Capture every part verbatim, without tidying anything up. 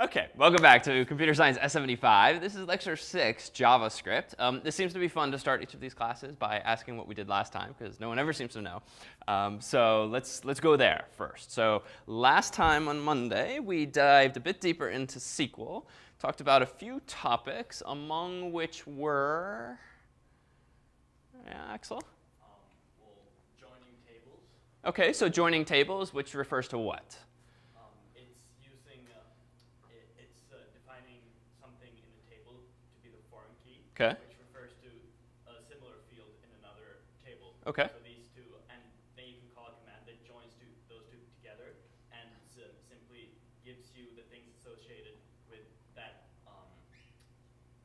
Okay, welcome back to Computer Science S seventy-five. This is lecture six, JavaScript. Um, this seems to be fun to start each of these classes by asking what we did last time, because no one ever seems to know. Um, so let's, let's go there first. So last time on Monday, we dived a bit deeper into S Q L, talked about a few topics, among which were, yeah, Axel? Um, well, joining tables. Okay, so joining tables, which refers to what? Okay. Which refers to a similar field in another table. Okay. So these two, and then you can call a command that joins two, those two together, and uh, simply gives you the things associated with that um,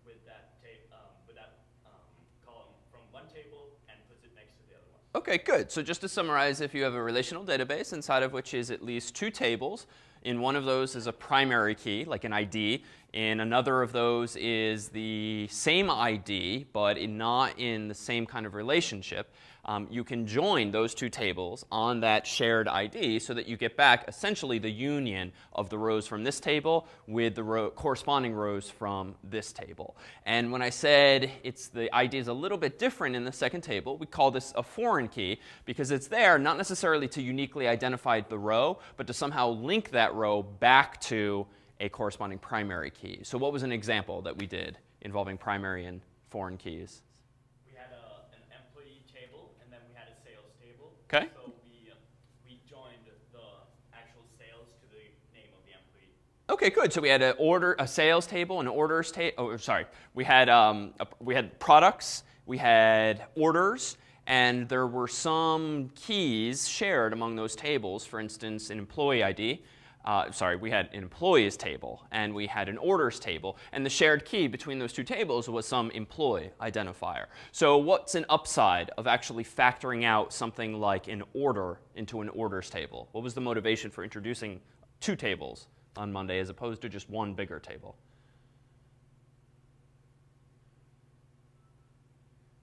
with that um, with that um, column from one table and puts it next to the other one. Okay, good. So just to summarize, if you have a relational database inside of which is at least two tables, in one of those is a primary key, like an I D. In another of those is the same I D, but in not in the same kind of relationship. Um, you can join those two tables on that shared I D so that you get back essentially the union of the rows from this table with the row corresponding rows from this table. And when I said it's the I D is a little bit different in the second table, we call this a foreign key because it's there not necessarily to uniquely identify the row, but to somehow link that row back to a corresponding primary key. So what was an example that we did involving primary and foreign keys? We had a, an employee table, and then we had a sales table. Okay. So we, uh, we joined the actual sales to the name of the employee. Okay, good. So we had a order, a sales table, an orders table. Oh, sorry. We had um, a, we had products, we had orders. And there were some keys shared among those tables. For instance, an employee I D. Uh, sorry, we had an employees table, and we had an orders table. And the shared key between those two tables was some employee identifier. So what's an upside of actually factoring out something like an order into an orders table? What was the motivation for introducing two tables on Monday as opposed to just one bigger table?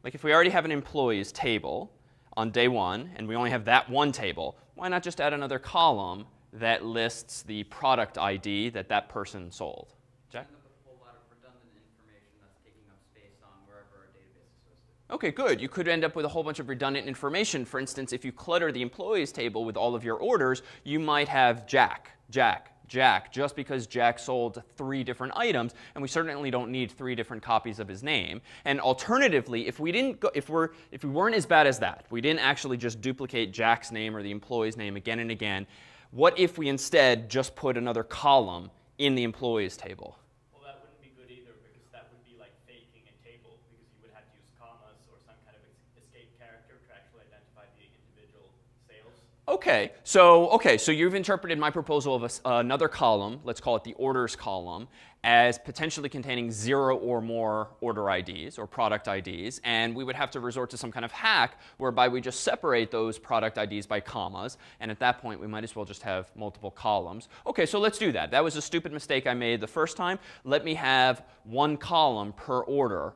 Like if we already have an employees table on day one, and we only have that one table, why not just add another column that lists the product I D that that person sold? Jack? A whole lot of redundant information that's taking up space on wherever our database is hosted. OK, good. You could end up with a whole bunch of redundant information. For instance, if you clutter the employees table with all of your orders, you might have Jack, Jack, Jack, just because Jack sold three different items, and we certainly don't need three different copies of his name. And alternatively, if we didn't go, if we're if we weren't as bad as that, we didn't actually just duplicate Jack's name or the employee's name again and again. What if we instead just put another column in the employees table? Well, that wouldn't be good either, because that would be like faking a table, because you would have to use commas or some kind of escape character to actually identify the individual sales. OK. So OK, so you've interpreted my proposal of a, uh, another column, let's call it the orders column, as potentially containing zero or more order I Ds or product I Ds. And we would have to resort to some kind of hack whereby we just separate those product I Ds by commas. And at that point, we might as well just have multiple columns. OK, so let's do that. That was a stupid mistake I made the first time. Let me have one column per order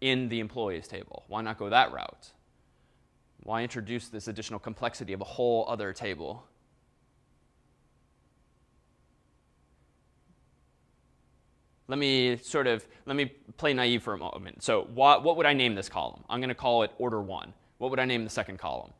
in the employees table. Why not go that route? Why introduce this additional complexity of a whole other table? Let me sort of let me play naive for a moment. So what, what would I name this column? I'm going to call it order one. What would I name the second column?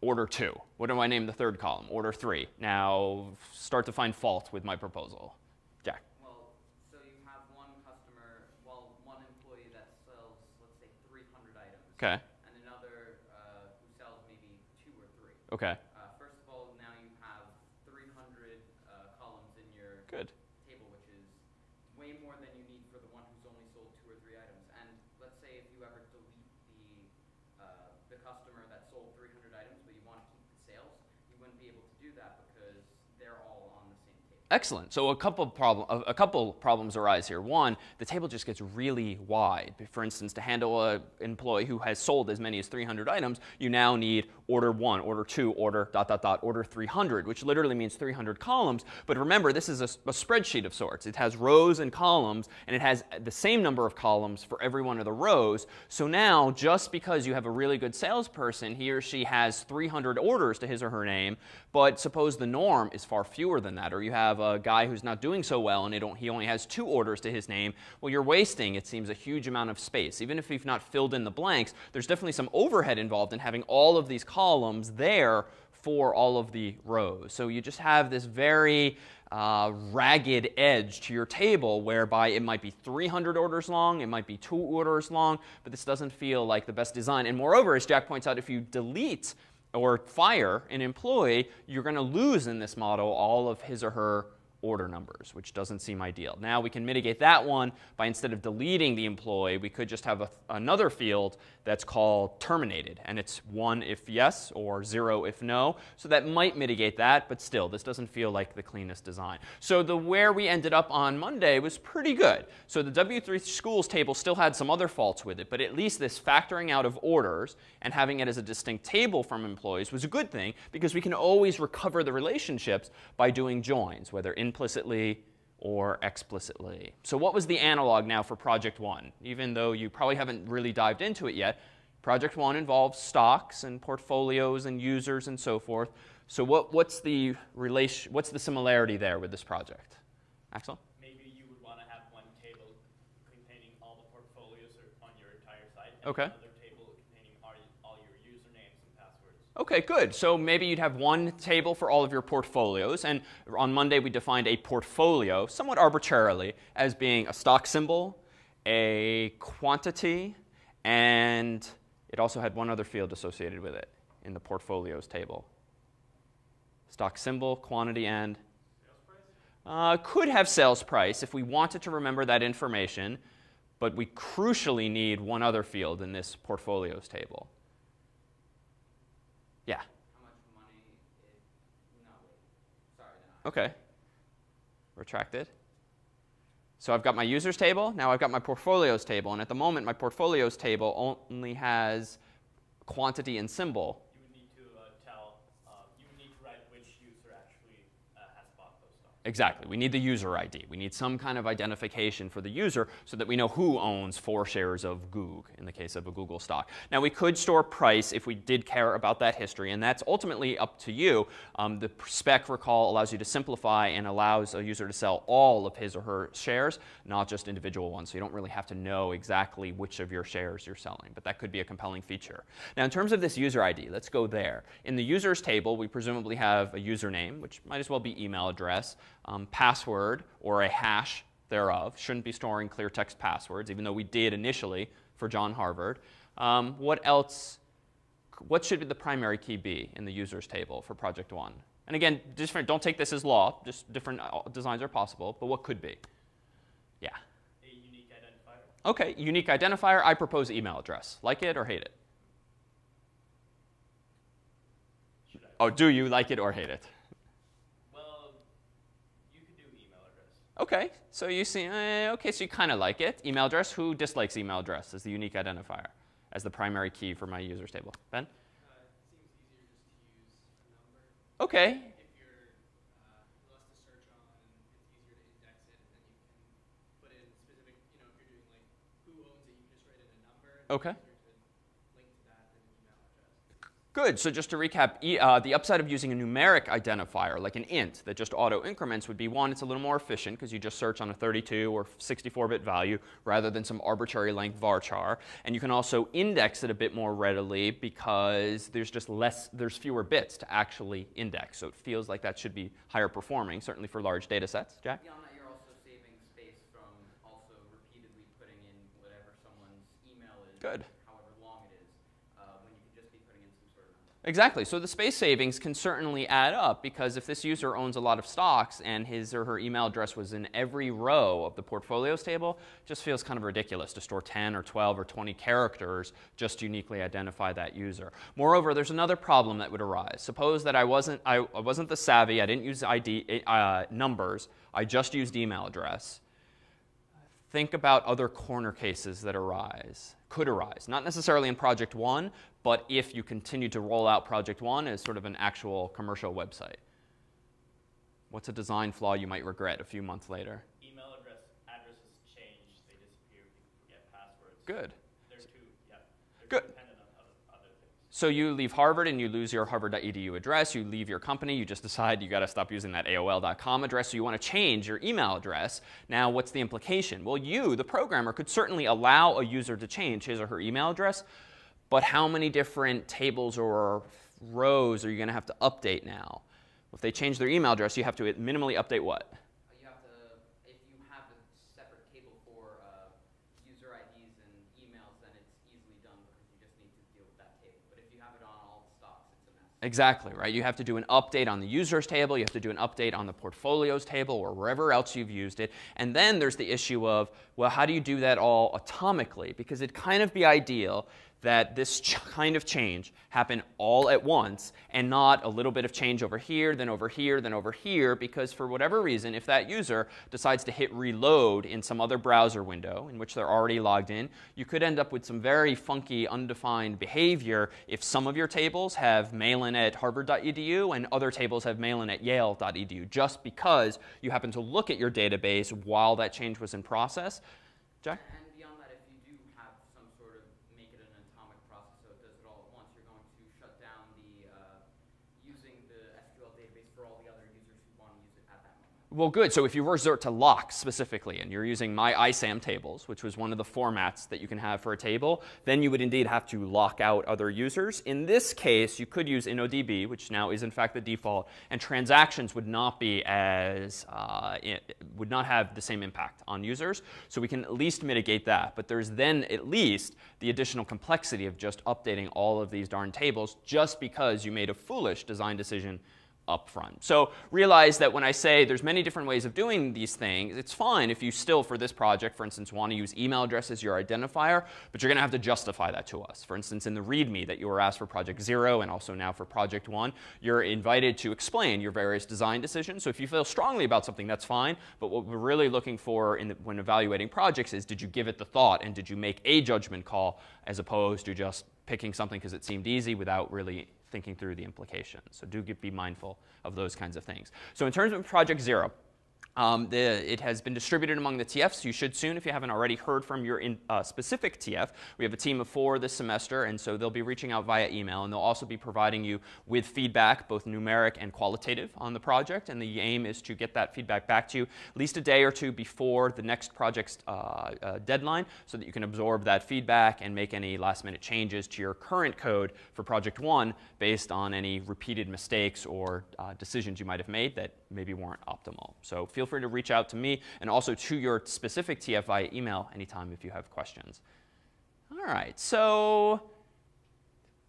Order two. What do I name the third column? Order three. Now start to find fault with my proposal. Jack. Well, so you have one customer, well, one employee that sells, let's say, three hundred items. Okay. And another uh, who sells maybe two or three. Okay. Uh, first of all, now you have three hundred uh, columns in your. Good. Way more than you need for the one who's only sold two or three items. And let's say if you ever delete the, uh, the customer that sold three hundred items, but you want to keep the sales, you wouldn't be able to do that because they're all on the same table. Excellent. So a couple problem, a couple problems arise here. One, the table just gets really wide. For instance, to handle an employee who has sold as many as three hundred items, you now need order one, order two, order dot, dot, dot, order three hundred, which literally means three hundred columns. But remember, this is a, a spreadsheet of sorts. It has rows and columns, and it has the same number of columns for every one of the rows. So now, just because you have a really good salesperson, he or she has three hundred orders to his or her name, but suppose the norm is far fewer than that, or you have a guy who's not doing so well and it don't, he only has two orders to his name, well, you're wasting, it seems, a huge amount of space. Even if you've not filled in the blanks, there's definitely some overhead involved in having all of these columns there for all of the rows. So you just have this very uh, ragged edge to your table whereby it might be three hundred orders long, it might be two orders long, but this doesn't feel like the best design. And moreover, as Jack points out, if you delete or fire an employee, you're going to lose in this model all of his or her order numbers, which doesn't seem ideal. Now we can mitigate that one by, instead of deleting the employee, we could just have a, another field that's called terminated. And it's one if yes or zero if no. So that might mitigate that, but still, this doesn't feel like the cleanest design. So the where we ended up on Monday was pretty good. So the W three schools table still had some other faults with it, but at least this factoring out of orders and having it as a distinct table from employees was a good thing, because we can always recover the relationships by doing joins, whether in implicitly or explicitly. So what was the analog now for project one? Even though you probably haven't really dived into it yet, project one involves stocks and portfolios and users and so forth. So what, what's the relation, what's the similarity there with this project? Axel? Maybe you would want to have one table containing all the portfolios on your entire site. And okay. OK, good. So maybe you'd have one table for all of your portfolios. And on Monday, we defined a portfolio, somewhat arbitrarily, as being a stock symbol, a quantity, and it also had one other field associated with it in the portfolios table. Stock symbol, quantity, and uh, could have sales price if we wanted to remember that information. But we crucially need one other field in this portfolios table. Yeah. How much money is, no, sorry, no. OK. Retracted. So I've got my users table. Now I've got my portfolios table. And at the moment, my portfolios table only has quantity and symbol. You would need to uh, tell, uh, you would need to write which user actually uh, has bought those stocks. Exactly. We need the user I D. We need some kind of identification for the user so that we know who owns four shares of Goog in the case of a Google stock. Now, we could store price if we did care about that history, and that's ultimately up to you. Um, the spec, recall, allows you to simplify and allows a user to sell all of his or her shares, not just individual ones. So you don't really have to know exactly which of your shares you're selling, but that could be a compelling feature. Now, in terms of this user I D, let's go there. In the users table, we presumably have a username, which might as well be email address. Um, password or a hash thereof. Shouldn't be storing clear text passwords, even though we did initially for John Harvard. Um, what else? What should the primary key be in the users table for project one? And again, different, don't take this as law. Just different designs are possible. But what could be? Yeah. A unique identifier. OK, unique identifier. I propose email address. Like it or hate it? Oh, do you like it or hate it? OK, so you see, eh, OK, so you kind of like it. Email address, who dislikes email address as the unique identifier, as the primary key for my users table? Ben? Uh, it seems easier just to use a number. OK. If you're uh, less to search on, it's easier to index it, and then you can put in specific, you know, if you're doing like who owns it, you can just write in a number. OK. Good. So just to recap, uh, the upside of using a numeric identifier, like an int that just auto increments, would be one, it's a little more efficient because you just search on a thirty-two or sixty-four bit value rather than some arbitrary length varchar. And you can also index it a bit more readily because there's just less, there's fewer bits to actually index. So it feels like that should be higher performing, certainly for large data sets. Jack? Yeah, you're also saving space from also repeatedly putting in whatever someone's email is. Good. Exactly. So the space savings can certainly add up, because if this user owns a lot of stocks and his or her email address was in every row of the portfolios table, it just feels kind of ridiculous to store ten or twelve or twenty characters just to uniquely identify that user. Moreover, there's another problem that would arise. Suppose that I wasn't, I wasn't the savvy. I didn't use I D uh, numbers. I just used email address. Think about other corner cases that arise. Could arise, not necessarily in project one, but if you continue to roll out project one as sort of an actual commercial website. What's a design flaw you might regret a few months later? Email address addresses change, they disappear, people forget passwords. Good. They're too, yeah, they're Good. Dependent on other things. So you leave Harvard and you lose your harvard dot e d u address. You leave your company. You just decide you got to stop using that A O L dot com address. So you want to change your email address. Now, what's the implication? Well, you, the programmer, could certainly allow a user to change his or her email address. But how many different tables or rows are you going to have to update now? If they change their email address, you have to minimally update what? You have to, if you have a separate table for uh, user I Ds and emails, then it's easily done because you just need to deal with that table. But if you have it on all the stocks, it's a mess. Exactly, right? You have to do an update on the users table. You have to do an update on the portfolios table or wherever else you've used it. And then there's the issue of, well, how do you do that all atomically? Because it'd kind of be ideal that this ch kind of change happen all at once and not a little bit of change over here, then over here, then over here, because for whatever reason, if that user decides to hit reload in some other browser window in which they're already logged in, you could end up with some very funky, undefined behavior if some of your tables have mailin at harvard dot e d u and other tables have mailin at yale dot e d u, just because you happen to look at your database while that change was in process. Jack? Well, good. So if you resort to locks specifically and you're using my I SAM tables, which was one of the formats that you can have for a table, then you would indeed have to lock out other users. In this case, you could use InnoDB, which now is in fact the default, and transactions would not be as uh, it would not have the same impact on users. So we can at least mitigate that. But there's then at least the additional complexity of just updating all of these darn tables just because you made a foolish design decision up front. So realize that when I say there's many different ways of doing these things, it's fine if you still, for this project, for instance, want to use email address as your identifier, but you're going to have to justify that to us. For instance, in the README that you were asked for project zero and also now for project one, you're invited to explain your various design decisions. So if you feel strongly about something, that's fine. But what we're really looking for in the, when evaluating projects is, did you give it the thought and did you make a judgment call as opposed to just picking something because it seemed easy without really thinking through the implications. So do be mindful of those kinds of things. So in terms of Project Zero, um, the, it has been distributed among the T Fs. You should soon, if you haven't already, heard from your in, uh, specific T F. We have a team of four this semester, and so they'll be reaching out via email, and they'll also be providing you with feedback, both numeric and qualitative, on the project. And the aim is to get that feedback back to you at least a day or two before the next project's uh, uh, deadline, so that you can absorb that feedback and make any last-minute changes to your current code for Project One based on any repeated mistakes or uh, decisions you might have made that maybe weren't optimal. So feel free to reach out to me and also to your specific T F via email anytime if you have questions. All right, so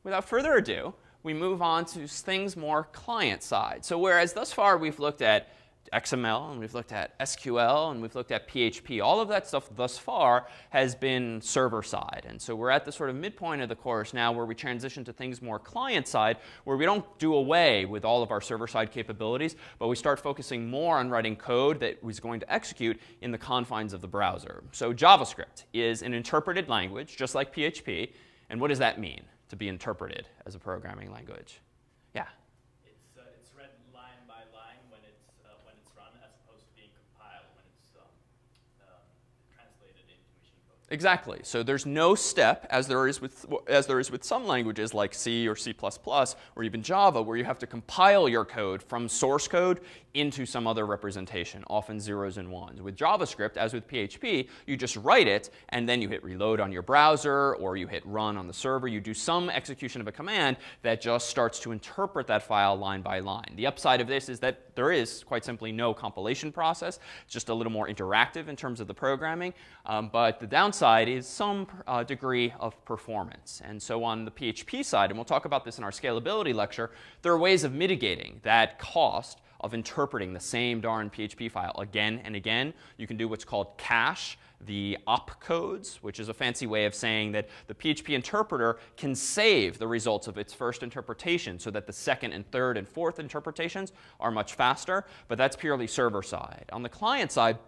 without further ado, we move on to things more client side. So whereas thus far we've looked at X M L and we've looked at S Q L and we've looked at P H P, all of that stuff thus far has been server side. And so we're at the sort of midpoint of the course now where we transition to things more client side, where we don't do away with all of our server side capabilities, but we start focusing more on writing code that was going to execute in the confines of the browser. So JavaScript is an interpreted language just like P H P. And what does that mean, to be interpreted as a programming language? Yeah? Exactly. So there's no step, as there is with as there is with some languages like C or C plus plus or even Java, where you have to compile your code from source code into some other representation, often zeros and ones. With JavaScript, as with P H P, you just write it, and then you hit reload on your browser, or you hit run on the server. You do some execution of a command that just starts to interpret that file line by line. The upside of this is that there is, quite simply, no compilation process. It's just a little more interactive in terms of the programming. Um, but the downside side is some uh, degree of performance. And so on the P H P side, and we'll talk about this in our scalability lecture, there are ways of mitigating that cost of interpreting the same darn P H P file again and again. You can do what's called cache the opcodes, which is a fancy way of saying that the P H P interpreter can save the results of its first interpretation so that the second and third and fourth interpretations are much faster. But that's purely server side. On the client side,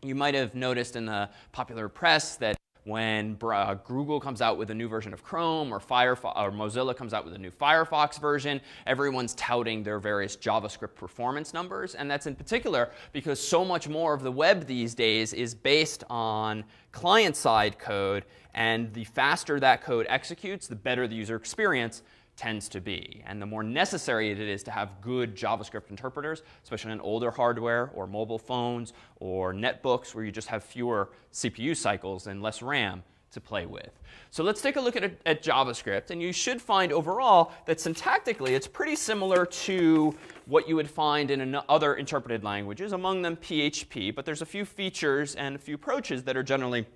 you might have noticed in the popular press that when uh, Google comes out with a new version of Chrome, or Firefox or Mozilla comes out with a new Firefox version, everyone's touting their various JavaScript performance numbers. And that's in particular because so much more of the web these days is based on client-side code, and the faster that code executes, the better the user experience tends to be. And the more necessary it is to have good JavaScript interpreters, especially on older hardware or mobile phones or netbooks where you just have fewer C P U cycles and less RAM to play with. So let's take a look at, at JavaScript. And you should find overall that syntactically it's pretty similar to what you would find in other interpreted languages, among them P H P. But there's a few features and a few approaches that are generally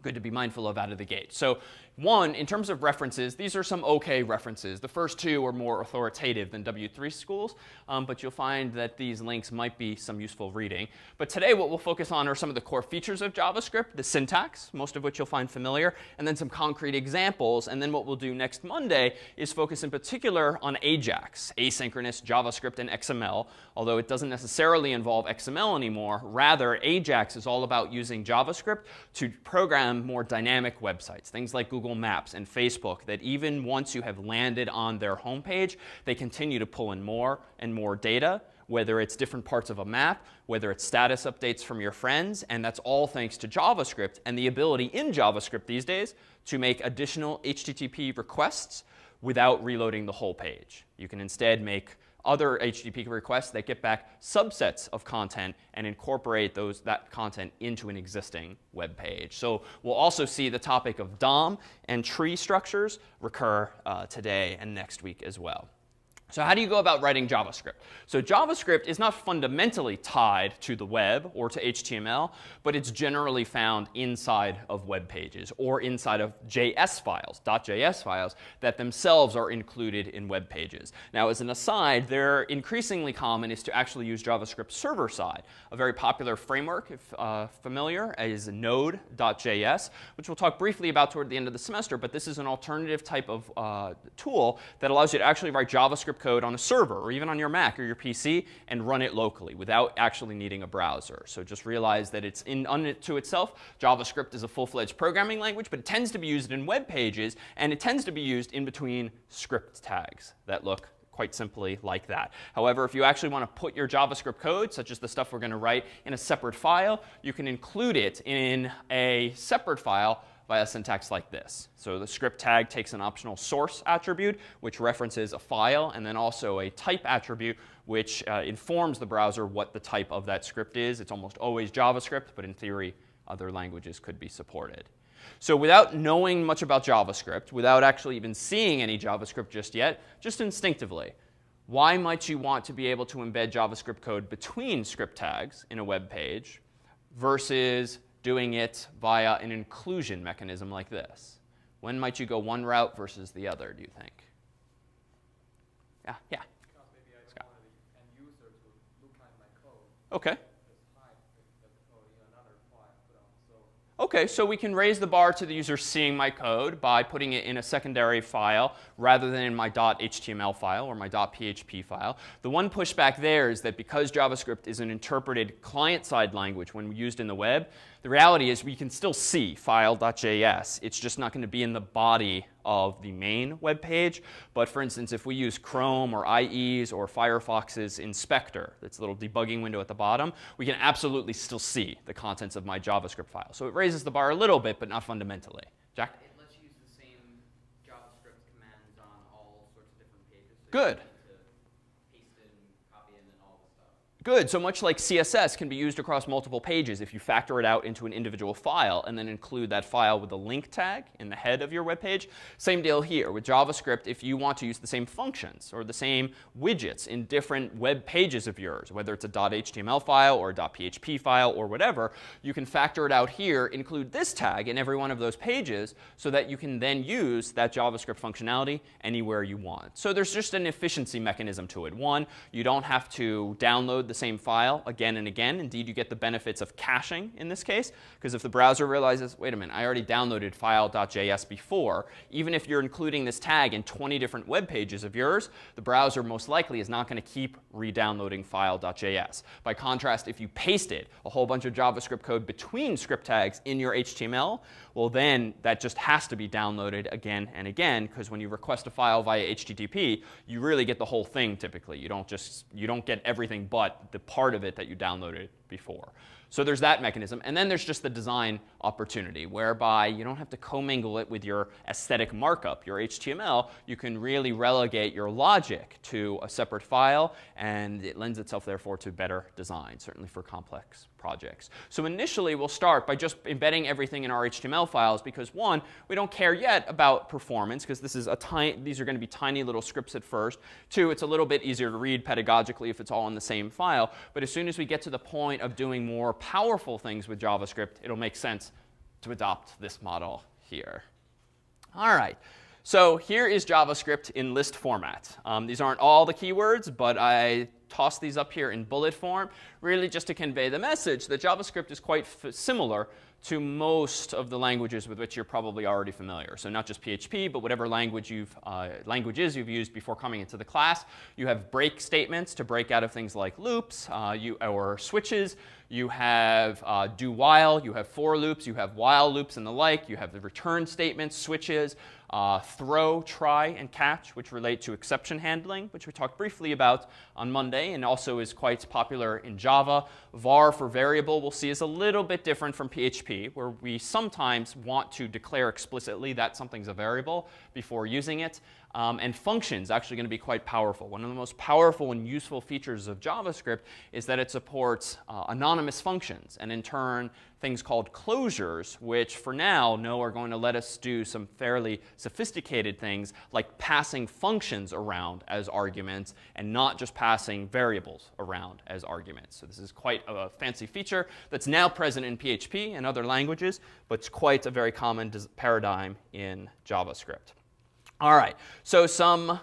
good to be mindful of out of the gate. So one, in terms of references, these are some OK references. The first two are more authoritative than W three schools, um, but you'll find that these links might be some useful reading. But today what we'll focus on are some of the core features of JavaScript, the syntax, most of which you'll find familiar, and then some concrete examples. And then what we'll do next Monday is focus in particular on AJAX, asynchronous JavaScript and X M L, although it doesn't necessarily involve X M L anymore. Rather, AJAX is all about using JavaScript to program more dynamic websites, things like Google Maps and Facebook, that even once you have landed on their homepage, they continue to pull in more and more data, whether it's different parts of a map, whether it's status updates from your friends. And that's all thanks to JavaScript and the ability in JavaScript these days to make additional H T T P requests without reloading the whole page. You can instead make other H T T P requests that get back subsets of content and incorporate those, that content into an existing web page. So we'll also see the topic of D O M and tree structures recur uh, today and next week as well. So how do you go about writing JavaScript? So JavaScript is not fundamentally tied to the web or to H T M L, but it's generally found inside of web pages or inside of J S files, .js files, that themselves are included in web pages. Now, as an aside, they're increasingly common is to actually use JavaScript server side. A very popular framework, if uh, familiar, is node dot J S, which we'll talk briefly about toward the end of the semester. But this is an alternative type of uh, tool that allows you to actually write JavaScript code on a server or even on your Mac or your P C and run it locally without actually needing a browser. So just realize that it's in unto itself. JavaScript is a full-fledged programming language, but it tends to be used in web pages, and it tends to be used in between script tags that look quite simply like that. However, if you actually want to put your JavaScript code, such as the stuff we're going to write, in a separate file, you can include it in a separate file by a syntax like this. So the script tag takes an optional source attribute, which references a file, and then also a type attribute, which uh, informs the browser what the type of that script is. It's almost always JavaScript, but in theory, other languages could be supported. So without knowing much about JavaScript, without actually even seeing any JavaScript just yet, just instinctively, why might you want to be able to embed JavaScript code between script tags in a web page versus doing it via an inclusion mechanism like this? When might you go one route versus the other, do you think? Yeah, yeah. Because maybe I don't want the end user to look at my code. OK. OK, so we can raise the bar to the user seeing my code by putting it in a secondary file rather than in my .html file or my .php file. The one pushback there is that because JavaScript is an interpreted client-side language when used in the web, the reality is we can still see file.js. It's just not going to be in the body of the main web page. But for instance, if we use Chrome or I E's or Firefox's inspector, that's a little debugging window at the bottom, we can absolutely still see the contents of my JavaScript file. So it raises the bar a little bit, but not fundamentally. Jack? It lets you use the same JavaScript commands on all sorts of different pages. So good. Good. So much like C S S can be used across multiple pages if you factor it out into an individual file and then include that file with a link tag in the head of your web page. Same deal here with JavaScript. If you want to use the same functions or the same widgets in different web pages of yours, whether it's a .html file or a .php file or whatever, you can factor it out here, include this tag in every one of those pages so that you can then use that JavaScript functionality anywhere you want. So there's just an efficiency mechanism to it. One, you don't have to download the same file again and again. Indeed, you get the benefits of caching in this case, because if the browser realizes, wait a minute, I already downloaded file.js before, even if you're including this tag in twenty different web pages of yours, the browser most likely is not going to keep re-downloading file.js. By contrast, if you pasted a whole bunch of JavaScript code between script tags in your H T M L, well then that just has to be downloaded again and again, because when you request a file via H T T P, you really get the whole thing typically. You don't just you don't get everything but the part of it that you downloaded before. So there's that mechanism. And then there's just the design opportunity, whereby you don't have to commingle it with your aesthetic markup, your H T M L. You can really relegate your logic to a separate file, and it lends itself, therefore, to better design, certainly for complex projects. So initially, we'll start by just embedding everything in our H T M L files because, one, we don't care yet about performance, because this is a tiny, these are going to be tiny little scripts at first. Two, it's a little bit easier to read pedagogically if it's all in the same file. But as soon as we get to the point of doing more powerful things with JavaScript, it'll make sense to adopt this model here. All right. So here is JavaScript in list format. Um, these aren't all the keywords, but I toss these up here in bullet form, really just to convey the message that JavaScript is quite similar to most of the languages with which you're probably already familiar. So not just P H P, but whatever language you've, uh, languages you've used before coming into the class. You have break statements to break out of things like loops uh, you, or switches. You have uh, do while. You have for loops. You have while loops and the like. You have the return statements, switches, uh, throw, try, and catch, which relate to exception handling, which we talked briefly about on Monday and also is quite popular in Java. Var for variable, we'll see, is a little bit different from P H P, where we sometimes want to declare explicitly that something's a variable before using it. Um, and functions actually going to be quite powerful. One of the most powerful and useful features of JavaScript is that it supports uh, anonymous functions, and in turn things called closures, which for now know are going to let us do some fairly sophisticated things like passing functions around as arguments and not just passing variables around as arguments. So this is quite a fancy feature that's now present in P H P and other languages, but it's quite a very common paradigm in JavaScript. All right, so some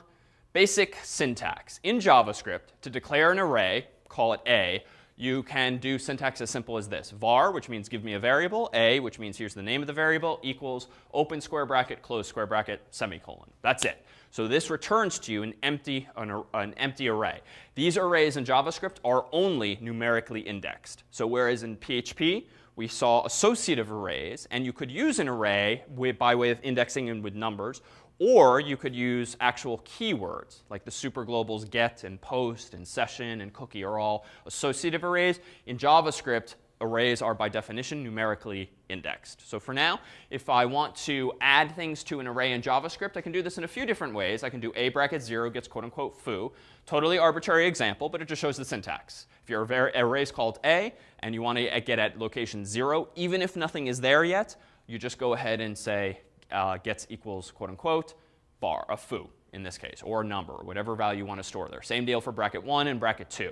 basic syntax. In JavaScript, to declare an array, call it A, you can do syntax as simple as this. Var, which means give me a variable. A, which means here's the name of the variable, equals open square bracket, close square bracket, semicolon. That's it. So this returns to you an empty, an, an empty array. These arrays in JavaScript are only numerically indexed. So whereas in P H P, we saw associative arrays, and you could use an array with, by way of indexing and with numbers, or you could use actual keywords, like the superglobals get and post and session and cookie are all associative arrays. In JavaScript, arrays are by definition numerically indexed. So for now, if I want to add things to an array in JavaScript, I can do this in a few different ways. I can do A bracket zero gets quote unquote foo. Totally arbitrary example, but it just shows the syntax. If your array is called A and you want to get at location zero, even if nothing is there yet, you just go ahead and say Uh, gets equals quote unquote bar, a foo in this case, or a number, or whatever value you want to store there. Same deal for bracket one and bracket two.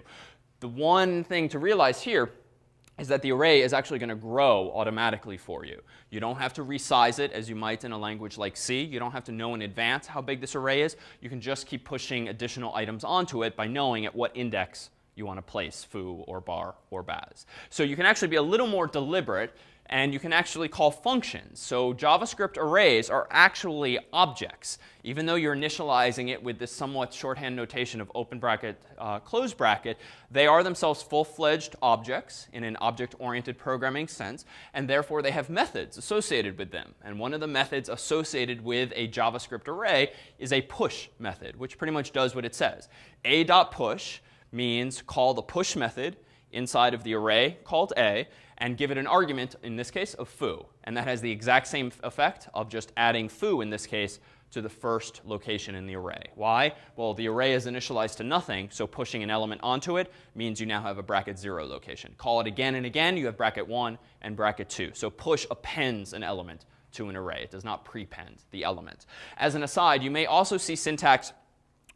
The one thing to realize here is that the array is actually going to grow automatically for you. You don't have to resize it as you might in a language like C. You don't have to know in advance how big this array is. You can just keep pushing additional items onto it by knowing at what index you want to place foo or bar or baz. So you can actually be a little more deliberate, and you can actually call functions. So JavaScript arrays are actually objects. Even though you're initializing it with this somewhat shorthand notation of open bracket, uh, close bracket, they are themselves full-fledged objects in an object-oriented programming sense, and therefore they have methods associated with them. And one of the methods associated with a JavaScript array is a push method, which pretty much does what it says. A.push means call the push method inside of the array called A, and give it an argument, in this case, of foo. And that has the exact same effect of just adding foo, in this case, to the first location in the array. Why? Well, the array is initialized to nothing, so pushing an element onto it means you now have a bracket zero location. Call it again and again, you have bracket one and bracket two. So push appends an element to an array. It does not prepend the element. As an aside, you may also see syntax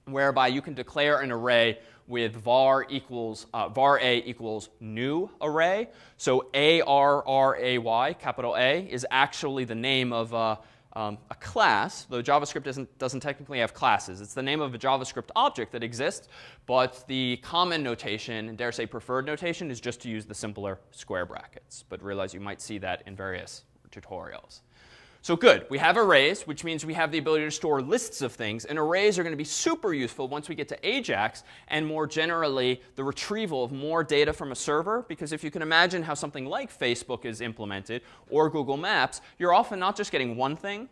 whereby you can declare an array with var equals uh, var a equals new array. So A R R A Y, capital A, is actually the name of uh, um, a class, though JavaScript doesn't, doesn't technically have classes. It's the name of a JavaScript object that exists, but the common notation, and dare say preferred notation, is just to use the simpler square brackets. But realize you might see that in various tutorials. So good, we have arrays, which means we have the ability to store lists of things. And arrays are going to be super useful once we get to Ajax and more generally the retrieval of more data from a server. Because if you can imagine how something like Facebook is implemented or Google Maps, you're often not just getting one thing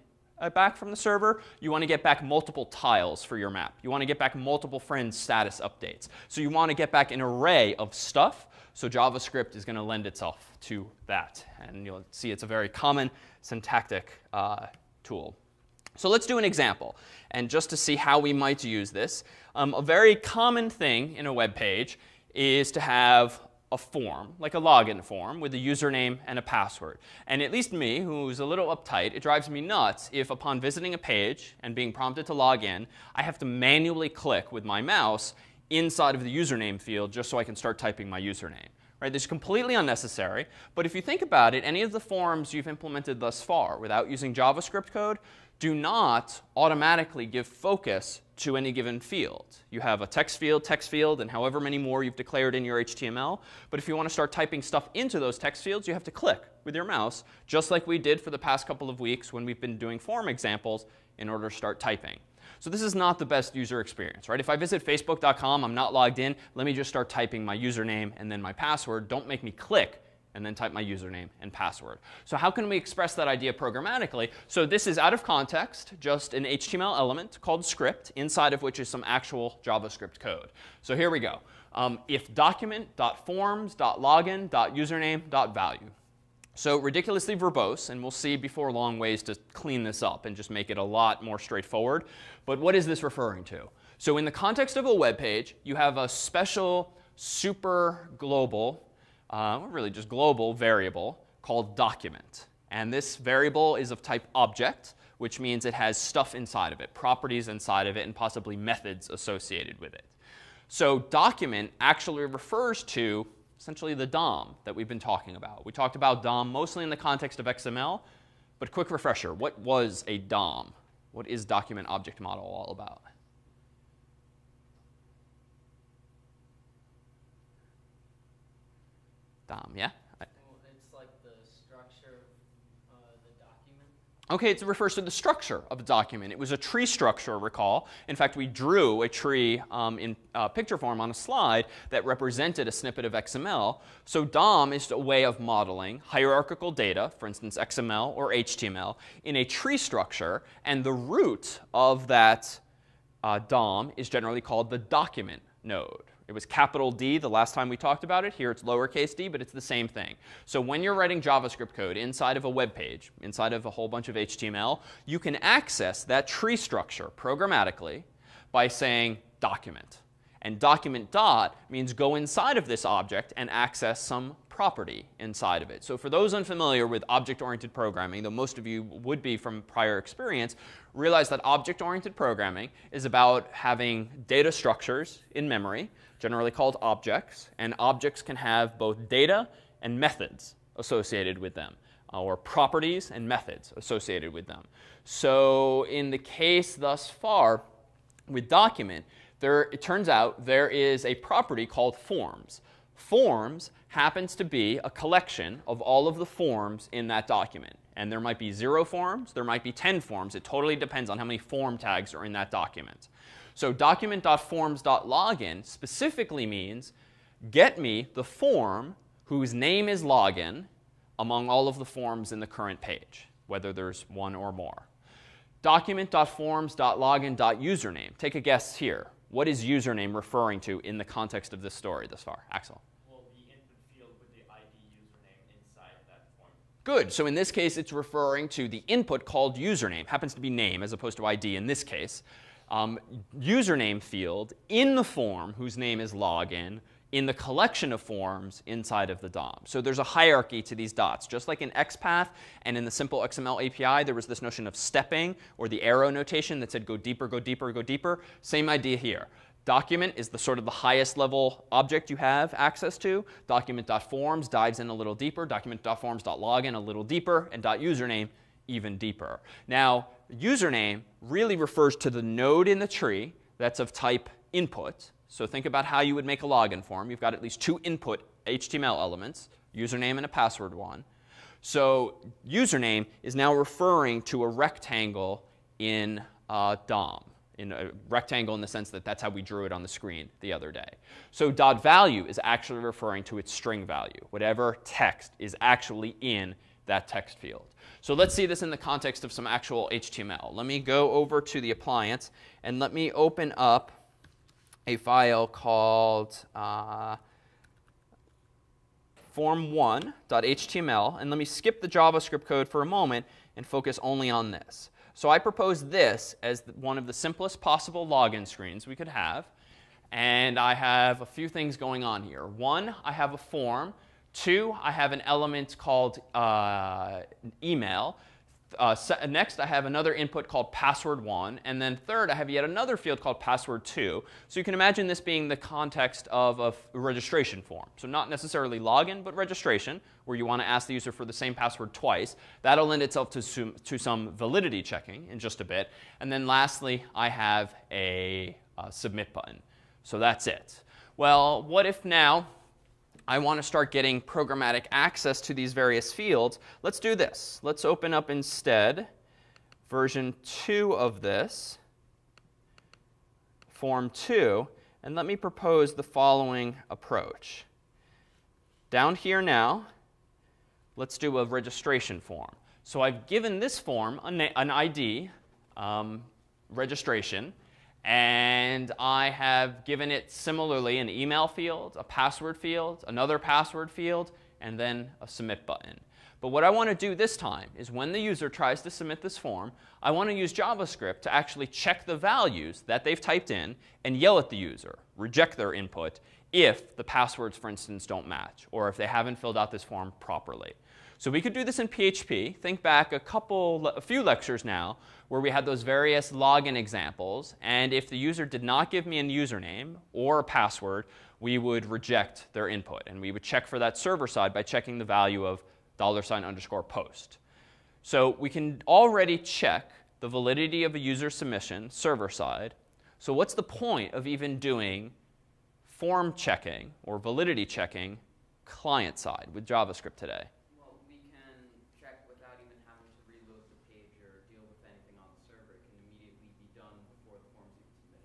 back from the server. You want to get back multiple tiles for your map. You want to get back multiple friends' status updates. So you want to get back an array of stuff. So JavaScript is going to lend itself to that. And you'll see it's a very common syntactic uh, tool. So let's do an example. And just to see how we might use this, um, a very common thing in a web page is to have a form, like a login form, with a username and a password. And at least me, who's a little uptight, it drives me nuts if upon visiting a page and being prompted to log in, I have to manually click with my mouse inside of the username field just so I can start typing my username. Right? This is completely unnecessary. But if you think about it, any of the forms you've implemented thus far without using JavaScript code do not automatically give focus to any given field. You have a text field, text field, and however many more you've declared in your H T M L. But if you want to start typing stuff into those text fields, you have to click with your mouse, just like we did for the past couple of weeks when we've been doing form examples in order to start typing. So this is not the best user experience, right? If I visit facebook dot com, I'm not logged in, let me just start typing my username and then my password. Don't make me click and then type my username and password. So how can we express that idea programmatically? So this is out of context, just an H T M L element called script, inside of which is some actual JavaScript code. So here we go. Um, if document dot forms dot login dot username dot value. So ridiculously verbose, and we'll see before long ways to clean this up and just make it a lot more straightforward. But what is this referring to? So in the context of a web page, you have a special super global, uh, really just global variable called document. And this variable is of type object, which means it has stuff inside of it, properties inside of it, and possibly methods associated with it. So document actually refers to essentially the D O M that we've been talking about. We talked about D O M mostly in the context of X M L, but quick refresher, what was a D O M? What is document object model all about? D O M, yeah? Well, it's like the structure of the document. OK, it refers to the structure of a document. It was a tree structure, recall. In fact, we drew a tree um, in uh, picture form on a slide that represented a snippet of X M L. So D O M is a way of modeling hierarchical data, for instance, X M L or H T M L, in a tree structure. And the root of that uh, D O M is generally called the document node. It was capital D the last time we talked about it. Here it's lowercase d, but it's the same thing. So when you're writing JavaScript code inside of a web page, inside of a whole bunch of H T M L, you can access that tree structure programmatically by saying document. And document dot means go inside of this object and access some property inside of it. So for those unfamiliar with object-oriented programming, though most of you would be from prior experience, realize that object-oriented programming is about having data structures in memory, generally called objects. And objects can have both data and methods associated with them, or properties and methods associated with them. So in the case thus far with document, there, it turns out there is a property called forms. Forms happens to be a collection of all of the forms in that document. And there might be zero forms. There might be ten forms. It totally depends on how many form tags are in that document. So document dot forms dot login specifically means get me the form whose name is login among all of the forms in the current page, whether there's one or more. document dot forms dot login dot username. Take a guess here. What is username referring to in the context of this story thus far? Axel. Well, the input field with the I D username inside that form. Good. So in this case, it's referring to the input called username. Happens to be name as opposed to I D in this case. Um, username field in the form whose name is login in the collection of forms inside of the D O M. So there's a hierarchy to these dots. Just like in XPath and in the simple X M L A P I, there was this notion of stepping or the arrow notation that said go deeper, go deeper, go deeper. Same idea here. Document is the sort of the highest level object you have access to. Document.forms dives in a little deeper. Document.forms.login a little deeper. And .username even deeper. Now, username really refers to the node in the tree that's of type input. So think about how you would make a login form. You've got at least two input H T M L elements, username and a password one. So username is now referring to a rectangle in uh, D O M, in a rectangle in the sense that that's how we drew it on the screen the other day. So dot value is actually referring to its string value, whatever text is actually in that text field. So let's see this in the context of some actual H T M L. Let me go over to the appliance and let me open up a file called uh, form one dot H T M L, and let me skip the JavaScript code for a moment and focus only on this. So I propose this as one of the simplest possible login screens we could have, and I have a few things going on here. One, I have a form. Two, I have an element called uh, email. Uh, next, I have another input called password one. And then third, I have yet another field called password two. So you can imagine this being the context of a registration form. So not necessarily login, but registration, where you want to ask the user for the same password twice. That'll lend itself to some, to some validity checking in just a bit. And then lastly, I have a, a submit button. So that's it. Well, what if now I want to start getting programmatic access to these various fields? Let's do this. Let's open up instead version two of this, form two, and let me propose the following approach. Down here now, let's do a registration form. So I've given this form an, an I D, um, registration. And I have given it similarly an email field, a password field, another password field, and then a submit button. But what I want to do this time is when the user tries to submit this form, I want to use JavaScript to actually check the values that they've typed in and yell at the user, reject their input if the passwords, for instance, don't match or if they haven't filled out this form properly. So we could do this in P H P. Think back a couple, a few lectures now where we had those various login examples. And if the user did not give me a username or a password, we would reject their input. And we would check for that server side by checking the value of dollar sign underscore post. So we can already check the validity of a user submission server side. So what's the point of even doing form checking or validity checking client side with JavaScript today?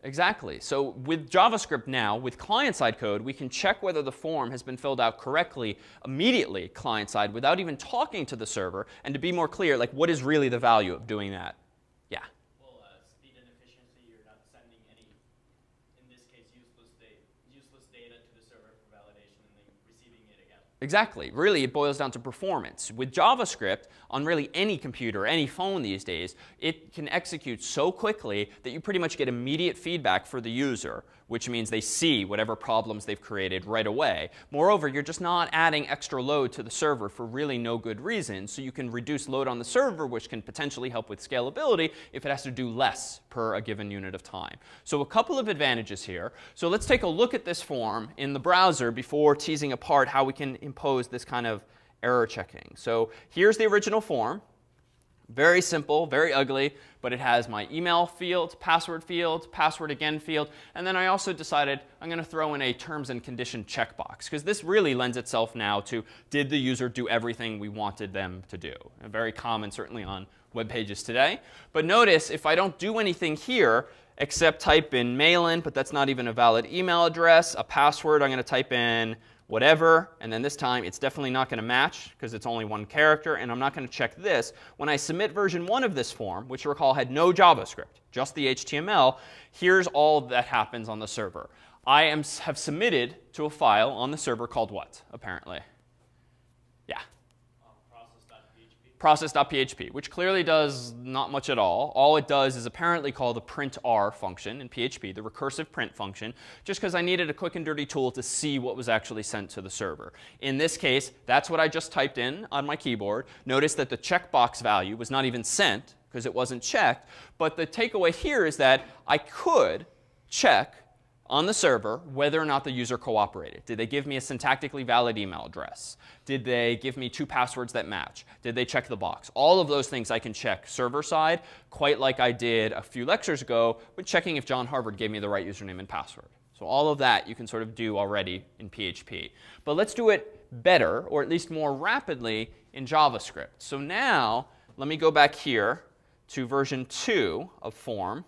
Exactly. So with JavaScript now, with client-side code, we can check whether the form has been filled out correctly immediately client-side without even talking to the server. And to be more clear, like what is really the value of doing that? Yeah? Well, uh, speed and efficiency, you're not sending any, in this case, useless data, useless data to the server for validation and then receiving it again. Exactly. Really, it boils down to performance. With JavaScript, on really any computer, any phone these days, it can execute so quickly that you pretty much get immediate feedback for the user, which means they see whatever problems they've created right away. Moreover, you're just not adding extra load to the server for really no good reason. So you can reduce load on the server, which can potentially help with scalability if it has to do less per a given unit of time. So a couple of advantages here. So let's take a look at this form in the browser before teasing apart how we can impose this kind of error checking. So here's the original form. Very simple, very ugly, but it has my email field, password field, password again field. And then I also decided I'm going to throw in a terms and condition checkbox, because this really lends itself now to did the user do everything we wanted them to do? And very common, certainly on web pages today. But notice if I don't do anything here except type in mailin, but that's not even a valid email address, a password, I'm going to type in whatever, and then this time it's definitely not going to match because it's only one character, and I'm not going to check this. When I submit version one of this form, which recall had no JavaScript, just the H T M L, here's all that happens on the server. I am, have submitted to a file on the server called what, apparently? Yeah? process dot P H P, which clearly does not much at all. All it does is apparently call the printr function in P H P, the recursive print function, just because I needed a quick and dirty tool to see what was actually sent to the server. In this case, that's what I just typed in on my keyboard. Notice that the checkbox value was not even sent because it wasn't checked. But the takeaway here is that I could check on the server whether or not the user cooperated. Did they give me a syntactically valid email address? Did they give me two passwords that match? Did they check the box? All of those things I can check server side, quite like I did a few lectures ago with checking if John Harvard gave me the right username and password. So all of that you can sort of do already in P H P. But let's do it better, or at least more rapidly, in JavaScript. So now let me go back here to version two of form.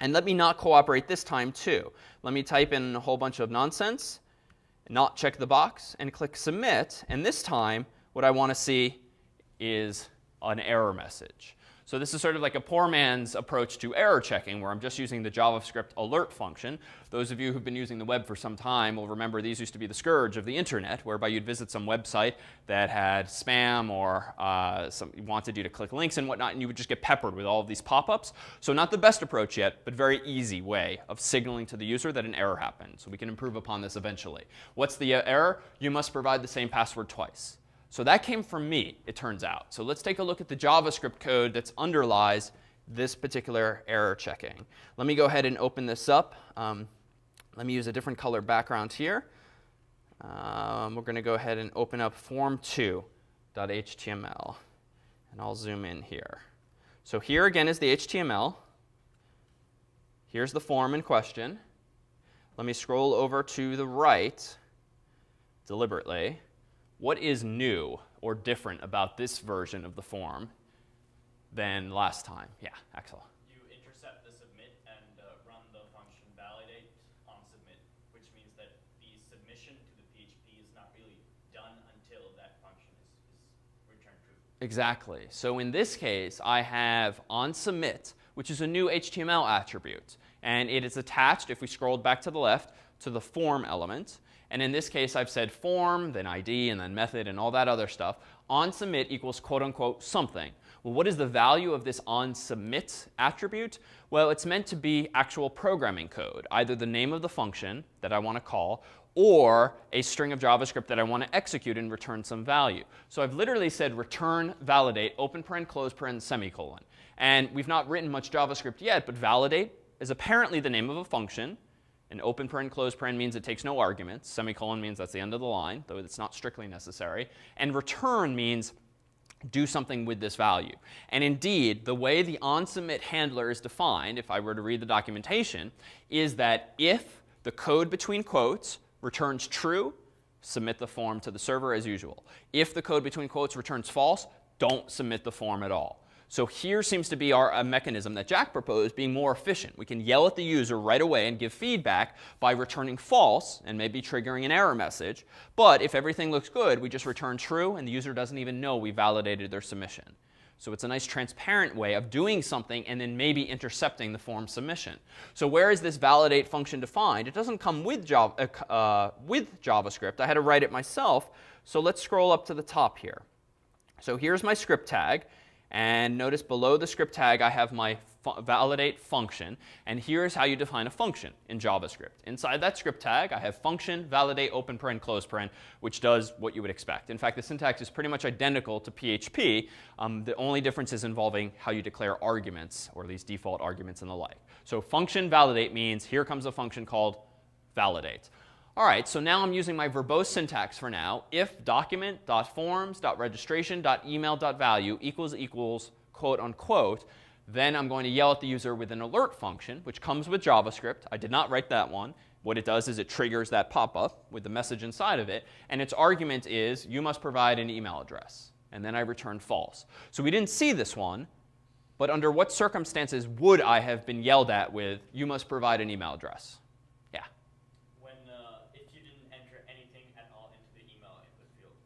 And let me not cooperate this time, too. Let me type in a whole bunch of nonsense, not check the box, and click submit. And this time, what I want to see is an error message. So this is sort of like a poor man's approach to error checking, where I'm just using the JavaScript alert function. Those of you who've been using the web for some time will remember these used to be the scourge of the internet, whereby you'd visit some website that had spam or uh, some, wanted you to click links and whatnot, and you would just get peppered with all of these pop-ups. So not the best approach yet, but very easy way of signaling to the user that an error happened. So we can improve upon this eventually. What's the error? You must provide the same password twice. So that came from me, it turns out. So let's take a look at the JavaScript code that's underlies this particular error checking. Let me go ahead and open this up. Um, let me use a different color background here. Um, we're going to go ahead and open up form two dot H T M L. And I'll zoom in here. So here again is the H T M L. Here's the form in question. Let me scroll over to the right deliberately. What is new or different about this version of the form than last time? Yeah, Axel. You intercept the submit and uh, run the function validate on submit, which means that the submission to the P H P is not really done until that function is, is returned true. Exactly. So in this case, I have on submit, which is a new H T M L attribute. And it is attached, if we scrolled back to the left, to the form element. And in this case, I've said form, then I D, and then method, and all that other stuff. On submit equals quote unquote something. Well, what is the value of this on submit attribute? Well, it's meant to be actual programming code, either the name of the function that I want to call, or a string of JavaScript that I want to execute and return some value. So I've literally said return validate, open paren, close paren, semicolon. And we've not written much JavaScript yet, but validate is apparently the name of a function. An open paren, closed paren means it takes no arguments. Semicolon means that's the end of the line, though it's not strictly necessary. And return means do something with this value. And indeed, the way the onSubmit handler is defined, if I were to read the documentation, is that if the code between quotes returns true, submit the form to the server as usual. If the code between quotes returns false, don't submit the form at all. So here seems to be our a mechanism that Jack proposed being more efficient. We can yell at the user right away and give feedback by returning false and maybe triggering an error message. But if everything looks good, we just return true, and the user doesn't even know we validated their submission. So it's a nice transparent way of doing something and then maybe intercepting the form submission. So where is this validate function defined? It doesn't come with, Java, uh, with JavaScript. I had to write it myself. So let's scroll up to the top here. So here's my script tag. And notice below the script tag, I have my fu- validate function. And here's how you define a function in JavaScript. Inside that script tag, I have function validate open paren, close paren, which does what you would expect. In fact, the syntax is pretty much identical to P H P. Um, the only difference is involving how you declare arguments, or at least default arguments and the like. So function validate means here comes a function called validate. All right, so now I'm using my verbose syntax for now. If document.forms.registration.email.value equals equals quote unquote, then I'm going to yell at the user with an alert function, which comes with JavaScript. I did not write that one. What it does is it triggers that pop-up with the message inside of it. And its argument is you must provide an email address. And then I return false. So we didn't see this one. But under what circumstances would I have been yelled at with you must provide an email address?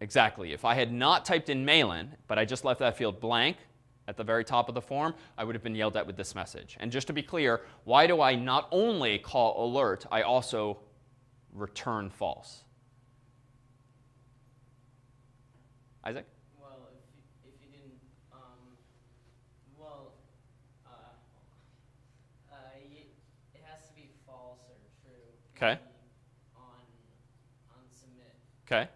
Exactly. If I had not typed in Malin, but I just left that field blank at the very top of the form, I would have been yelled at with this message. And just to be clear, why do I not only call alert, I also return false? Isaac? Well, if you, if you didn't, um, well, uh, uh, it has to be false or true. Okay. On, on submit. Okay.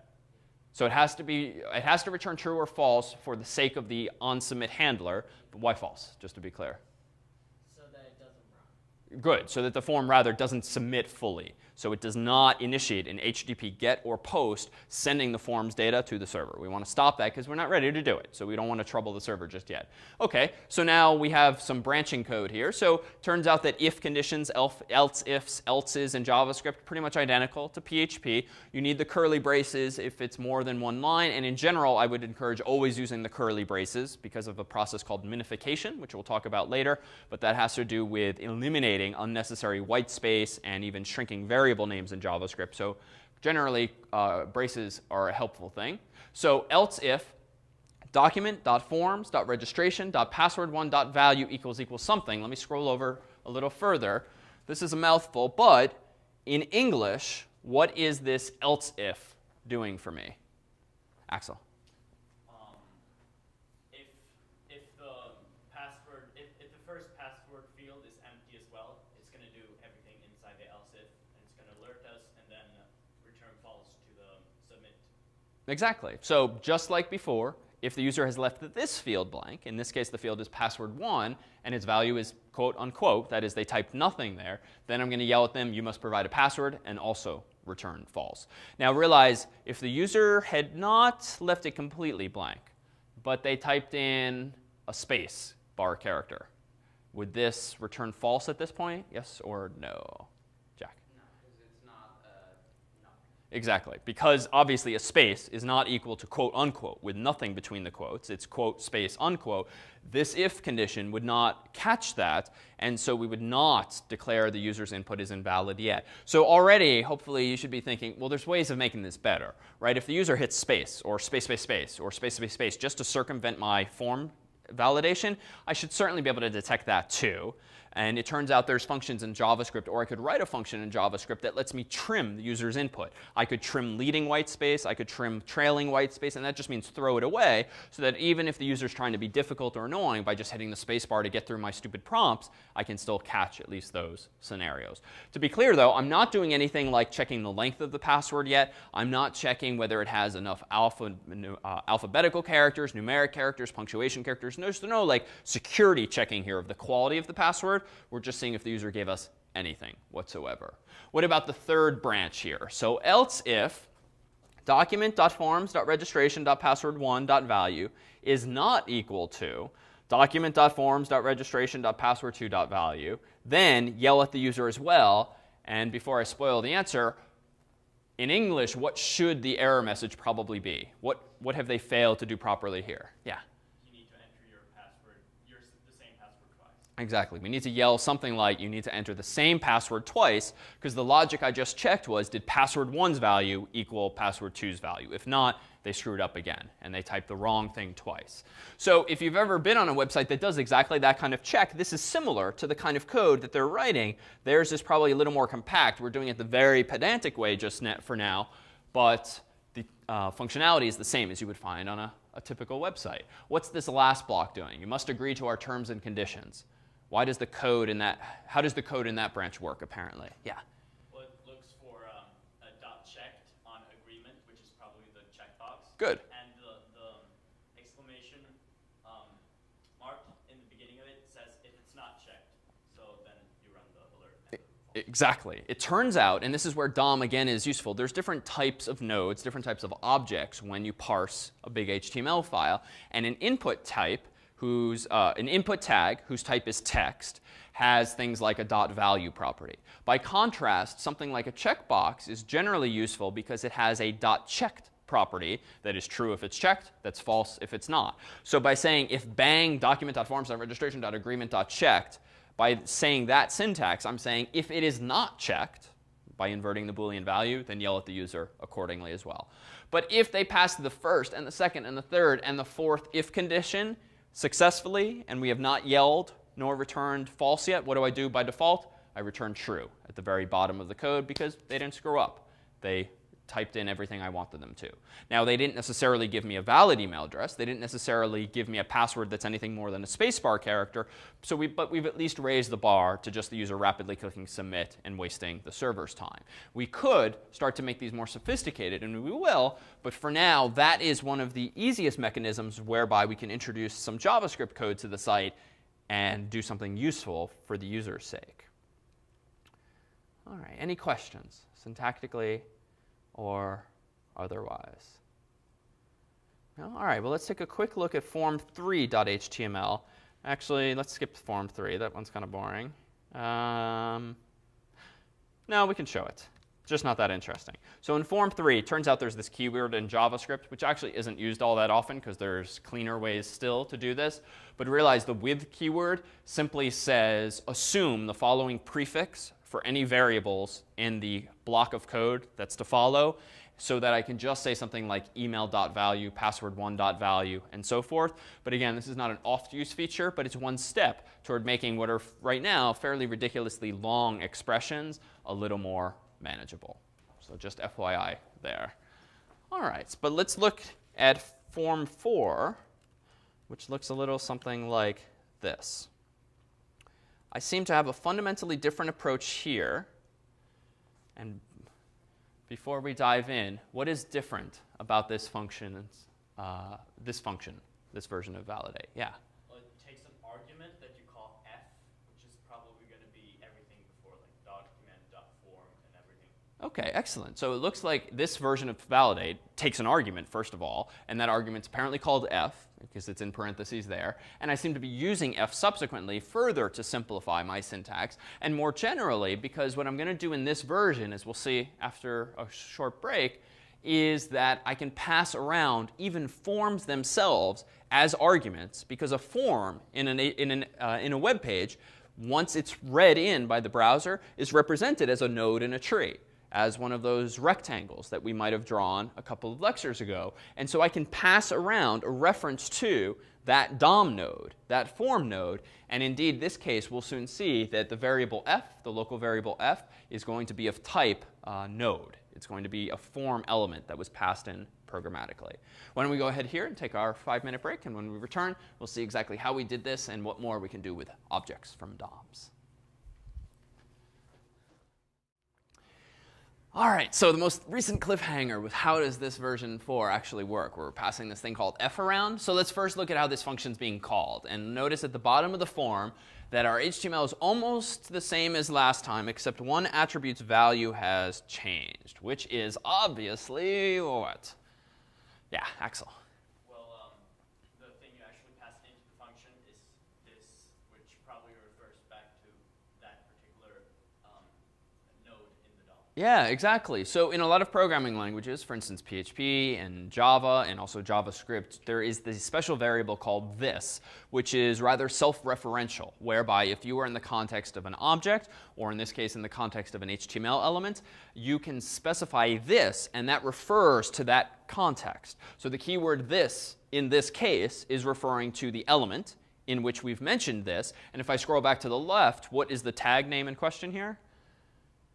So it has to be, it has to return true or false for the sake of the onSubmit handler. But why false, just to be clear? So that it doesn't run. good, so that the form rather doesn't submit fully. So it does not initiate an H T T P get or post sending the form's data to the server. We want to stop that because we're not ready to do it. So we don't want to trouble the server just yet. OK, so now we have some branching code here. So turns out that if conditions, elf, else ifs, else's in JavaScript pretty much identical to P H P. You need the curly braces if it's more than one line. And in general, I would encourage always using the curly braces because of a process called minification, which we'll talk about later. But that has to do with eliminating unnecessary white space and even shrinking very variable names in JavaScript. So generally, uh, braces are a helpful thing. So else if document.forms.registration.password one.value equals equals something. Let me scroll over a little further. This is a mouthful, but in English, what is this else if doing for me? Axel. Exactly. So just like before, if the user has left this field blank, in this case the field is password one, and its value is quote unquote, that is they typed nothing there, then I'm going to yell at them, you must provide a password, and also return false. Now realize if the user had not left it completely blank, but they typed in a space bar character, would this return false at this point? Yes or no? Exactly, because obviously a space is not equal to quote unquote with nothing between the quotes. It's quote space unquote. This if condition would not catch that, and so we would not declare the user's input is invalid yet. So already, hopefully, you should be thinking, well, there's ways of making this better, right? If the user hits space or space space space or space space space just to circumvent my form validation, I should certainly be able to detect that too. And it turns out there's functions in JavaScript, or I could write a function in JavaScript that lets me trim the user's input. I could trim leading white space. I could trim trailing white space. And that just means throw it away so that even if the user's trying to be difficult or annoying by just hitting the space bar to get through my stupid prompts, I can still catch at least those scenarios. To be clear, though, I'm not doing anything like checking the length of the password yet. I'm not checking whether it has enough alpha, uh, alphabetical characters, numeric characters, punctuation characters. There's no like security checking here of the quality of the password. We're just seeing if the user gave us anything whatsoever. What about the third branch here? So else if document.forms.registration.password one.value is not equal to document.forms.registration.password two.value, then yell at the user as well. And before I spoil the answer, in English, what should the error message probably be? What, what have they failed to do properly here? Yeah. Exactly. We need to yell something like, you need to enter the same password twice, because the logic I just checked was, did password one's value equal password two's value? If not, they screwed up again, and they typed the wrong thing twice. So if you've ever been on a website that does exactly that kind of check, this is similar to the kind of code that they're writing. Theirs is probably a little more compact. We're doing it the very pedantic way just for now, but the uh, functionality is the same as you would find on a, a typical website. What's this last block doing? You must agree to our terms and conditions. Why does the code in that, how does the code in that branch work, apparently? Yeah? Well, it looks for um, a dot checked on agreement, which is probably the checkbox. Good. And the, the exclamation um, mark in the beginning of it says if it's not checked. So then you run the alert. And it, exactly. It turns out, and this is where D O M, again, is useful. There's different types of nodes, different types of objects when you parse a big H T M L file. And an input type, whose uh, an input tag whose type is text, has things like a dot value property. By contrast, something like a checkbox is generally useful because it has a dot checked property that is true if it's checked, that's false if it's not. So by saying if bang document.forms.registration.agreement.checked, by saying that syntax, I'm saying if it is not checked, by inverting the Boolean value, then yell at the user accordingly as well. But if they pass the first and the second and the third and the fourth if condition successfully, and we have not yelled nor returned false yet, what do I do by default? I return true at the very bottom of the code because they didn't screw up. They typed in everything I wanted them to. Now, they didn't necessarily give me a valid email address. They didn't necessarily give me a password that's anything more than a spacebar character. So we, but we've at least raised the bar to just the user rapidly clicking submit and wasting the server's time. We could start to make these more sophisticated, and we will. But for now, that is one of the easiest mechanisms whereby we can introduce some JavaScript code to the site and do something useful for the user's sake. All right, any questions, syntactically or otherwise? No? All right, well, let's take a quick look at form three dot H T M L. Actually, let's skip form three. That one's kind of boring. Um, no, we can show it. Just not that interesting. So in form three, turns out there's this keyword in JavaScript, which actually isn't used all that often because there's cleaner ways still to do this. But realize the with keyword simply says assume the following prefix for any variables in the block of code that's to follow, so that I can just say something like email.value, password one dot value, and so forth. But again, this is not an oft-used feature, but it's one step toward making what are right now fairly ridiculously long expressions a little more manageable. So just F Y I there. All right, but let's look at form four, which looks a little something like this. I seem to have a fundamentally different approach here. And before we dive in, what is different about this function, uh, this function, this version of validate? Yeah? Well, it takes an argument that you call f, which is probably going to be everything before, like document.form and everything. OK, excellent. So it looks like this version of validate takes an argument, first of all. And that argument's apparently called f, because it's in parentheses there. And I seem to be using f subsequently further to simplify my syntax. And more generally, because what I'm going to do in this version, as we'll see after a short break, is that I can pass around even forms themselves as arguments. Because a form in, an, in, an, uh, in a web page, once it's read in by the browser, is represented as a node in a tree, as one of those rectangles that we might have drawn a couple of lectures ago. And so I can pass around a reference to that D O M node, that form node. And indeed, this case, we'll soon see that the variable f, the local variable f, is going to be of type uh, node. It's going to be a form element that was passed in programmatically. Why don't we go ahead here and take our five-minute break. And when we return, we'll see exactly how we did this and what more we can do with objects from D O Ms. All right, so the most recent cliffhanger was how does this version four actually work? We're passing this thing called f around. So let's first look at how this function's being called. And notice at the bottom of the form that our H T M L is almost the same as last time, except one attribute's value has changed, which is obviously what? Yeah, Axel. Yeah, exactly. So in a lot of programming languages, for instance, P H P and Java and also JavaScript, there is this special variable called this, which is rather self-referential, whereby if you are in the context of an object, or in this case in the context of an H T M L element, you can specify this, and that refers to that context. So the keyword this in this case is referring to the element in which we've mentioned this. And if I scroll back to the left, what is the tag name in question here?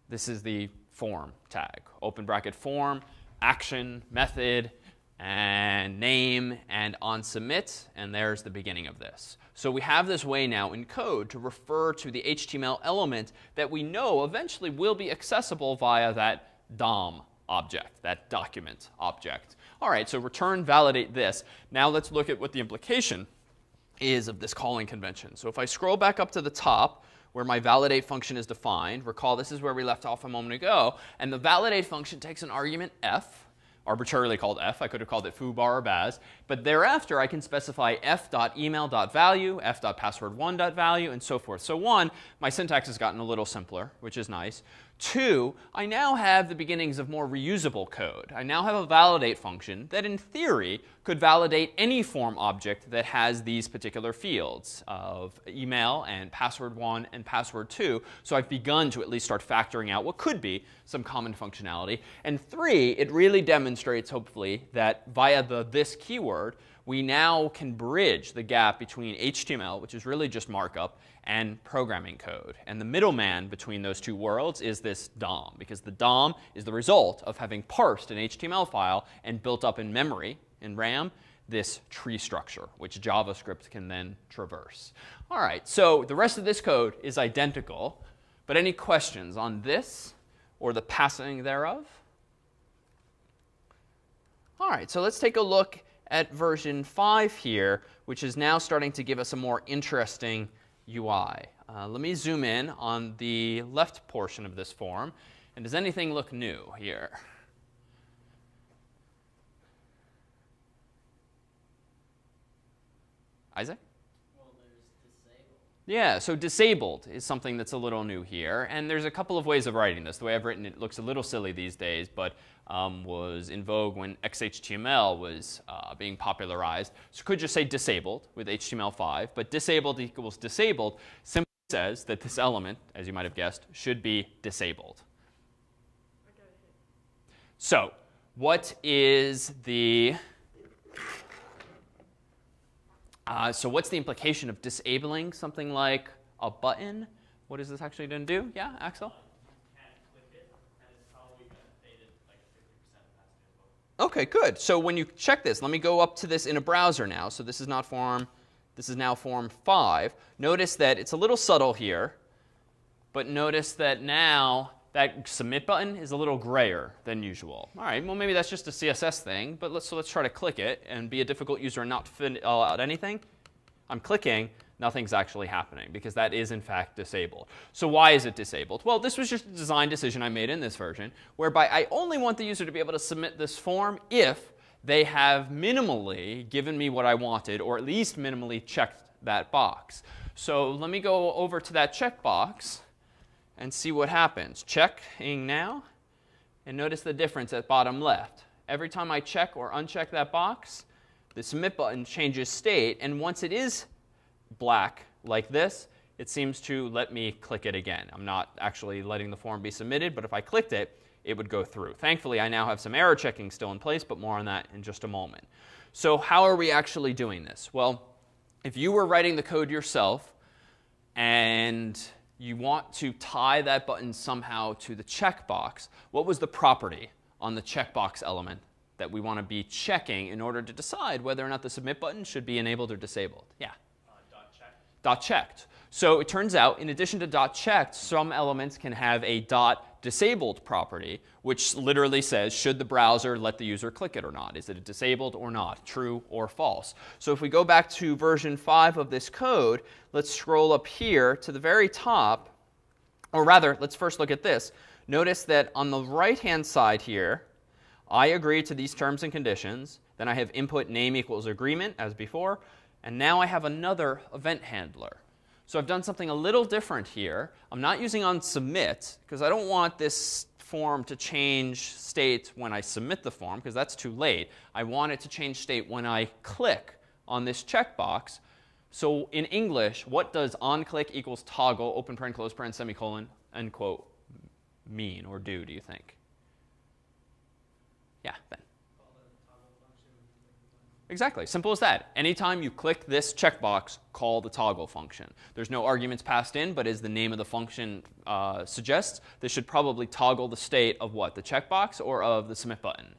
This is the form tag, open bracket form, action, method, and name, and on submit. And there's the beginning of this. So we have this way now in code to refer to the H T M L element that we know eventually will be accessible via that D O M object, that document object. All right, so return validate this. Now let's look at what the implication is of this calling convention. So if I scroll back up to the top, where my validate function is defined. Recall, this is where we left off a moment ago. And the validate function takes an argument f, arbitrarily called f. I could have called it foobar or baz. But thereafter, I can specify f.email.value, f.password one dot value, and so forth. So one, my syntax has gotten a little simpler, which is nice. Two, I now have the beginnings of more reusable code. I now have a validate function that, in theory, could validate any form object that has these particular fields of email and password one and password two. So I've begun to at least start factoring out what could be some common functionality. And three, it really demonstrates, hopefully, that via the this keyword, we now can bridge the gap between H T M L, which is really just markup, and programming code. And the middleman between those two worlds is this D O M, because the D O M is the result of having parsed an H T M L file and built up in memory, in RAM, this tree structure, which JavaScript can then traverse. All right, so the rest of this code is identical. But any questions on this or the passing thereof? All right, so let's take a look at version five here, which is now starting to give us a more interesting U I. Uh, let me zoom in on the left portion of this form. And does anything look new here? Isaac? Well, there's disabled. Yeah, so disabled is something that's a little new here. And there's a couple of ways of writing this. The way I've written it looks a little silly these days, but um, was in vogue when X H T M L was uh, being popularized. So could just say disabled with H T M L five. But disabled equals disabled simply says that this element, as you might have guessed, should be disabled. So what is the uh, so what's the implication of disabling something like a button? What is this actually going to do? Yeah, Axel? OK, good. So when you check this, let me go up to this in a browser now. So this is not form. This is now form five. Notice that it's a little subtle here. But notice that now that submit button is a little grayer than usual. All right, well, maybe that's just a C S S thing. But let's, so let's try to click it and be a difficult user and not fill out anything. I'm clicking. Nothing's actually happening because that is, in fact, disabled. So why is it disabled? Well, this was just a design decision I made in this version whereby I only want the user to be able to submit this form if they have minimally given me what I wanted or at least minimally checked that box. So let me go over to that checkbox and see what happens. Checking now. And notice the difference at bottom left. Every time I check or uncheck that box, the submit button changes state. And once it is black like this, it seems to let me click it again. I'm not actually letting the form be submitted. But if I clicked it, it would go through. Thankfully, I now have some error checking still in place, but more on that in just a moment. So how are we actually doing this? Well, if you were writing the code yourself and you want to tie that button somehow to the checkbox, what was the property on the checkbox element that we want to be checking in order to decide whether or not the submit button should be enabled or disabled? Yeah? Uh, dot checked. Dot checked. So it turns out, in addition to dot checked, some elements can have a dot disabled property, which literally says, should the browser let the user click it or not? Is it disabled or not? True or false? So if we go back to version five of this code, let's scroll up here to the very top. Or rather, let's first look at this. Notice that on the right-hand side here, I agree to these terms and conditions. Then I have input name equals agreement, as before. And now I have another event handler. So I've done something a little different here. I'm not using on submit because I don't want this form to change state when I submit the form because that's too late. I want it to change state when I click on this checkbox. So in English, what does onClick equals toggle, open paren, close paren, semicolon, end quote, mean or do, do you think? Yeah, Ben. Exactly. Simple as that. Anytime you click this checkbox, call the toggle function. There's no arguments passed in, but as the name of the function uh, suggests, this should probably toggle the state of what? The checkbox or of the submit button?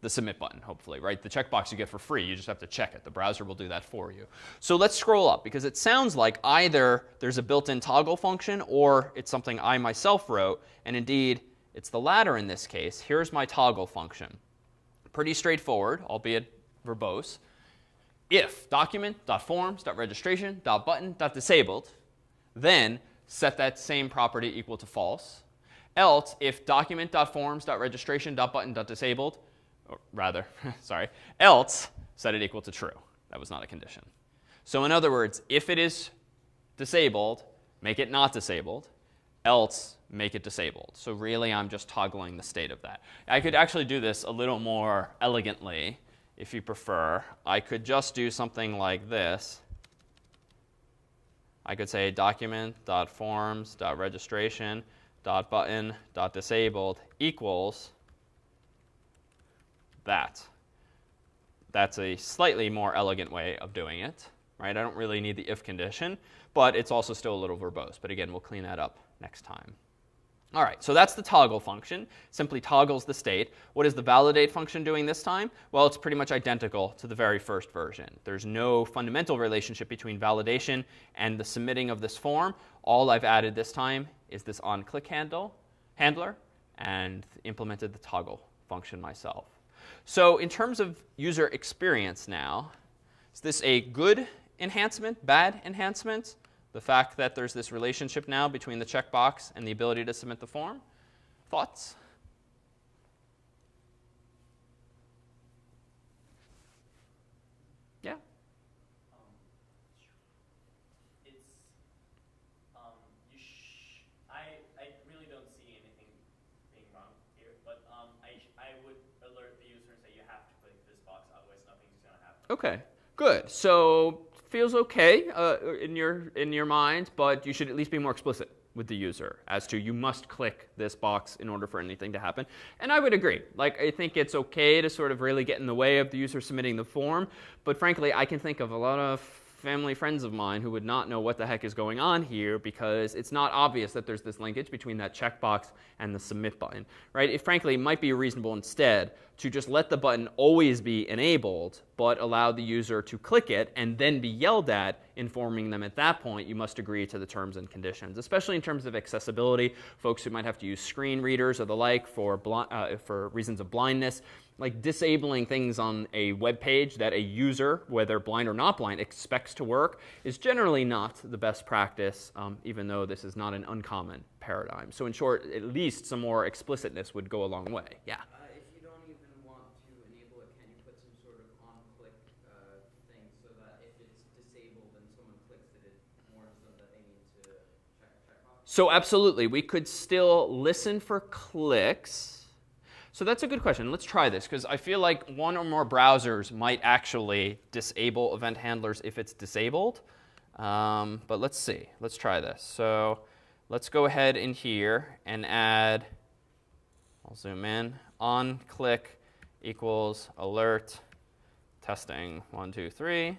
The submit button, hopefully, right? The checkbox you get for free. You just have to check it. The browser will do that for you. So let's scroll up because it sounds like either there's a built-in toggle function or it's something I myself wrote. And indeed, it's the latter in this case. Here's my toggle function. Pretty straightforward, albeit verbose. If document.forms.registration.button.disabled, then set that same property equal to false. Else, if document.forms.registration.button.disabled, or rather, sorry, else set it equal to true. That was not a condition. So in other words, if it is disabled, make it not disabled. Else, make it disabled. So really, I'm just toggling the state of that. I could actually do this a little more elegantly, if you prefer. I could just do something like this. I could say document.forms.registration.button.disabled equals that. That's a slightly more elegant way of doing it, right? I don't really need the if condition, but it's also still a little verbose. But again, we'll clean that up next time. All right, so that's the toggle function. Simply toggles the state. What is the validate function doing this time? Well, it's pretty much identical to the very first version. There's no fundamental relationship between validation and the submitting of this form. All I've added this time is this onClick handle, handler and implemented the toggle function myself. So in terms of user experience now, is this a good enhancement, bad enhancement? The fact that there's this relationship now between the checkbox and the ability to submit the form. Thoughts? Yeah? Um, it's, um, you sh I, I really don't see anything being wrong here, but um, I, I would alert the user and say you have to click this box, otherwise nothing's going to happen. OK, good. So feels okay uh, in your in your mind, but you should at least be more explicit with the user as to you must click this box in order for anything to happen. And I would agree. Like, I think it's okay to sort of really get in the way of the user submitting the form, but frankly, I can think of a lot of family friends of mine who would not know what the heck is going on here because it's not obvious that there's this linkage between that checkbox and the submit button, right? It frankly might be reasonable instead to just let the button always be enabled but allow the user to click it and then be yelled at, informing them at that point you must agree to the terms and conditions, especially in terms of accessibility. Folks who might have to use screen readers or the like for, uh, for reasons of blindness. Like disabling things on a web page that a user, whether blind or not blind, expects to work is generally not the best practice, um, even though this is not an uncommon paradigm. So in short, at least some more explicitness would go a long way. Yeah? Uh, if you don't even want to enable it, can you put some sort of on-click uh, thing so that if it's disabled and someone clicks it, it warns them that they need to check check off? So absolutely. We could still listen for clicks. So that's a good question. Let's try this, because I feel like one or more browsers might actually disable event handlers if it's disabled. Um, but let's see. Let's try this. So let's go ahead in here and add, I'll zoom in, on click equals alert testing one, two, three.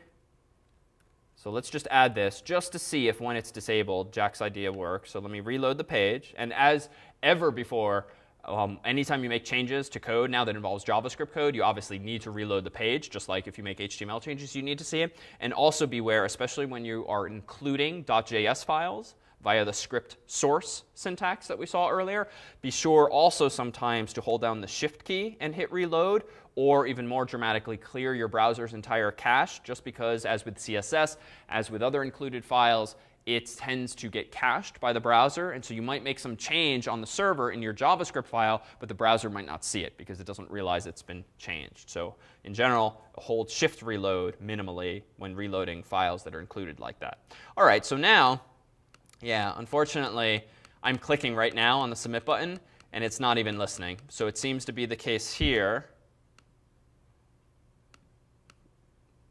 So let's just add this just to see if when it's disabled, Jack's idea works. So let me reload the page. And as ever before, Um, anytime you make changes to code now that involves JavaScript code, you obviously need to reload the page, just like if you make H T M L changes, you need to see it. And also beware, especially when you are including .js files via the script source syntax that we saw earlier, be sure also sometimes to hold down the shift key and hit reload, or even more dramatically, clear your browser's entire cache, just because as with C S S, as with other included files, it tends to get cached by the browser. And so you might make some change on the server in your JavaScript file, but the browser might not see it because it doesn't realize it's been changed. So in general, hold shift reload minimally when reloading files that are included like that. All right, so now, yeah, unfortunately, I'm clicking right now on the submit button, and it's not even listening. So it seems to be the case here.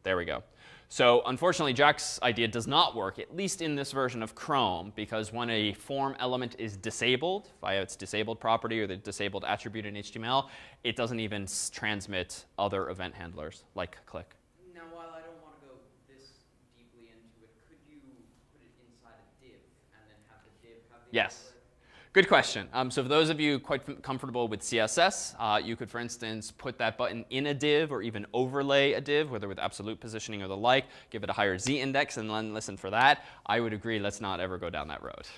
There we go. So unfortunately, Jack's idea does not work, at least in this version of Chrome, because when a form element is disabled via its disabled property or the disabled attribute in H T M L, it doesn't even transmit other event handlers like click. Now, while I don't want to go this deeply into it, could you put it inside a div and then have the div have the Yes. handler? Good question. Um, so for those of you quite comfortable with C S S, uh, you could, for instance, put that button in a div or even overlay a div, whether with absolute positioning or the like, give it a higher z-index, and then listen for that. I would agree, let's not ever go down that road.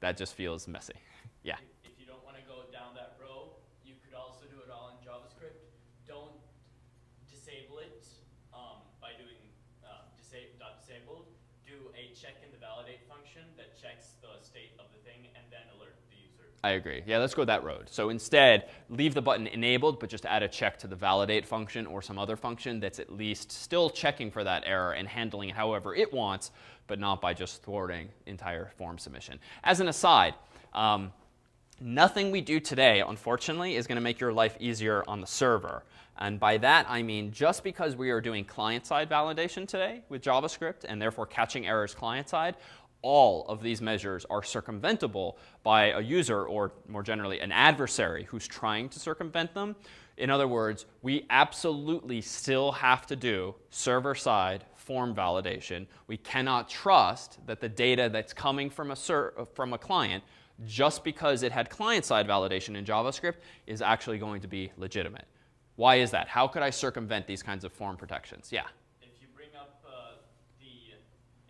That just feels messy. Yeah? If, if you don't want to go down that road, you could also do it all in JavaScript. Don't disable it um, by doing uh, .disabled. Do a check in the validate function that checks the state of the thing and then alert the user. I agree. Yeah, let's go that road. So instead, leave the button enabled, but just add a check to the validate function or some other function that's at least still checking for that error and handling it however it wants, but not by just thwarting entire form submission. As an aside, um, nothing we do today, unfortunately, is going to make your life easier on the server. And by that, I mean just because we are doing client-side validation today with JavaScript and therefore catching errors client-side, all of these measures are circumventable by a user or, more generally, an adversary who's trying to circumvent them. In other words, we absolutely still have to do server-side form validation. We cannot trust that the data that's coming from a, ser- from a client just because it had client-side validation in JavaScript is actually going to be legitimate. Why is that? How could I circumvent these kinds of form protections? Yeah? If you bring up uh, the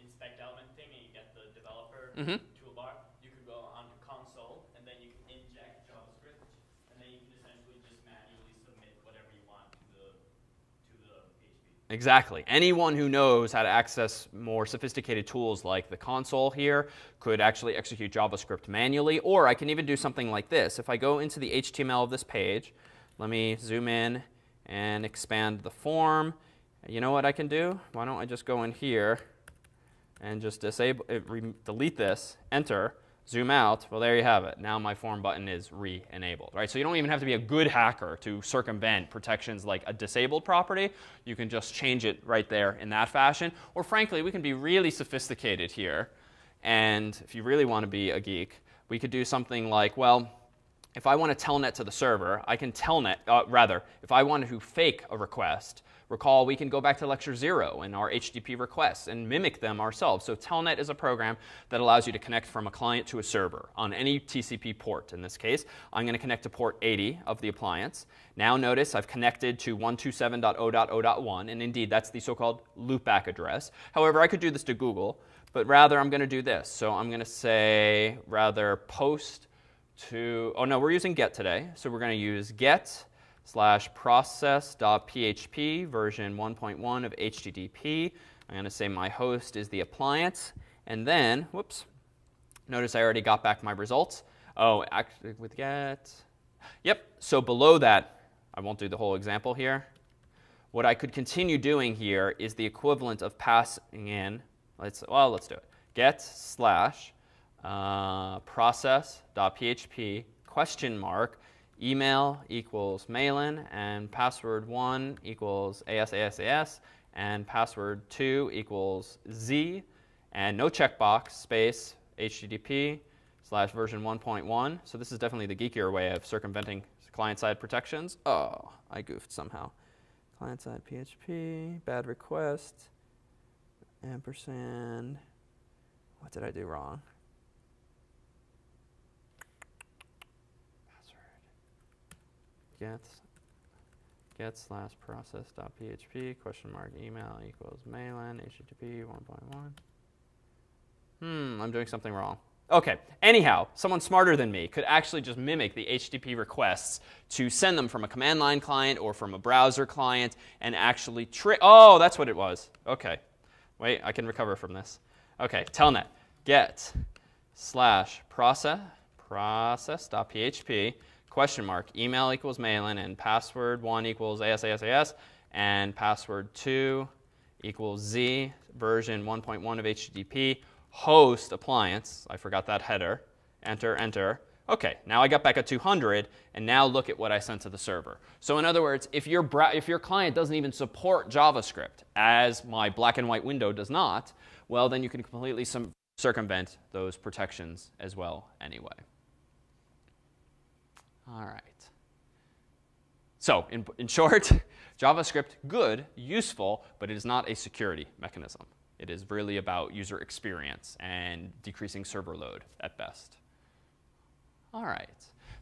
inspect element thing and you get the developer mm-hmm. toolbar, you could go onto console and then you can inject JavaScript and then you can essentially just manually submit whatever you want to the, to the P H P. Exactly. Anyone who knows how to access more sophisticated tools like the console here could actually execute JavaScript manually, or I can even do something like this. If I go into the H T M L of this page, let me zoom in and expand the form. You know what I can do? Why don't I just go in here and just disable, delete this, enter, zoom out. Well, there you have it. Now my form button is re-enabled, right? So you don't even have to be a good hacker to circumvent protections like a disabled property. You can just change it right there in that fashion. Or frankly, we can be really sophisticated here. And if you really want to be a geek, we could do something like, well, if I want to telnet to the server, I can telnet, uh, rather, if I wanted to fake a request, recall, we can go back to lecture zero and our H T T P requests and mimic them ourselves. So telnet is a program that allows you to connect from a client to a server on any T C P port. In this case, I'm going to connect to port eighty of the appliance. Now notice I've connected to one twenty-seven dot zero dot zero dot one, and indeed that's the so-called loopback address. However, I could do this to Google, but rather I'm going to do this. So I'm going to say rather post to, oh no, we're using get today. So we're going to use get slash process.php version one point one of H T T P. I'm going to say my host is the appliance. And then, whoops, notice I already got back my results. Oh, actually with get. Yep, so below that, I won't do the whole example here. What I could continue doing here is the equivalent of passing in, let's, well, let's do it. Get slash uh, process.php question mark email equals Malin, and password one equals asasas, and password two equals z, and no checkbox, space, http slash version one point one. So this is definitely the geekier way of circumventing client-side protections. Oh, I goofed somehow. Client-side P H P, bad request, ampersand. What did I do wrong? Get, get slash process.php question mark email equals Malin H T T P one point one. Hmm, I'm doing something wrong. OK. Anyhow, someone smarter than me could actually just mimic the H T T P requests to send them from a command line client or from a browser client and actually trick. Oh, that's what it was. OK. Wait, I can recover from this. OK, telnet. Get slash process, process.php question mark email equals Malin, and password one equals asasas, and password two equals z, version one point one of H T T P, host appliance. I forgot that header. Enter, enter. OK, now I got back at two hundred, and now look at what I sent to the server. So in other words, if your, if your client doesn't even support JavaScript, as my black and white window does not, well, then you can completely circumvent those protections as well anyway. All right. So in, in short, JavaScript, good, useful, but it is not a security mechanism. It is really about user experience and decreasing server load at best. All right.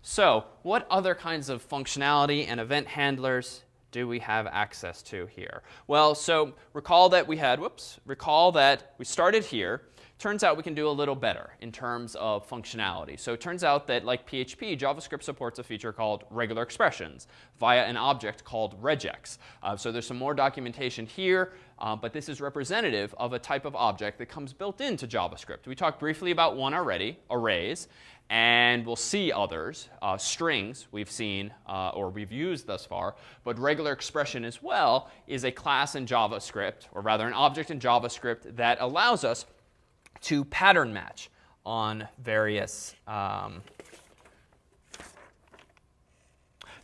So what other kinds of functionality and event handlers do we have access to here? Well, so recall that we had, whoops, recall that we started here. Turns out we can do a little better in terms of functionality. So it turns out that like P H P, JavaScript supports a feature called regular expressions via an object called regex. Uh, so there's some more documentation here, uh, but this is representative of a type of object that comes built into JavaScript. We talked briefly about one already, arrays, and we'll see others. Uh, strings we've seen uh, or we've used thus far, but regular expression as well is a class in JavaScript, or rather an object in JavaScript that allows us to pattern match on various, um,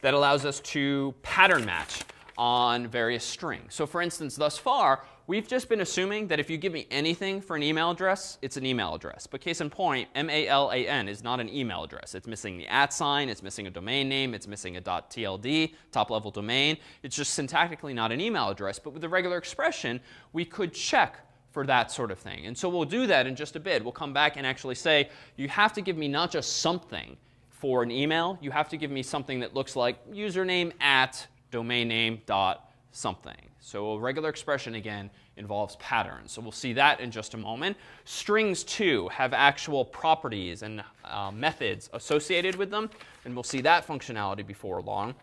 that allows us to pattern match on various strings. So for instance, thus far, we've just been assuming that if you give me anything for an email address, it's an email address. But case in point, M A L A N is not an email address. It's missing the at sign. It's missing a domain name. It's missing a .tld, top-level domain. It's just syntactically not an email address. But with the regular expression, we could check for that sort of thing. And so we'll do that in just a bit. We'll come back and actually say, you have to give me not just something for an email. You have to give me something that looks like username at domain name dot something. So a regular expression, again, involves patterns. So we'll see that in just a moment. Strings, too, have actual properties and uh, methods associated with them. And we'll see that functionality before long.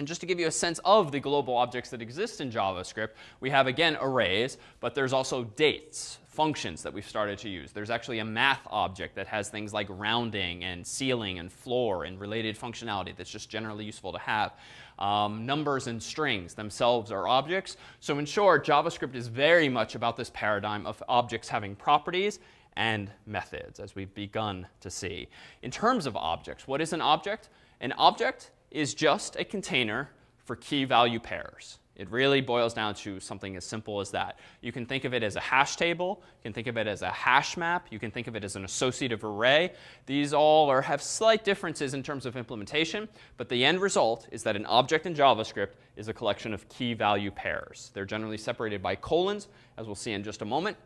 And just to give you a sense of the global objects that exist in JavaScript, we have, again, arrays, but there's also dates, functions that we've started to use. There's actually a math object that has things like rounding and ceiling and floor and related functionality that's just generally useful to have. Um, numbers and strings themselves are objects. So in short, JavaScript is very much about this paradigm of objects having properties and methods, as we've begun to see. In terms of objects, what is an object? An object is just a container for key value pairs. It really boils down to something as simple as that. You can think of it as a hash table. You can think of it as a hash map. You can think of it as an associative array. These all are, have slight differences in terms of implementation, but the end result is that an object in JavaScript is a collection of key value pairs. They're generally separated by colons, as we'll see in just a moment.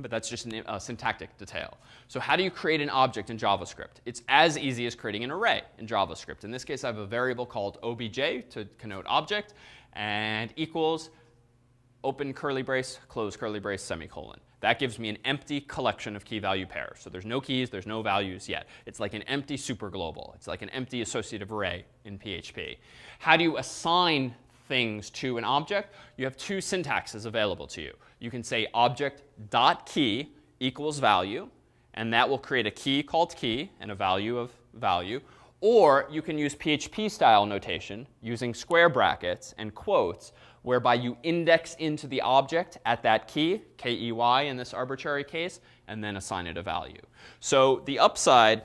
But that's just a uh, syntactic detail. So how do you create an object in JavaScript? It's as easy as creating an array in JavaScript. In this case, I have a variable called obj to connote object, and equals open curly brace, close curly brace, semicolon. That gives me an empty collection of key value pairs. So there's no keys, there's no values yet. It's like an empty superglobal. It's like an empty associative array in P H P. How do you assign things to an object? You have two syntaxes available to you. You can say object.key equals value, and that will create a key called key and a value of value. Or you can use P H P style notation using square brackets and quotes, whereby you index into the object at that key, K E Y in this arbitrary case, and then assign it a value. So the upside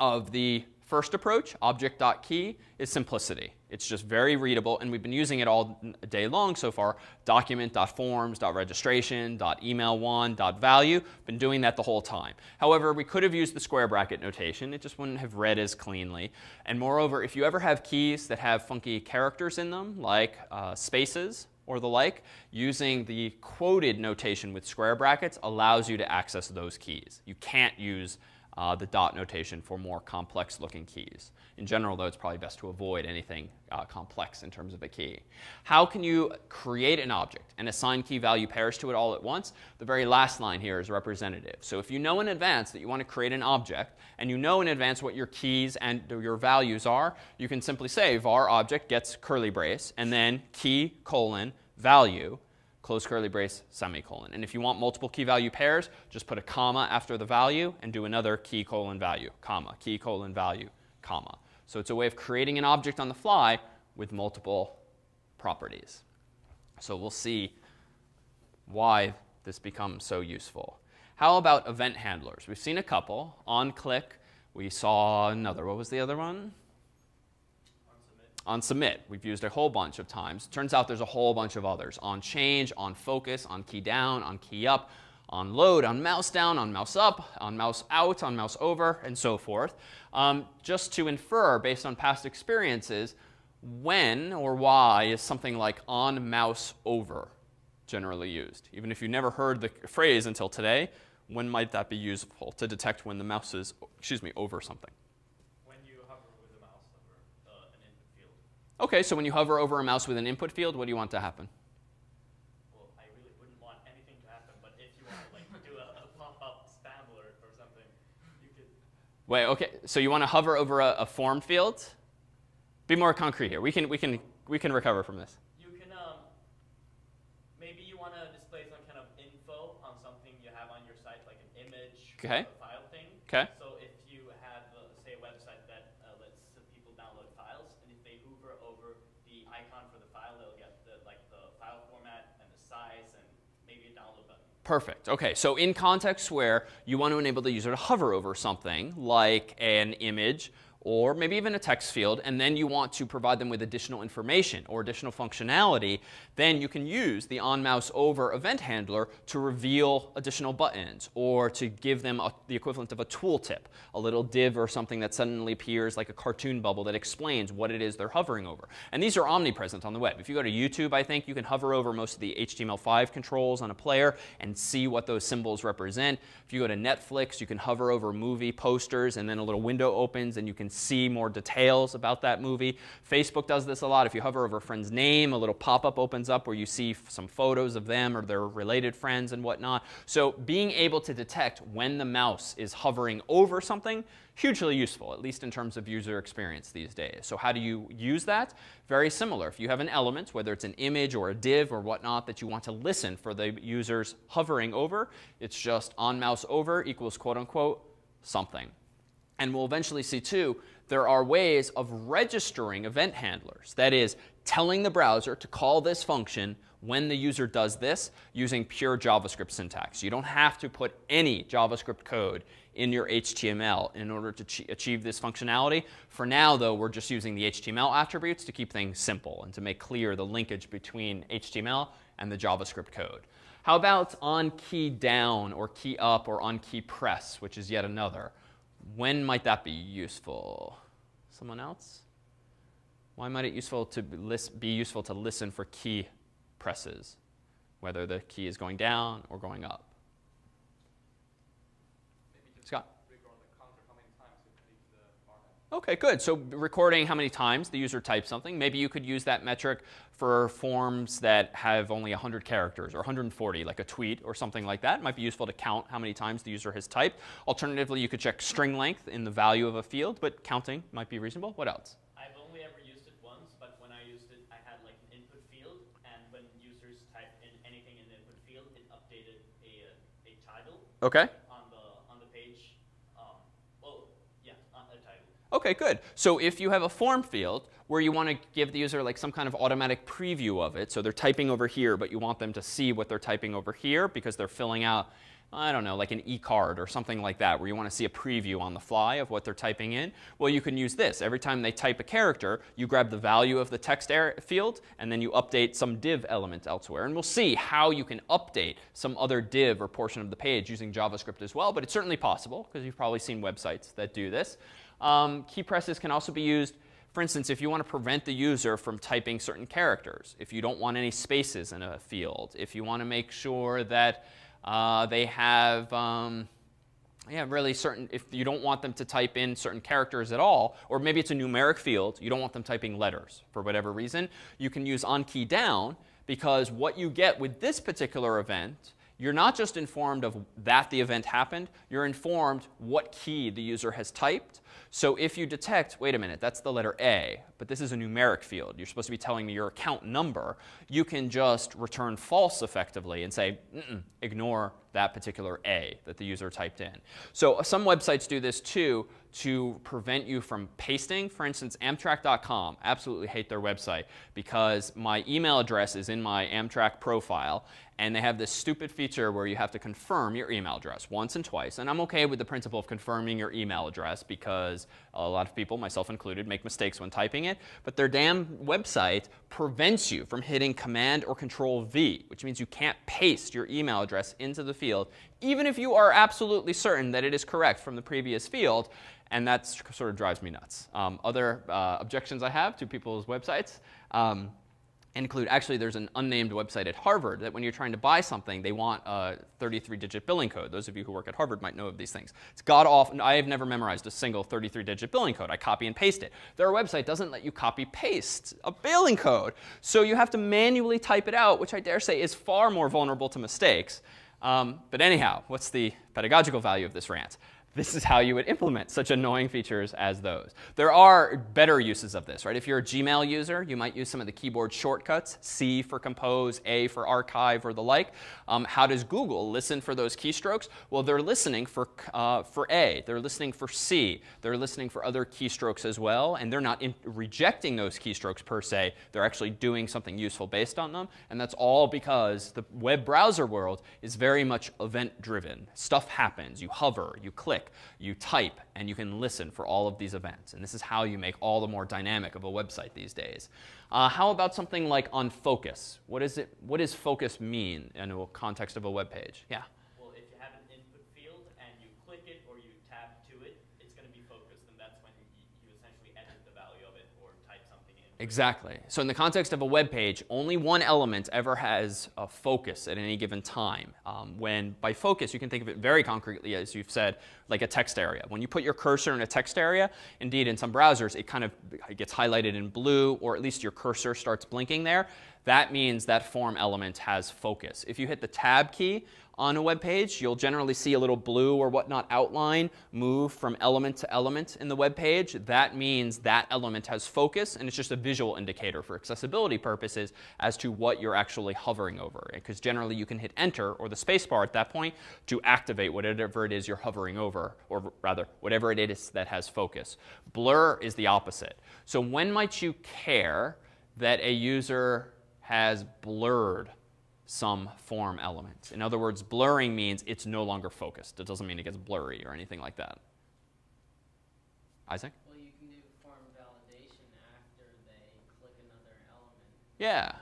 of the first approach, object.key, is simplicity. It's just very readable, and we've been using it all day long so far. document.forms.registration.email one.value. Been doing that the whole time. However, we could have used the square bracket notation. It just wouldn't have read as cleanly. And moreover, if you ever have keys that have funky characters in them, like uh, spaces or the like, using the quoted notation with square brackets allows you to access those keys. You can't use Uh, the dot notation for more complex looking keys. In general, though, it's probably best to avoid anything uh, complex in terms of a key. How can you create an object and assign key value pairs to it all at once? The very last line here is representative. So if you know in advance that you want to create an object, and you know in advance what your keys and your values are, you can simply say var object gets curly brace, and then key colon value, close curly brace, semicolon. And if you want multiple key value pairs, just put a comma after the value and do another key colon value, comma, key colon value, comma. So it's a way of creating an object on the fly with multiple properties. So we'll see why this becomes so useful. How about event handlers? We've seen a couple. On click, we saw another. What was the other one? On submit, we've used a whole bunch of times. Turns out there's a whole bunch of others. On change, on focus, on key down, on key up, on load, on mouse down, on mouse up, on mouse out, on mouse over, and so forth. Um, just to infer based on past experiences, when or why is something like on mouse over generally used? Even if you never heard the phrase until today, when might that be useful to detect when the mouse is, excuse me, over something? OK, so when you hover over a mouse with an input field, what do you want to happen? Well, I really wouldn't want anything to happen. But if you want to like, do a, a pop-up spam alert or something, you could. Wait, OK. So you want to hover over a, a form field? Be more concrete here. We can, we can, we can recover from this. You can um, maybe you want to display some kind of info on something you have on your site, like an image okay. or a file thing. Okay. So perfect. OK, so in contexts where you want to enable the user to hover over something, like an image or maybe even a text field, and then you want to provide them with additional information or additional functionality, then you can use the onMouseOver event handler to reveal additional buttons or to give them a, the equivalent of a tooltip, a little div or something that suddenly appears like a cartoon bubble that explains what it is they're hovering over. And these are omnipresent on the web. If you go to YouTube, I think, you can hover over most of the H T M L five controls on a player and see what those symbols represent. If you go to Netflix, you can hover over movie posters, and then a little window opens, and you can see more details about that movie. Facebook does this a lot. If you hover over a friend's name, a little pop-up opens up where you see some photos of them or their related friends and whatnot. So being able to detect when the mouse is hovering over something, hugely useful, at least in terms of user experience these days. So how do you use that? Very similar. If you have an element, whether it's an image or a div or whatnot, that you want to listen for the user's hovering over, it's just on mouse over equals quote unquote something. And we'll eventually see too, there are ways of registering event handlers. That is, telling the browser to call this function when the user does this using pure JavaScript syntax. You don't have to put any JavaScript code in your H T M L in order to achieve this functionality. For now, though, we're just using the H T M L attributes to keep things simple and to make clear the linkage between H T M L and the JavaScript code. How about on key down or key up or on key press, which is yet another? When might that be useful? Someone else? Why might it useful to be useful to listen for key presses, whether the key is going down or going up? Scott. OK, good. So recording how many times the user types something. Maybe you could use that metric for forms that have only one hundred characters or one hundred forty, like a tweet or something like that. It might be useful to count how many times the user has typed. Alternatively, you could check string length in the value of a field, but counting might be reasonable. What else? I've only ever used it once, but when I used it, I had like an input field. And when users typed in anything in the input field, it updated a, a title. OK. OK, good. So if you have a form field where you want to give the user like some kind of automatic preview of it, so they're typing over here, but you want them to see what they're typing over here because they're filling out, I don't know, like an e-card or something like that, where you want to see a preview on the fly of what they're typing in, well, you can use this. Every time they type a character, you grab the value of the text field, and then you update some div element elsewhere. And we'll see how you can update some other div or portion of the page using JavaScript as well. But it's certainly possible, because you've probably seen websites that do this. Um, key presses can also be used, for instance, if you want to prevent the user from typing certain characters, if you don't want any spaces in a field, if you want to make sure that uh, they have, um, yeah, really certain, if you don't want them to type in certain characters at all, or maybe it's a numeric field, you don't want them typing letters for whatever reason, you can use on key down, because what you get with this particular event, you're not just informed of that the event happened, you're informed what key the user has typed. So if you detect, wait a minute, that's the letter A, but this is a numeric field. You're supposed to be telling me your account number. You can just return false effectively and say, mm-mm, ignore that particular A that the user typed in. So some websites do this too to prevent you from pasting. For instance, Amtrak dot com, absolutely hate their website because my email address is in my Amtrak profile. And they have this stupid feature where you have to confirm your email address once and twice. And I'm OK with the principle of confirming your email address because a lot of people, myself included, make mistakes when typing it. But their damn website prevents you from hitting Command or Control V, which means you can't paste your email address into the field, even if you are absolutely certain that it is correct from the previous field. And that sort of drives me nuts. Um, other uh, objections I have to people's websites. Um, Include actually, there's an unnamed website at Harvard that when you're trying to buy something, they want a thirty-three digit billing code. Those of you who work at Harvard might know of these things. It's god awful. I have never memorized a single thirty-three digit billing code. I copy and paste it. Their website doesn't let you copy paste a billing code, so you have to manually type it out, which I dare say is far more vulnerable to mistakes. Um, but anyhow, what's the pedagogical value of this rant? This is how you would implement such annoying features as those. There are better uses of this, right? If you're a Gmail user, you might use some of the keyboard shortcuts, C for compose, A for archive, or the like. Um, how does Google listen for those keystrokes? Well, they're listening for, uh, for A. They're listening for C. They're listening for other keystrokes as well. And they're not in rejecting those keystrokes per se. They're actually doing something useful based on them. And that's all because the web browser world is very much event-driven. Stuff happens. You hover. You click. You type, and you can listen for all of these events. And this is how you make all the more dynamic of a website these days. Uh, how about something like on focus? What is it? What does focus mean in the context of a web page? Yeah. Well, if you have an input field and you click it or you tab to it, it's going to be focused, and that's when you essentially edit the value of it or type something in. Exactly. So in the context of a web page, only one element ever has a focus at any given time. Um, when by focus, you can think of it very concretely, as you've said, like a text area. When you put your cursor in a text area, indeed in some browsers, it kind of gets highlighted in blue, or at least your cursor starts blinking there. That means that form element has focus. If you hit the tab key on a web page, you'll generally see a little blue or whatnot outline move from element to element in the web page. That means that element has focus, and it's just a visual indicator for accessibility purposes as to what you're actually hovering over. Because generally you can hit enter or the space bar at that point to activate whatever it is you're hovering over, or rather whatever it is that has focus. Blur is the opposite. So when might you care that a user has blurred some form element? In other words, blurring means it's no longer focused. It doesn't mean it gets blurry or anything like that. Isaac? Well, you can do form validation after they click another element. Yeah,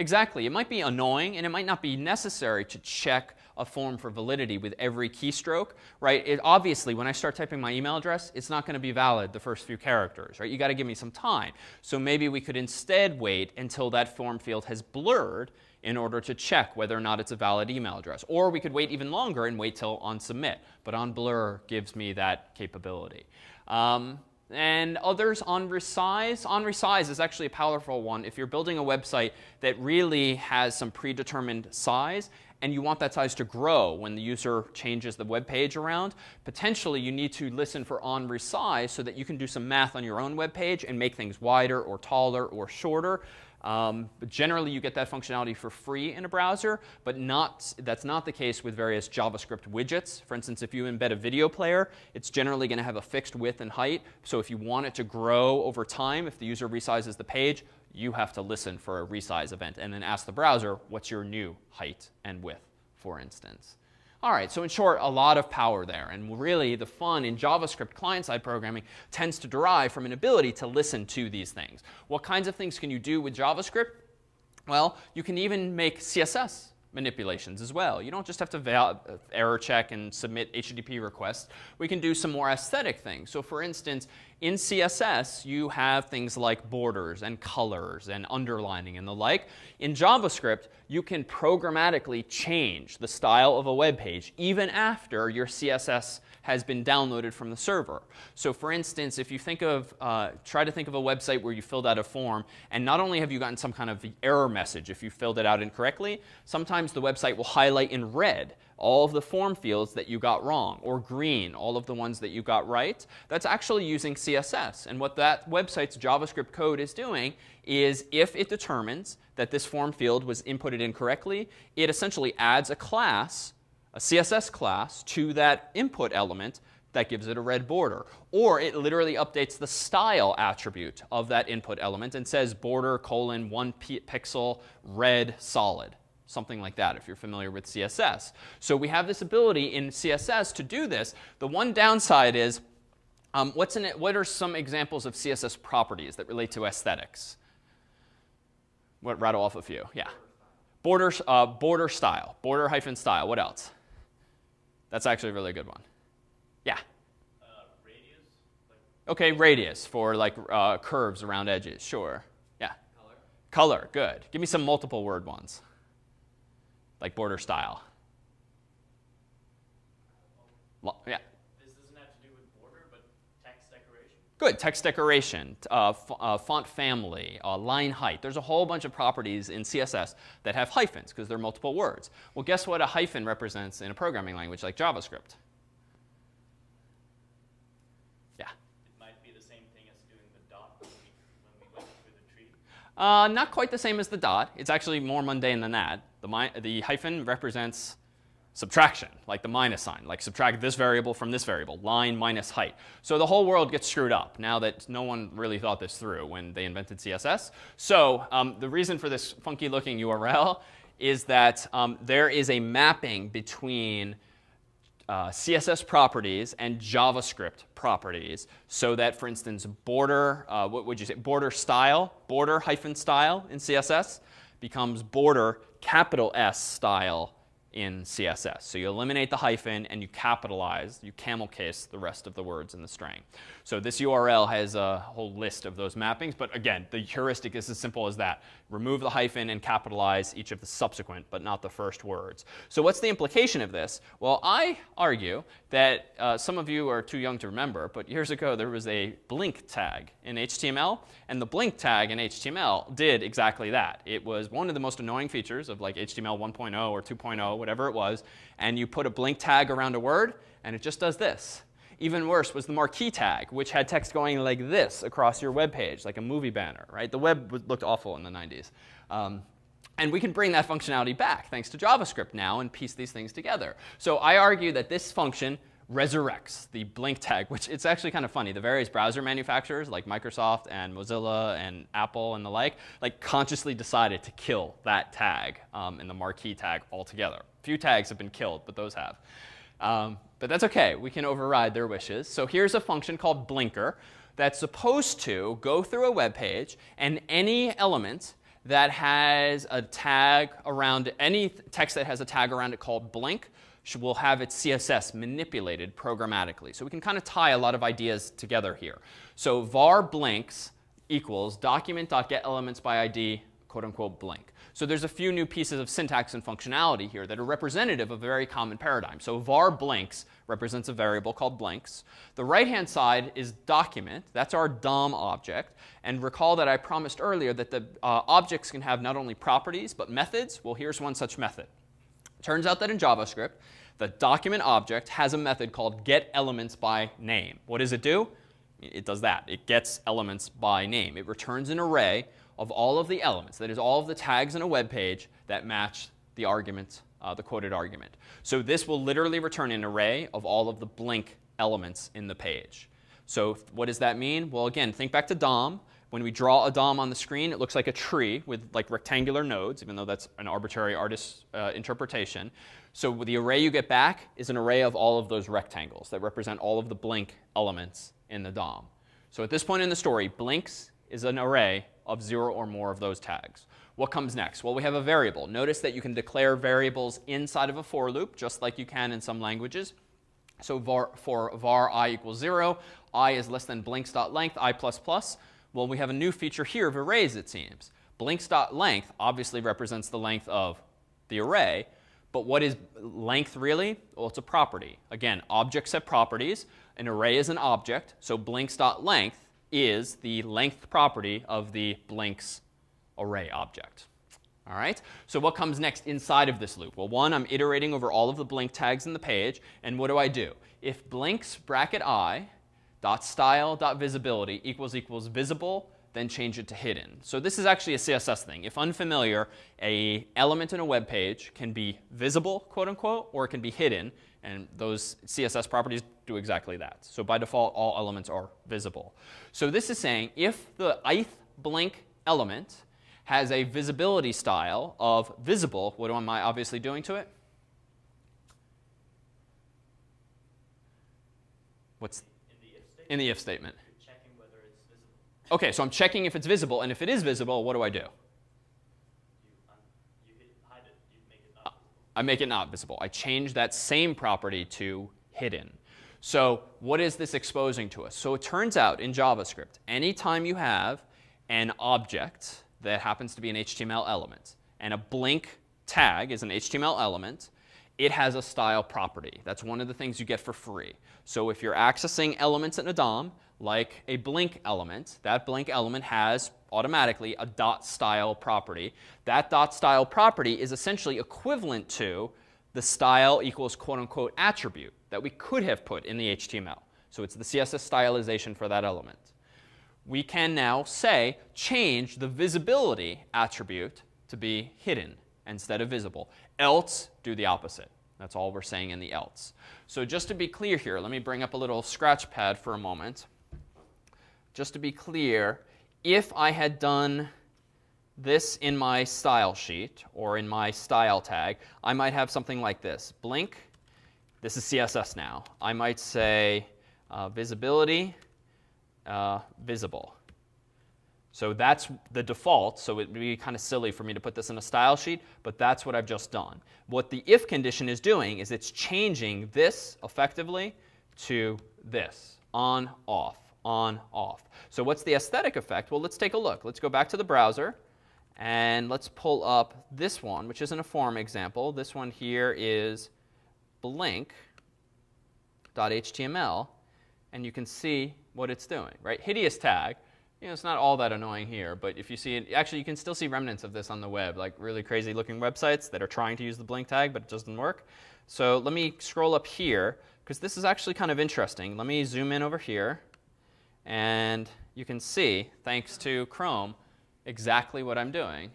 exactly. It might be annoying, and it might not be necessary to check a form for validity with every keystroke, right? It, obviously, when I start typing my email address, it's not going to be valid the first few characters, right? You got to give me some time. So maybe we could instead wait until that form field has blurred in order to check whether or not it's a valid email address. Or we could wait even longer and wait till on submit. But on blur gives me that capability. Um, And others, on resize. On resize is actually a powerful one. If you're building a website that really has some predetermined size, and you want that size to grow when the user changes the web page around, potentially you need to listen for on resize so that you can do some math on your own web page and make things wider or taller or shorter. Um, but generally, you get that functionality for free in a browser, but not, that's not the case with various JavaScript widgets. For instance, if you embed a video player, it's generally going to have a fixed width and height. So if you want it to grow over time, if the user resizes the page, you have to listen for a resize event and then ask the browser, what's your new height and width, for instance. All right, so in short, a lot of power there. And really, the fun in JavaScript client-side programming tends to derive from an ability to listen to these things. What kinds of things can you do with JavaScript? Well, you can even make C S S manipulations as well. You don't just have to error check and submit H T T P requests. We can do some more aesthetic things. So for instance, in C S S, you have things like borders and colors and underlining and the like. In JavaScript, you can programmatically change the style of a web page even after your C S S has been downloaded from the server. So for instance, if you think of, uh, try to think of a website where you filled out a form, and not only have you gotten some kind of error message if you filled it out incorrectly, sometimes the website will highlight in red all of the form fields that you got wrong, or green, all of the ones that you got right. That's actually using C S S. And what that website's JavaScript code is doing is if it determines that this form field was inputted incorrectly, it essentially adds a class, a C S S class, to that input element that gives it a red border. Or it literally updates the style attribute of that input element and says border colon one pixel red solid. Something like that if you're familiar with C S S. So we have this ability in C S S to do this. The one downside is um, what's in it, what are some examples of C S S properties that relate to aesthetics? What, rattle off a few. Yeah. Border, uh, border style. Border hyphen style. What else? That's actually a really good one. Yeah. Uh, radius. Like OK, radius for like uh, curves around edges. Sure. Yeah. Color. Color. Good. Give me some multiple word ones. Like border style. Yeah. This doesn't have to do with border, but text decoration. Good. Text decoration, uh, f uh, font family, uh, line height. There's a whole bunch of properties in C S S that have hyphens because they're multiple words. Well, guess what a hyphen represents in a programming language like JavaScript? Yeah. It might be the same thing as doing the dot when we went through the tree. Uh, not quite the same as the dot. It's actually more mundane than that. The, mi the hyphen represents subtraction, like the minus sign, like subtract this variable from this variable, line minus height. So the whole world gets screwed up now that no one really thought this through when they invented C S S. So um, the reason for this funky looking U R L is that um, there is a mapping between uh, C S S properties and JavaScript properties so that, for instance, border, uh, what would you say, border style, border hyphen style in C S S becomes border capital S style in C S S. So you eliminate the hyphen and you capitalize, you camel case the rest of the words in the string. So this U R L has a whole list of those mappings. But again, the heuristic is as simple as that. Remove the hyphen and capitalize each of the subsequent, but not the first words. So what's the implication of this? Well, I argue that uh, some of you are too young to remember, but years ago there was a blink tag in H T M L. And the blink tag in H T M L did exactly that. It was one of the most annoying features of like H T M L one point oh or two point oh, whatever it was, and you put a blink tag around a word, and it just does this. Even worse was the marquee tag, which had text going like this across your web page, like a movie banner, right? The web looked awful in the nineties. Um, and we can bring that functionality back thanks to JavaScript now and piece these things together. So I argue that this function resurrects the blink tag, which it's actually kind of funny. The various browser manufacturers like Microsoft and Mozilla and Apple and the like, like consciously decided to kill that tag um, and the marquee tag altogether. Few tags have been killed, but those have. Um, but that's OK. We can override their wishes. So here's a function called blinker that's supposed to go through a web page, and any element that has a tag around any text that has a tag around it called blink will have its C S S manipulated programmatically. So we can kind of tie a lot of ideas together here. So var blinks equals document.getElementsById, quote unquote, blink. So there's a few new pieces of syntax and functionality here that are representative of a very common paradigm. So var blinks represents a variable called blinks. The right-hand side is document. That's our D O M object. And recall that I promised earlier that the uh, objects can have not only properties but methods. Well, here's one such method. Turns out that in JavaScript, the document object has a method called getElementsByName. What does it do? It does that. It gets elements by name. It returns an array of all of the elements, that is, all of the tags in a web page that match the argument, uh, the quoted argument. So this will literally return an array of all of the blink elements in the page. So what does that mean? Well, again, think back to D O M. When we draw a D O M on the screen, it looks like a tree with like rectangular nodes, even though that's an arbitrary artist's uh, interpretation. So the array you get back is an array of all of those rectangles that represent all of the blink elements in the D O M. So at this point in the story, blinks is an array of zero or more of those tags. What comes next? Well, we have a variable. Notice that you can declare variables inside of a for loop, just like you can in some languages. So var, for var I equals zero, I is less than blinks.length, I plus plus. Well, we have a new feature here of arrays, it seems. Blinks.length obviously represents the length of the array. But what is length really? Well, it's a property. Again, objects have properties. An array is an object. So blinks.length is the length property of the blinks array object. All right? So what comes next inside of this loop? Well, one, I'm iterating over all of the blink tags in the page. And what do I do? If blinks bracket I dot style dot visibility equals equals visible, then change it to hidden. So this is actually a C S S thing. If unfamiliar, a element in a web page can be visible, quote unquote, or it can be hidden. And those C S S properties do exactly that. So by default, all elements are visible. So this is saying if the ith blink element has a visibility style of visible, what am I obviously doing to it? What's in the if statement? You're checking whether it's visible. OK, so I'm checking if it's visible. And if it is visible, what do I do? I make it not visible. I change that same property to hidden. So what is this exposing to us? So it turns out in JavaScript, anytime you have an object that happens to be an H T M L element, and a blink tag is an H T M L element, it has a style property. That's one of the things you get for free. So if you're accessing elements in a D O M, like a blink element, that blink element has automatically a dot style property. That dot style property is essentially equivalent to the style equals quote unquote attribute that we could have put in the H T M L. So it's the C S S stylization for that element. We can now say change the visibility attribute to be hidden instead of visible. Else, do the opposite. That's all we're saying in the else. So just to be clear here, let me bring up a little scratch pad for a moment. Just to be clear, if I had done this in my style sheet or in my style tag, I might have something like this. Blink, this is C S S now. I might say uh, visibility, uh, visible. So that's the default, so it would be kind of silly for me to put this in a style sheet, but that's what I've just done. What the if condition is doing is it's changing this effectively to this, on, off, on, off. So what's the aesthetic effect? Well, let's take a look. Let's go back to the browser, and let's pull up this one, which isn't a form example. This one here is blink dot H T M L, and you can see what it's doing, right? Hideous tag. You know, it's not all that annoying here, but if you see it, actually you can still see remnants of this on the web, like really crazy looking websites that are trying to use the blink tag, but it doesn't work. So let me scroll up here, because this is actually kind of interesting. Let me zoom in over here, and you can see, thanks to Chrome, exactly what I'm doing.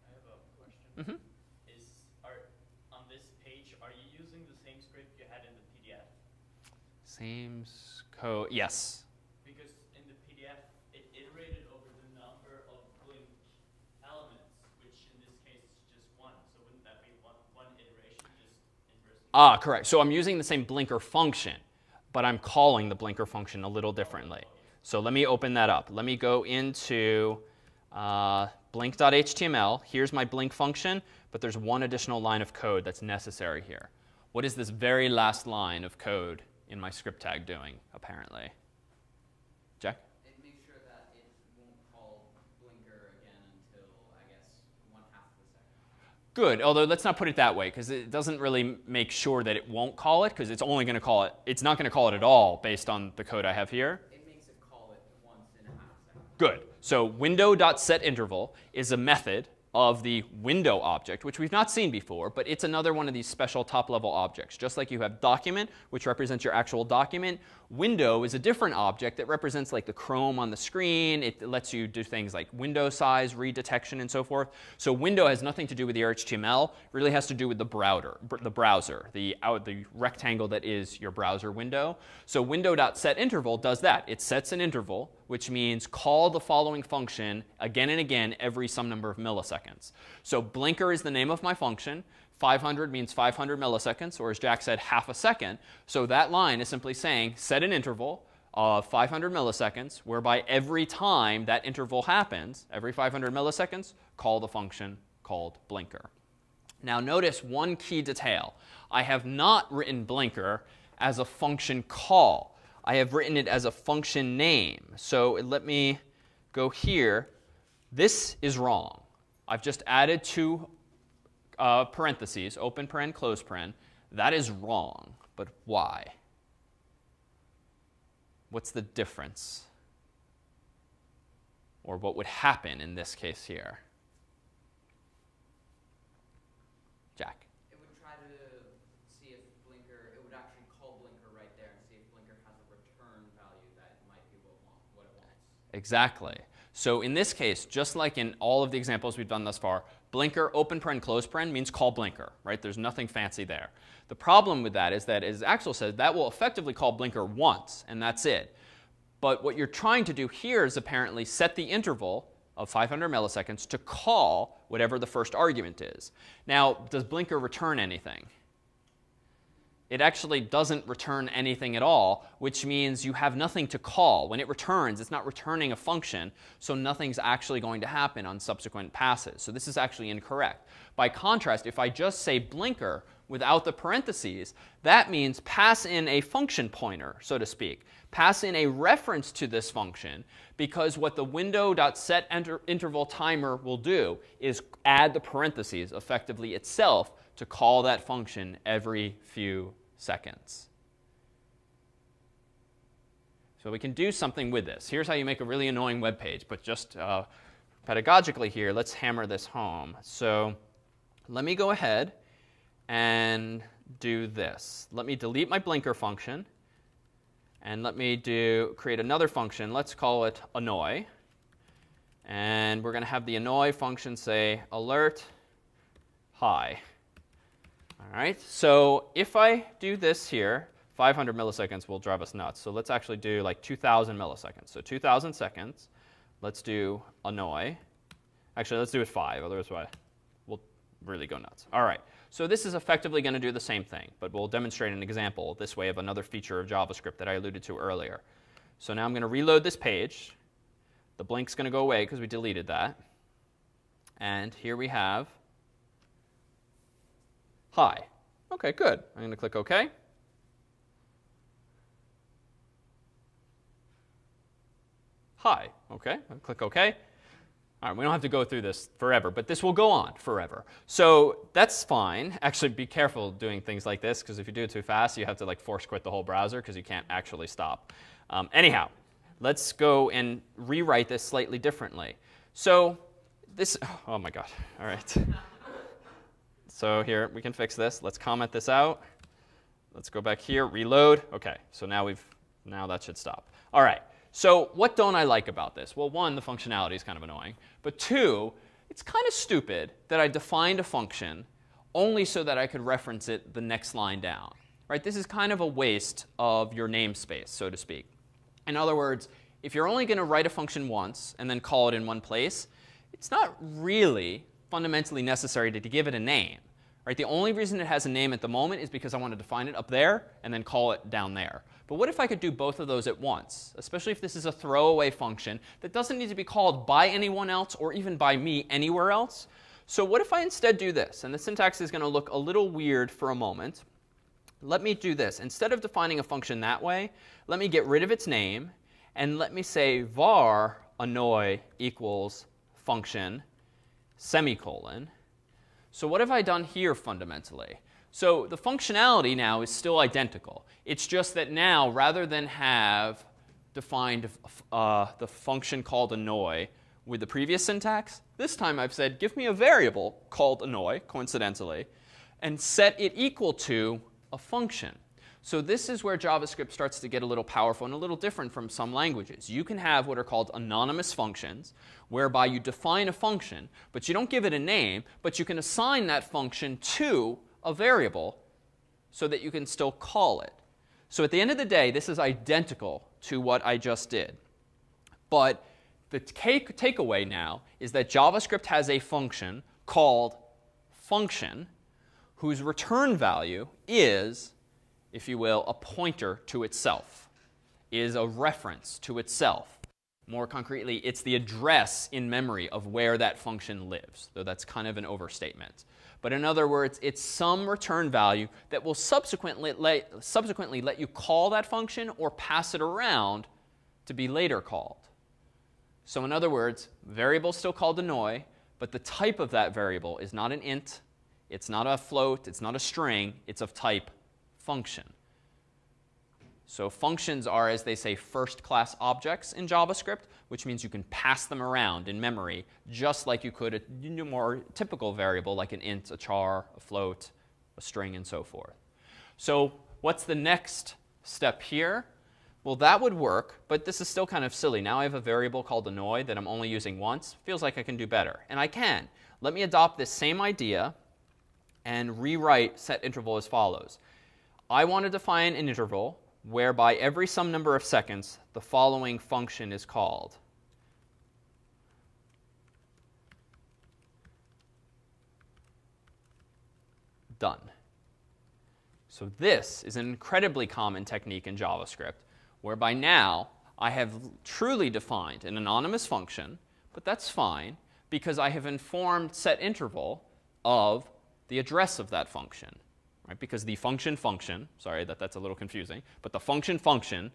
I have a question. Mm-hmm. Same code, yes. Because in the P D F, it iterated over the number of blink elements, which in this case is just one. So wouldn't that be one, one iteration just inversely? Ah, correct. So I'm using the same blinker function, but I'm calling the blinker function a little differently. So let me open that up. Let me go into uh, blink dot H T M L. Here's my blink function, but there's one additional line of code that's necessary here. What is this very last line of code in my script tag doing, apparently? Jack? It makes sure that it won't call blinker again until, I guess, one half of the second. Good, although let's not put it that way, because it doesn't really make sure that it won't call it, because it's only going to call it, it's not going to call it at all based on the code I have here. It makes it call it once in a half second. Good. So window dot set interval is a method of the window object, which we've not seen before, but it's another one of these special top-level objects. Just like you have document, which represents your actual document, window is a different object that represents like the Chrome on the screen. It lets you do things like window size, redetection, and so forth. So window has nothing to do with your H T M L. It really has to do with the browser, the browser, the, out, the rectangle that is your browser window. So window dot set interval does that. It sets an interval, which means call the following function again and again every some number of milliseconds. So blinker is the name of my function. five hundred means five hundred milliseconds, or as Jack said, half a second. So that line is simply saying set an interval of five hundred milliseconds, whereby every time that interval happens, every five hundred milliseconds, call the function called blinker. Now notice one key detail. I have not written blinker as a function call. I have written it as a function name. So let me go here. This is wrong. I've just added two uh, parentheses, open paren, close paren. That is wrong, but why? What's the difference? Or what would happen in this case here? Jack. Exactly. So in this case, just like in all of the examples we've done thus far, blinker, open paren, close paren means call blinker, right? There's nothing fancy there. The problem with that is that, as Axel said, that will effectively call blinker once, and that's it. But what you're trying to do here is apparently set the interval of five hundred milliseconds to call whatever the first argument is. Now, does blinker return anything? It actually doesn't return anything at all, which means you have nothing to call. When it returns, it's not returning a function, so nothing's actually going to happen on subsequent passes. So this is actually incorrect. By contrast, if I just say blinker without the parentheses, that means pass in a function pointer, so to speak. Pass in a reference to this function, because what the window dot set interval timer will do is add the parentheses effectively itself to call that function every few seconds. So we can do something with this. Here's how you make a really annoying web page, but just uh, pedagogically here, let's hammer this home. So let me go ahead and do this. Let me delete my blinker function, and let me do create another function. Let's call it annoy, and we're going to have the annoy function say alert hi. All right, so if I do this here, five hundred milliseconds will drive us nuts. So let's actually do like two thousand milliseconds. So two thousand seconds. Let's do annoy. Actually, let's do it five. Otherwise, we'll really go nuts. All right, so this is effectively going to do the same thing, but we'll demonstrate an example this way of another feature of JavaScript that I alluded to earlier. So now I'm going to reload this page. The blink's going to go away because we deleted that. And here we have hi. OK, good. I'm going to click OK. Hi. OK, I'll click OK. All right, we don't have to go through this forever, but this will go on forever. So that's fine. Actually, be careful doing things like this, because if you do it too fast, you have to like force quit the whole browser because you can't actually stop. Um, anyhow, let's go and rewrite this slightly differently. So this, oh my god, all right. So here, we can fix this. Let's comment this out. Let's go back here, reload. OK, so now we've, now that should stop. All right. So what don't I like about this? Well, one, the functionality is kind of annoying. But two, it's kind of stupid that I defined a function only so that I could reference it the next line down. Right? This is kind of a waste of your namespace, so to speak. In other words, if you're only going to write a function once and then call it in one place, it's not really fundamentally necessary to give it a name. Right? The only reason it has a name at the moment is because I want to define it up there and then call it down there. But what if I could do both of those at once, especially if this is a throwaway function that doesn't need to be called by anyone else or even by me anywhere else? So what if I instead do this? And the syntax is going to look a little weird for a moment. Let me do this. Instead of defining a function that way, let me get rid of its name. And let me say var annoy equals function semicolon. So what have I done here fundamentally? So the functionality now is still identical. It's just that now, rather than have defined uh, the function called annoy with the previous syntax, this time I've said, give me a variable called annoy, coincidentally, and set it equal to a function. So this is where JavaScript starts to get a little powerful and a little different from some languages. You can have what are called anonymous functions, whereby you define a function, but you don't give it a name, but you can assign that function to a variable so that you can still call it. So at the end of the day, this is identical to what I just did. But the take takeaway now is that JavaScript has a function called function whose return value is, if you will, a pointer to itself, is a reference to itself. More concretely, it's the address in memory of where that function lives, though that's kind of an overstatement. But in other words, it's some return value that will subsequently let, subsequently let you call that function or pass it around to be later called. So in other words, variable is still called annoy, but the type of that variable is not an int, it's not a float, it's not a string, it's of type function. So functions are, as they say, first-class objects in JavaScript, which means you can pass them around in memory just like you could a more typical variable like an int, a char, a float, a string, and so forth. So what's the next step here? Well, that would work, but this is still kind of silly. Now I have a variable called annoy that I'm only using once. Feels like I can do better, and I can. Let me adopt this same idea and rewrite setInterval as follows. I want to define an interval whereby every some number of seconds the following function is called. Done. So this is an incredibly common technique in JavaScript, whereby now I have truly defined an anonymous function, but that's fine because I have informed setInterval of the address of that function. Right? Because the function function, sorry that that's a little confusing, but the function function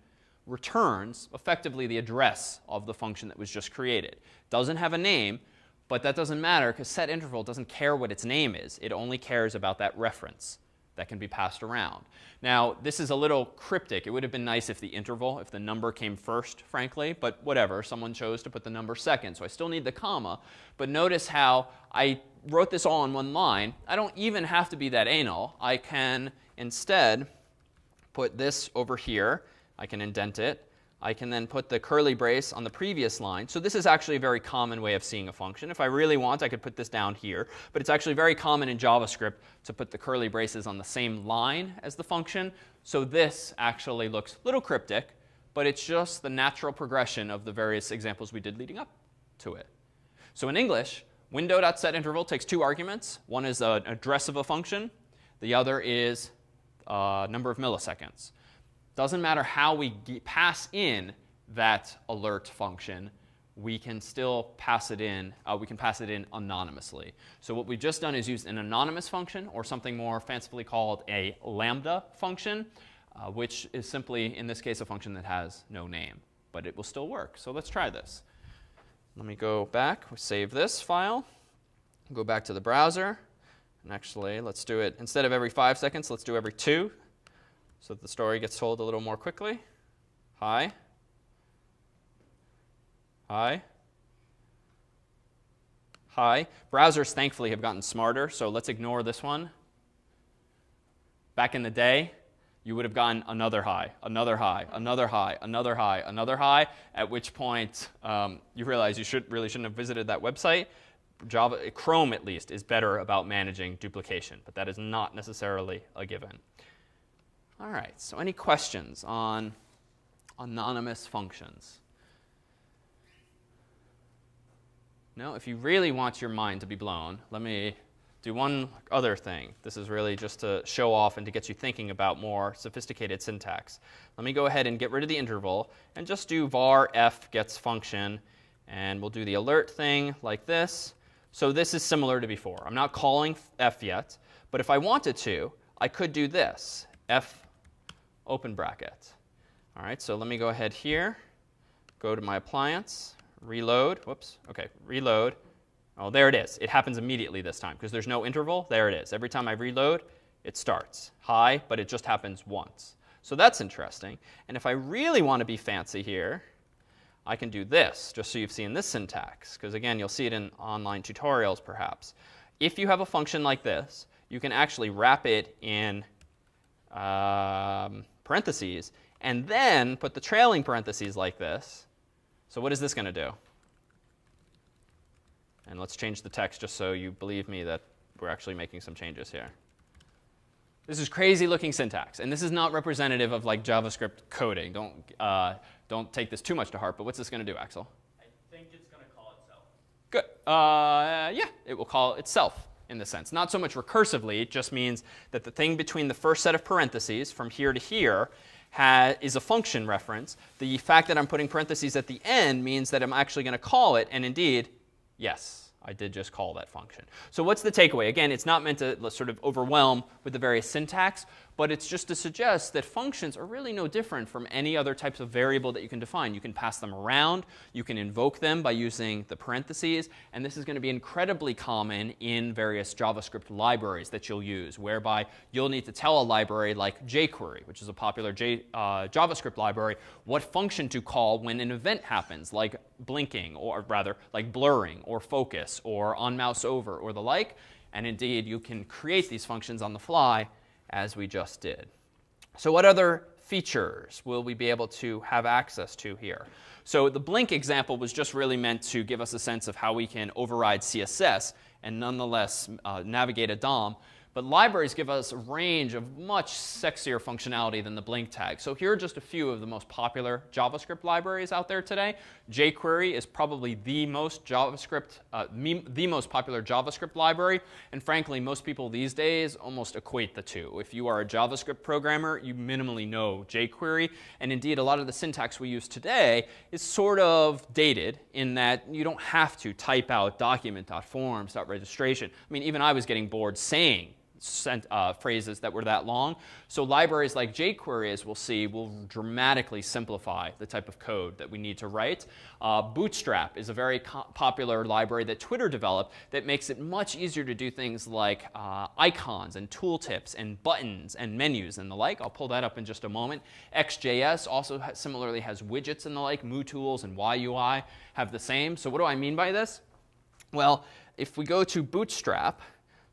returns effectively the address of the function that was just created. Doesn't have a name, but that doesn't matter because setInterval doesn't care what its name is. It only cares about that reference that can be passed around. Now, this is a little cryptic. It would have been nice if the interval, if the number came first, frankly, but whatever. Someone chose to put the number second, so I still need the comma. But notice how I wrote this all in one line. I don't even have to be that anal. I can instead put this over here. I can indent it. I can then put the curly brace on the previous line. So this is actually a very common way of seeing a function. If I really want, I could put this down here. But it's actually very common in JavaScript to put the curly braces on the same line as the function. So this actually looks a little cryptic, but it's just the natural progression of the various examples we did leading up to it. So in English, window.setInterval takes two arguments. One is an address of a function. The other is a number of milliseconds. Doesn't matter how we pass in that alert function, we can still pass it in. Uh, we can pass it in anonymously. So what we've just done is used an anonymous function, or something more fancifully called a lambda function, uh, which is simply, in this case, a function that has no name. But it will still work. So let's try this. Let me go back. We'll save this file. Go back to the browser. And actually, let's do it. Instead of every five seconds, let's do every two, so that the story gets told a little more quickly. Hi. Hi. Hi. Browsers, thankfully, have gotten smarter, so let's ignore this one. Back in the day, you would have gotten another hi, another hi, another hi, another hi, another hi, at which point um, you realize you should, really shouldn't have visited that website. Java, Chrome, at least, is better about managing duplication, but that is not necessarily a given. All right, so any questions on anonymous functions? No? If you really want your mind to be blown, let me do one other thing. This is really just to show off and to get you thinking about more sophisticated syntax. Let me go ahead and get rid of the interval and just do var f gets function. And we'll do the alert thing like this. So this is similar to before. I'm not calling f yet. But if I wanted to, I could do this, f open bracket. All right, so let me go ahead here, go to my appliance, reload. Whoops. OK, reload. Oh, there it is. It happens immediately this time, because there's no interval. There it is. Every time I reload, it starts high, but it just happens once. So that's interesting. And if I really want to be fancy here, I can do this, just so you've seen this syntax, because again, you'll see it in online tutorials, perhaps. If you have a function like this, you can actually wrap it in um, parentheses and then put the trailing parentheses like this. So what is this going to do? And let's change the text just so you believe me that we're actually making some changes here. This is crazy looking syntax. And this is not representative of like JavaScript coding. Don't, uh, don't take this too much to heart. But what's this going to do, Axel? I think it's going to call itself. Good. Uh, yeah, it will call itself in the sense. Not so much recursively. It just means that the thing between the first set of parentheses from here to here is a function reference. The fact that I'm putting parentheses at the end means that I'm actually going to call it. And indeed, yes, I did just call that function. So what's the takeaway? Again, it's not meant to sort of overwhelm with the various syntax, but it's just to suggest that functions are really no different from any other types of variable that you can define. You can pass them around. You can invoke them by using the parentheses. And this is going to be incredibly common in various JavaScript libraries that you'll use, whereby you'll need to tell a library like jQuery, which is a popular J, uh, JavaScript library, what function to call when an event happens, like blinking, or rather, like blurring, or focus, or on mouse over, or the like. And indeed, you can create these functions on the fly, as we just did. So what other features will we be able to have access to here? So the blink example was just really meant to give us a sense of how we can override C S S and nonetheless uh, navigate a D O M. But libraries give us a range of much sexier functionality than the blink tag. So here are just a few of the most popular JavaScript libraries out there today. jQuery is probably the most JavaScript, uh, the most popular JavaScript library. And frankly, most people these days almost equate the two. If you are a JavaScript programmer, you minimally know jQuery. And indeed, a lot of the syntax we use today is sort of dated in that you don't have to type out document.forms.registration. I mean, even I was getting bored saying Sent, uh, phrases that were that long. So libraries like jQuery, as we'll see, will dramatically simplify the type of code that we need to write. Uh, Bootstrap is a very popular library that Twitter developed that makes it much easier to do things like uh, icons and tooltips and buttons and menus and the like. I'll pull that up in just a moment. X J S also has, similarly has widgets and the like. MooTools and Y U I have the same. So what do I mean by this? Well, if we go to Bootstrap,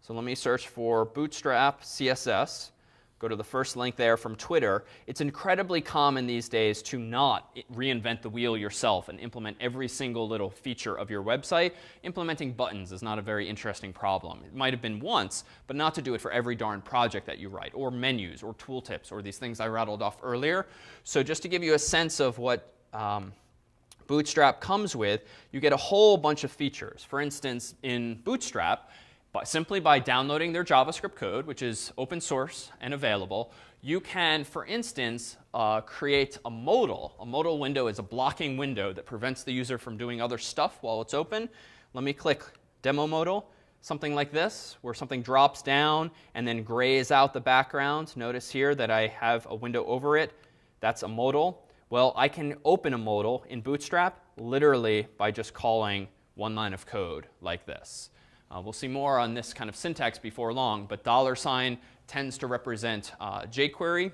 so let me search for Bootstrap C S S. Go to the first link there from Twitter. It's incredibly common these days to not reinvent the wheel yourself and implement every single little feature of your website. Implementing buttons is not a very interesting problem. It might have been once, but not to do it for every darn project that you write, or menus, or tooltips, or these things I rattled off earlier. So just to give you a sense of what um, Bootstrap comes with, you get a whole bunch of features. For instance, in Bootstrap, by, simply by downloading their JavaScript code, which is open source and available, you can, for instance, uh, create a modal. A modal window is a blocking window that prevents the user from doing other stuff while it's open. Let me click Demo Modal, something like this, where something drops down and then grays out the background. Notice here that I have a window over it. That's a modal. Well, I can open a modal in Bootstrap literally by just calling one line of code like this. Uh, we'll see more on this kind of syntax before long, but dollar sign tends to represent uh, jQuery,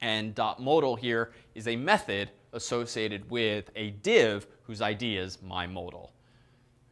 and .modal here is a method associated with a div whose I D is myModal.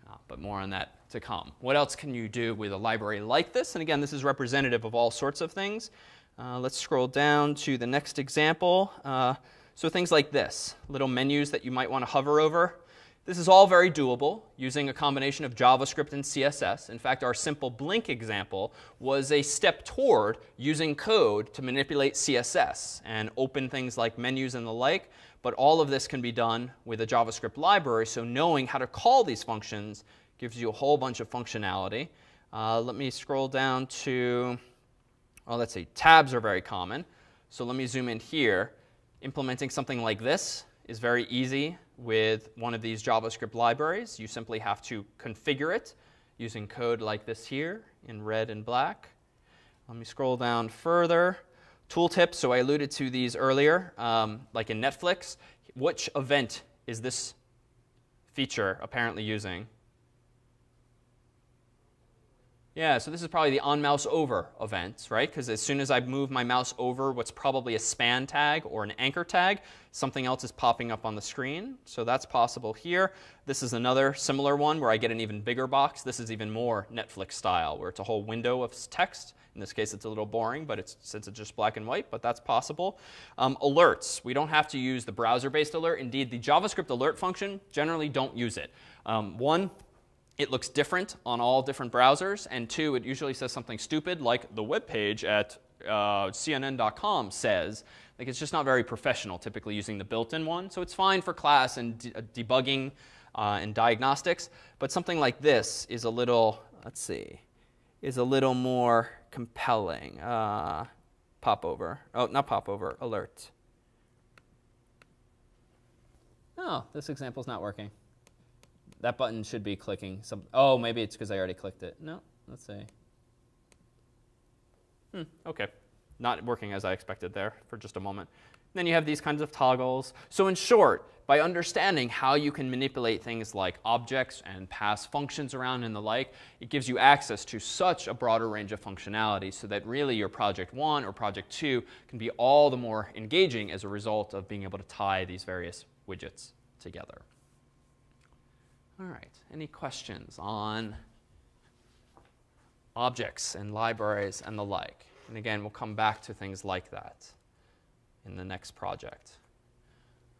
Uh, but more on that to come. What else can you do with a library like this? And again, this is representative of all sorts of things. Uh, let's scroll down to the next example. Uh, so things like this, little menus that you might want to hover over. This is all very doable using a combination of JavaScript and C S S. In fact, our simple blink example was a step toward using code to manipulate C S S and open things like menus and the like. But all of this can be done with a JavaScript library, so knowing how to call these functions gives you a whole bunch of functionality. Uh, let me scroll down to, well, let's see, tabs are very common. So let me zoom in here. Implementing something like this is very easy with one of these JavaScript libraries. You simply have to configure it using code like this here in red and black. Let me scroll down further. Tooltips, so I alluded to these earlier, um, like in Netflix. Which event is this feature apparently using? Yeah, so this is probably the on mouse over events, right? Because as soon as I move my mouse over what's probably a span tag or an anchor tag, something else is popping up on the screen. So that's possible here. This is another similar one where I get an even bigger box. This is even more Netflix style, where it's a whole window of text. In this case, it's a little boring, but it's, since it's just black and white, but that's possible. Um, alerts. We don't have to use the browser-based alert. Indeed, the JavaScript alert function, generally don't use it. Um, one, it looks different on all different browsers, and two, it usually says something stupid, like the web page at uh, C N N dot com says. Like, it's just not very professional, typically using the built-in one. So it's fine for class and de debugging uh, and diagnostics, but something like this is a little, let's see, is a little more compelling. Uh, popover, oh, not popover, alert. Oh, this example's not working. That button should be clicking some. Oh, maybe it's because I already clicked it. No, let's see. Hmm, OK. Not working as I expected there for just a moment. And then you have these kinds of toggles. So in short, by understanding how you can manipulate things like objects and pass functions around and the like, it gives you access to such a broader range of functionality so that really your project one or project two can be all the more engaging as a result of being able to tie these various widgets together. All right, any questions on objects and libraries and the like? And again, we'll come back to things like that in the next project.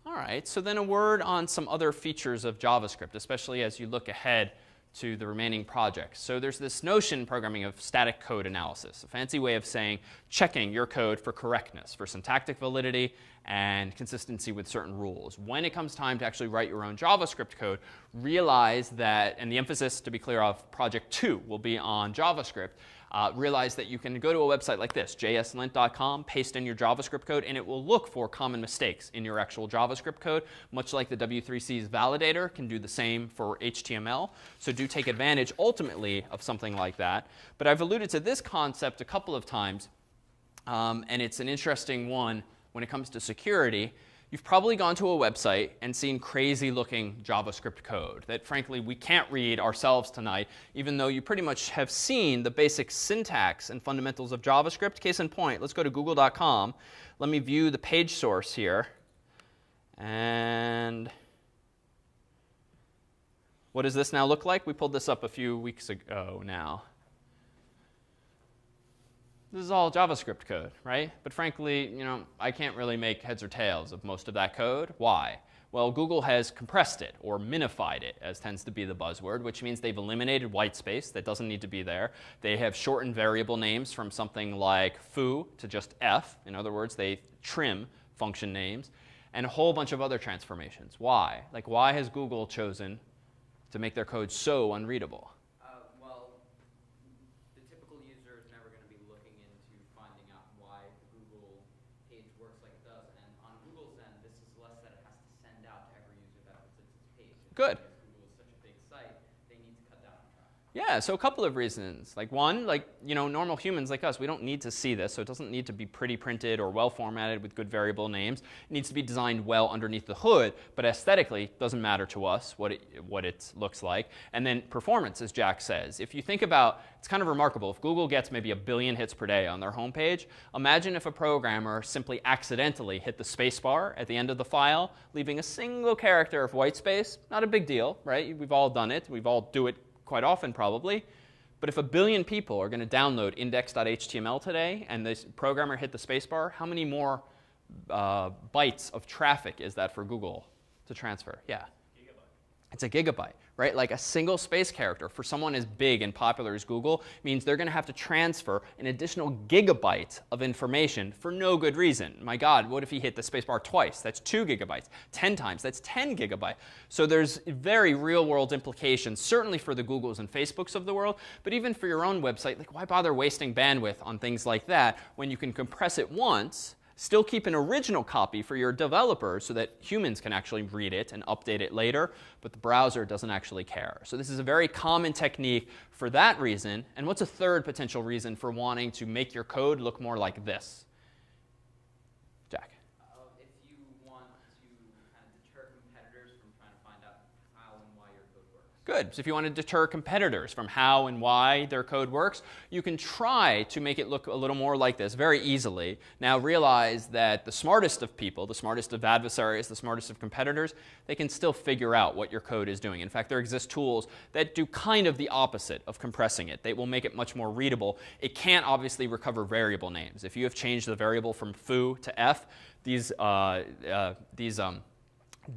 All right, so then a word on some other features of JavaScript, especially as you look ahead to the remaining projects. So there's this notion in programming of static code analysis, a fancy way of saying checking your code for correctness, for syntactic validity and consistency with certain rules. When it comes time to actually write your own JavaScript code, realize that, and the emphasis, to be clear, of project two will be on JavaScript, uh, realize that you can go to a website like this, j s lint dot com, paste in your JavaScript code, and it will look for common mistakes in your actual JavaScript code, much like the W three C's validator can do the same for H T M L. So do take advantage, ultimately, of something like that. But I've alluded to this concept a couple of times, um, and it's an interesting one. When it comes to security, you've probably gone to a website and seen crazy-looking JavaScript code that, frankly, we can't read ourselves tonight, even though you pretty much have seen the basic syntax and fundamentals of JavaScript. Case in point, let's go to google dot com. Let me view the page source here. And what does this now look like? We pulled this up a few weeks ago now. This is all JavaScript code, right? But frankly, you know, I can't really make heads or tails of most of that code. Why? Well, Google has compressed it or minified it, as tends to be the buzzword, which means they've eliminated white space that doesn't need to be there. They have shortened variable names from something like foo to just f. In other words, they trim function names and a whole bunch of other transformations. Why? Like, why has Google chosen to make their code so unreadable? like does, and on Google's end, this is less that it has to send out to every user that visits its page. Good. Google is such a big site, they need to cut down on traffic. Yeah, so a couple of reasons. Like one, like you know, normal humans like us, we don't need to see this, so it doesn't need to be pretty printed or well formatted with good variable names. It needs to be designed well underneath the hood, but aesthetically, it doesn't matter to us what it, what it looks like. And then performance, as Jack says. If you think about, it's kind of remarkable. If Google gets maybe a billion hits per day on their homepage, imagine if a programmer simply accidentally hit the space bar at the end of the file, leaving a single character of white space. Not a big deal, right? We've all done it. We've all do it quite often probably. But if a billion people are going to download index dot H T M L today and the programmer hit the space bar, how many more uh, bytes of traffic is that for Google to transfer? Yeah. It's a gigabyte, right? Like a single space character for someone as big and popular as Google means they're going to have to transfer an additional gigabyte of information for no good reason. My God, what if he hit the spacebar twice? That's two gigabytes. Ten times, that's ten gigabytes. So there's very real-world implications, certainly for the Googles and Facebooks of the world, but even for your own website. Like, why bother wasting bandwidth on things like that when you can compress it once? Still keep an original copy for your developers so that humans can actually read it and update it later, but the browser doesn't actually care. So this is a very common technique for that reason. And what's a third potential reason for wanting to make your code look more like this? Jack? Uh, if you want to kind of deter competitors from trying to find out how and why your code works. Good. So if you want to deter competitors from how and why their code works, you can try to make it look a little more like this very easily. Now realize that the smartest of people, the smartest of adversaries, the smartest of competitors, they can still figure out what your code is doing. In fact, there exist tools that do kind of the opposite of compressing it. They will make it much more readable. It can't obviously recover variable names. If you have changed the variable from foo to f, these, uh, uh, these um,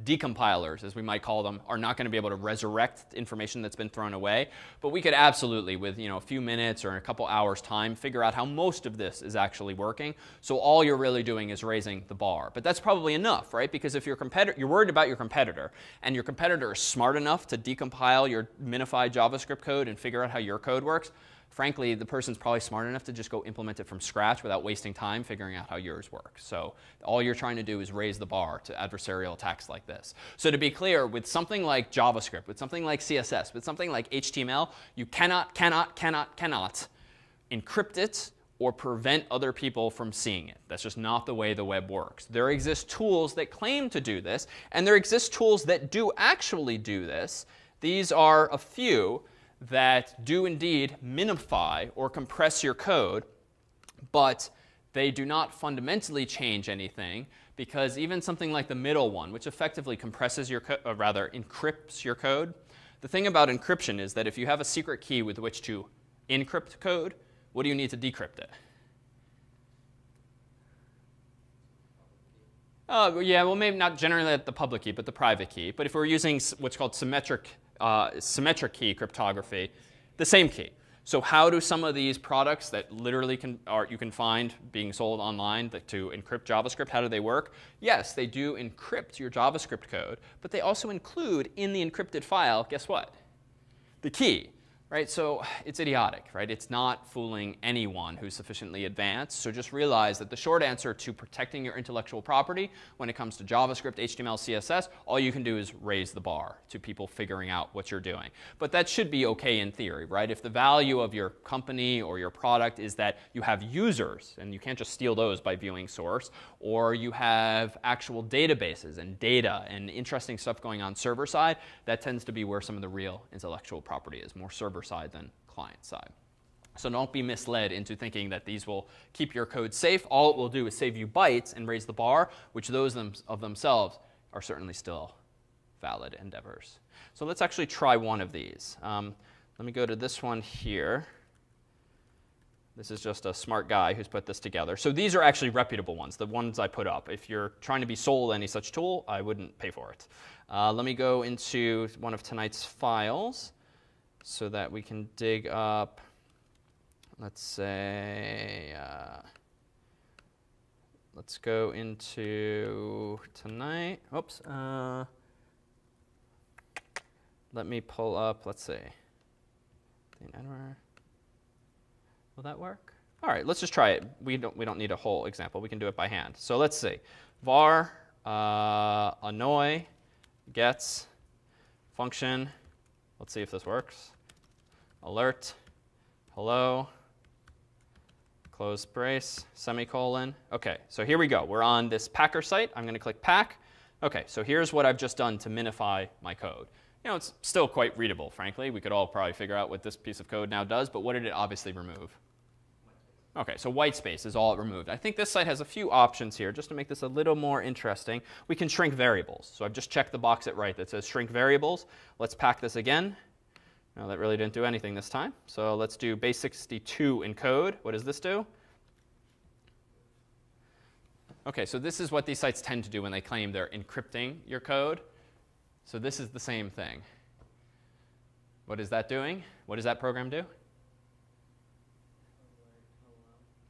decompilers, as we might call them, are not going to be able to resurrect information that's been thrown away. But we could absolutely, with you know a few minutes or a couple hours time, figure out how most of this is actually working. So all you're really doing is raising the bar. But that's probably enough, right? Because if your competitor, you're worried about your competitor, and your competitor is smart enough to decompile your minified JavaScript code and figure out how your code works, frankly, the person's probably smart enough to just go implement it from scratch without wasting time figuring out how yours works. So all you're trying to do is raise the bar to adversarial attacks like this. So to be clear, with something like JavaScript, with something like C S S, with something like H T M L, you cannot, cannot, cannot, cannot encrypt it or prevent other people from seeing it. That's just not the way the web works. There exist tools that claim to do this, and there exist tools that do actually do this. These are a few that do indeed minify or compress your code, but they do not fundamentally change anything, because even something like the middle one, which effectively compresses your code, or rather encrypts your code. The thing about encryption is that if you have a secret key with which to encrypt code, what do you need to decrypt it? Oh, yeah, well, maybe not generally the public key, but the private key. But if we're using what's called symmetric Uh, symmetric key cryptography, the same key. So how do some of these products that literally can, are, you can find being sold online that to encrypt JavaScript, how do they work? Yes, they do encrypt your JavaScript code, but they also include in the encrypted file, guess what? The key. Right? So it's idiotic, right? It's not fooling anyone who's sufficiently advanced. So just realize that the short answer to protecting your intellectual property when it comes to JavaScript, H T M L, C S S, all you can do is raise the bar to people figuring out what you're doing. But that should be okay in theory, right? If the value of your company or your product is that you have users, and you can't just steal those by viewing source, or you have actual databases and data and interesting stuff going on server side, that tends to be where some of the real intellectual property is, more server side than client side. So don't be misled into thinking that these will keep your code safe. All it will do is save you bytes and raise the bar, which those them of themselves are certainly still valid endeavors. So let's actually try one of these. Um, let me go to this one here. This is just a smart guy who's put this together. So these are actually reputable ones, the ones I put up. If you're trying to be sold any such tool, I wouldn't pay for it. Uh, let me go into one of tonight's files, so that we can dig up, let's say, uh, let's go into tonight. Oops. Uh, let me pull up, let's see. Will that work? All right, let's just try it. We don't, we don't need a whole example. We can do it by hand. So let's see. Var uh, annoy gets function. Let's see if this works. Alert, hello, close brace, semicolon. OK, so here we go. We're on this packer site. I'm going to click pack. OK, so here's what I've just done to minify my code. You know, it's still quite readable, frankly. We could all probably figure out what this piece of code now does, but what did it obviously remove? OK, so white space is all it removed. I think this site has a few options here just to make this a little more interesting. We can shrink variables. So I've just checked the box at right that says shrink variables. Let's pack this again. No, that really didn't do anything this time. So let's do base sixty-two encode. What does this do? OK, so this is what these sites tend to do when they claim they're encrypting your code. So this is the same thing. What is that doing? What does that program do?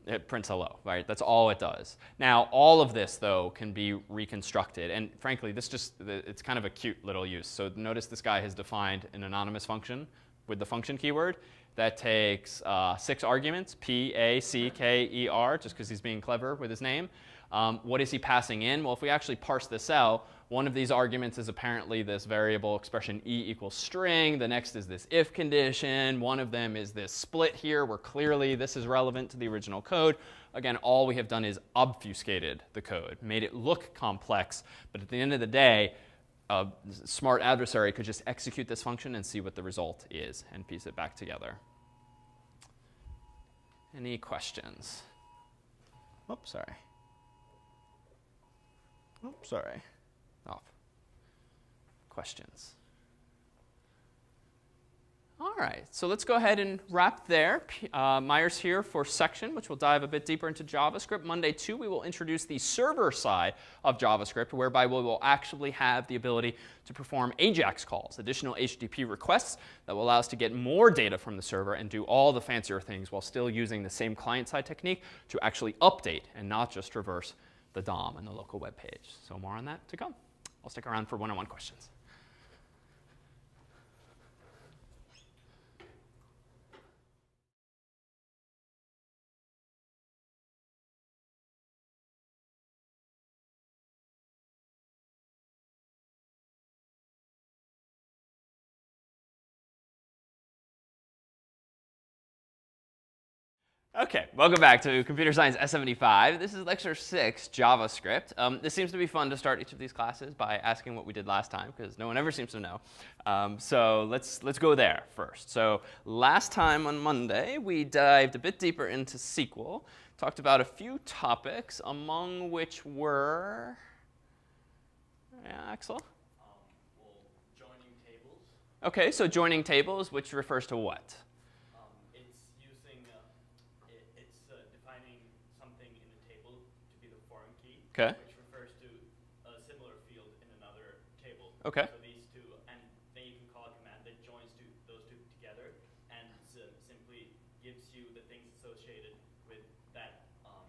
It prints hello, right? That's all it does. Now, all of this, though, can be reconstructed. And frankly, this just, it's kind of a cute little use. So notice this guy has defined an anonymous function with the function keyword that takes uh, six arguments, P A C K E R, just because he's being clever with his name. Um, what is he passing in? Well, if we actually parse this out, one of these arguments is apparently this variable expression e equals string. The next is this if condition. One of them is this split here, where clearly this is relevant to the original code. Again, all we have done is obfuscated the code, made it look complex. But at the end of the day, a smart adversary could just execute this function and see what the result is and piece it back together. Any questions? Oops, sorry. Oops, sorry. Off. Questions? All right, so let's go ahead and wrap there. Uh, Myers here for section, which will dive a bit deeper into JavaScript. Monday two, we will introduce the server side of JavaScript, whereby we will actually have the ability to perform AJAX calls, additional H T T P requests that will allow us to get more data from the server and do all the fancier things while still using the same client-side technique to actually update and not just reverse the D O M and the local web page. So more on that to come. I'll stick around for one-on-one questions. OK, welcome back to Computer Science S seventy-five. This is lecture six, JavaScript. Um, this seems to be fun to start each of these classes by asking what we did last time, because no one ever seems to know. Um, so let's, let's go there first. So last time on Monday, we dived a bit deeper into S Q L, talked about a few topics, among which were, yeah, Axel? Um, well, joining tables. OK, so joining tables, which refers to what? Okay. Which refers to a similar field in another table. Okay. So these two, and then you can call a command that joins two, those two together and uh, simply gives you the things associated with that um,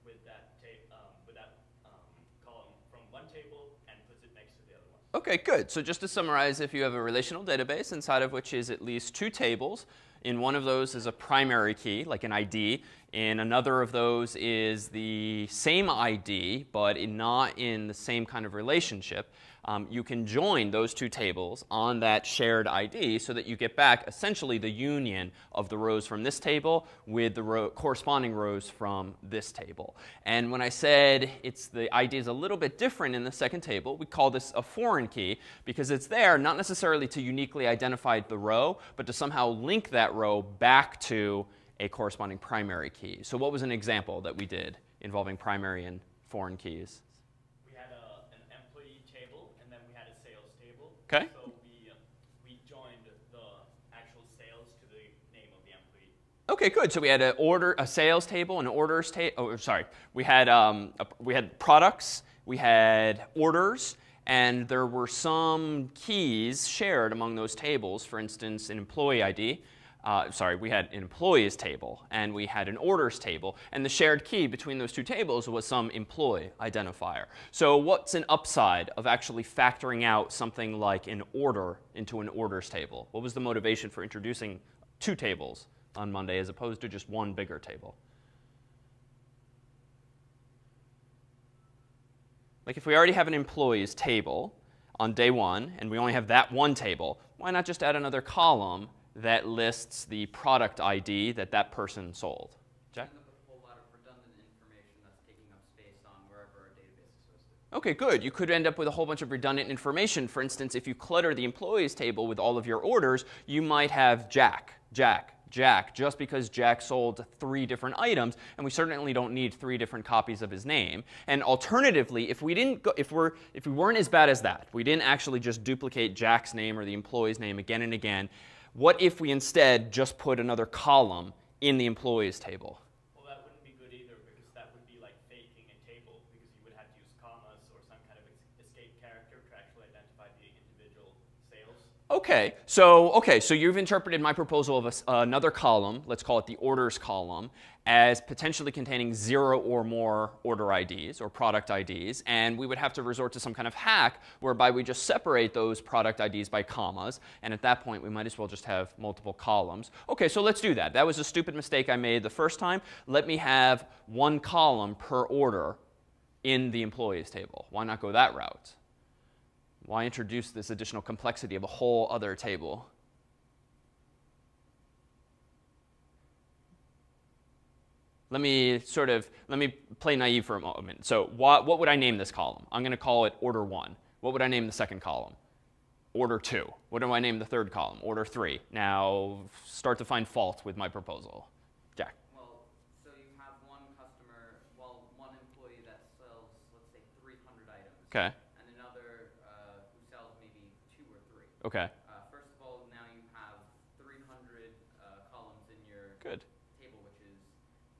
with that um, with that um, column from one table and puts it next to the other one. Okay, good. So just to summarize, if you have a relational database inside of which is at least two tables, in one of those is a primary key, like an I D. In another of those is the same I D, but in not in the same kind of relationship. Um, you can join those two tables on that shared I D so that you get back essentially the union of the rows from this table with the row corresponding rows from this table. And when I said it's the I D is a little bit different in the second table, we call this a foreign key because it's there not necessarily to uniquely identify the row, but to somehow link that row back to a corresponding primary key. So what was an example that we did involving primary and foreign keys? Okay. So we, uh, we joined the actual sales to the name of the employee. Okay, good. So we had a order, a sales table, an orders table. Oh, sorry. We had um, a, we had products, we had orders, and there were some keys shared among those tables. For instance, an employee I D. Uh, sorry, we had an employees table and we had an orders table. And the shared key between those two tables was some employee identifier. So what's an upside of actually factoring out something like an order into an orders table? What was the motivation for introducing two tables on Monday as opposed to just one bigger table. Like if we already have an employees table on day one and we only have that one table, why not just add another column that lists the product I D that that person sold? Jack? OK, good. You could end up with a whole bunch of redundant information. For instance, if you clutter the employees table with all of your orders, you might have Jack, Jack, Jack, just because Jack sold three different items. And we certainly don't need three different copies of his name. And alternatively, if we didn't go, if we're, if we weren't as bad as that, we didn't actually just duplicate Jack's name or the employee's name again and again, what if we instead just put another column in the employees table? OK, so OK, so you've interpreted my proposal of a, uh, another column, let's call it the orders column, as potentially containing zero or more order I Ds or product I Ds. And we would have to resort to some kind of hack whereby we just separate those product I Ds by commas. And at that point, we might as well just have multiple columns. OK, so let's do that. That was a stupid mistake I made the first time. Let me have one column per order in the employees table. Why not go that route? Why introduce this additional complexity of a whole other table? Let me sort of let me play naive for a moment. So what, what would I name this column? I'm going to call it order one. What would I name the second column? Order two. What do I name the third column? Order three. Now start to find fault with my proposal. Jack. Well, so you have one customer, well, one employee that sells, let's say, three hundred items. Okay. OK. Uh, first of all, now you have three hundred uh, columns in your Good. table, which is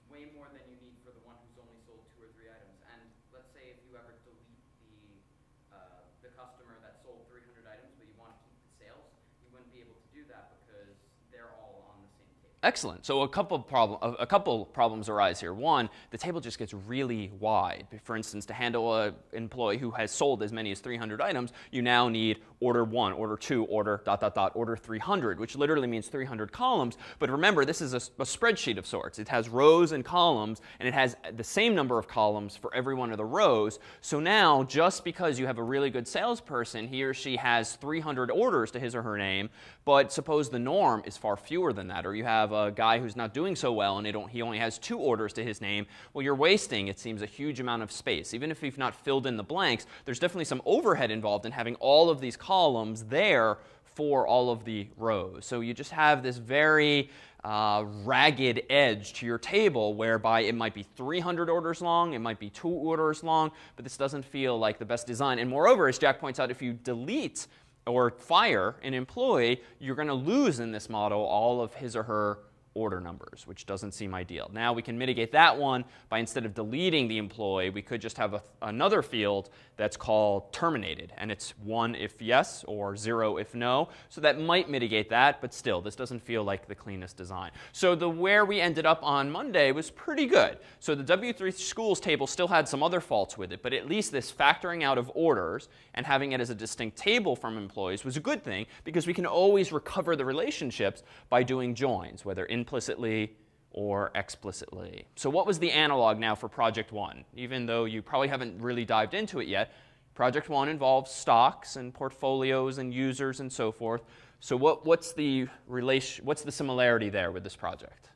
way more than you need for the one who's only sold two or three items. And let's say if you ever delete the, uh, the customer that sold three hundred items, but you want to keep the sales, you wouldn't be able to do that because they're all on the same table. Excellent. So a couple problem, a couple problems arise here. One, the table just gets really wide. For instance, to handle an employee who has sold as many as three hundred items, you now need order one, order two, order dot, dot, dot, order three hundred, which literally means three hundred columns. But remember, this is a, a spreadsheet of sorts. It has rows and columns, and it has the same number of columns for every one of the rows. So now, just because you have a really good salesperson, he or she has three hundred orders to his or her name, but suppose the norm is far fewer than that, or you have a guy who's not doing so well, and it don't, he only has two orders to his name, well, you're wasting, it seems, a huge amount of space. Even if you've not filled in the blanks, there's definitely some overhead involved in having all of these columns columns there for all of the rows. So you just have this very uh, ragged edge to your table whereby it might be three hundred orders long, it might be two orders long, but this doesn't feel like the best design. And moreover, as Jack points out, if you delete or fire an employee, you're going to lose in this model all of his or her order numbers, which doesn't seem ideal. Now we can mitigate that one by instead of deleting the employee, we could just have a, another field that's called terminated. And it's one if yes or zero if no. So that might mitigate that. But still, this doesn't feel like the cleanest design. So the where we ended up on Monday was pretty good. So the W three schools table still had some other faults with it. But at least this factoring out of orders and having it as a distinct table from employees was a good thing because we can always recover the relationships by doing joins, whether in implicitly or explicitly. So what was the analog now for project one? Even though you probably haven't really dived into it yet, project one involves stocks and portfolios and users and so forth. So what, what's the relation, what's the similarity there with this project?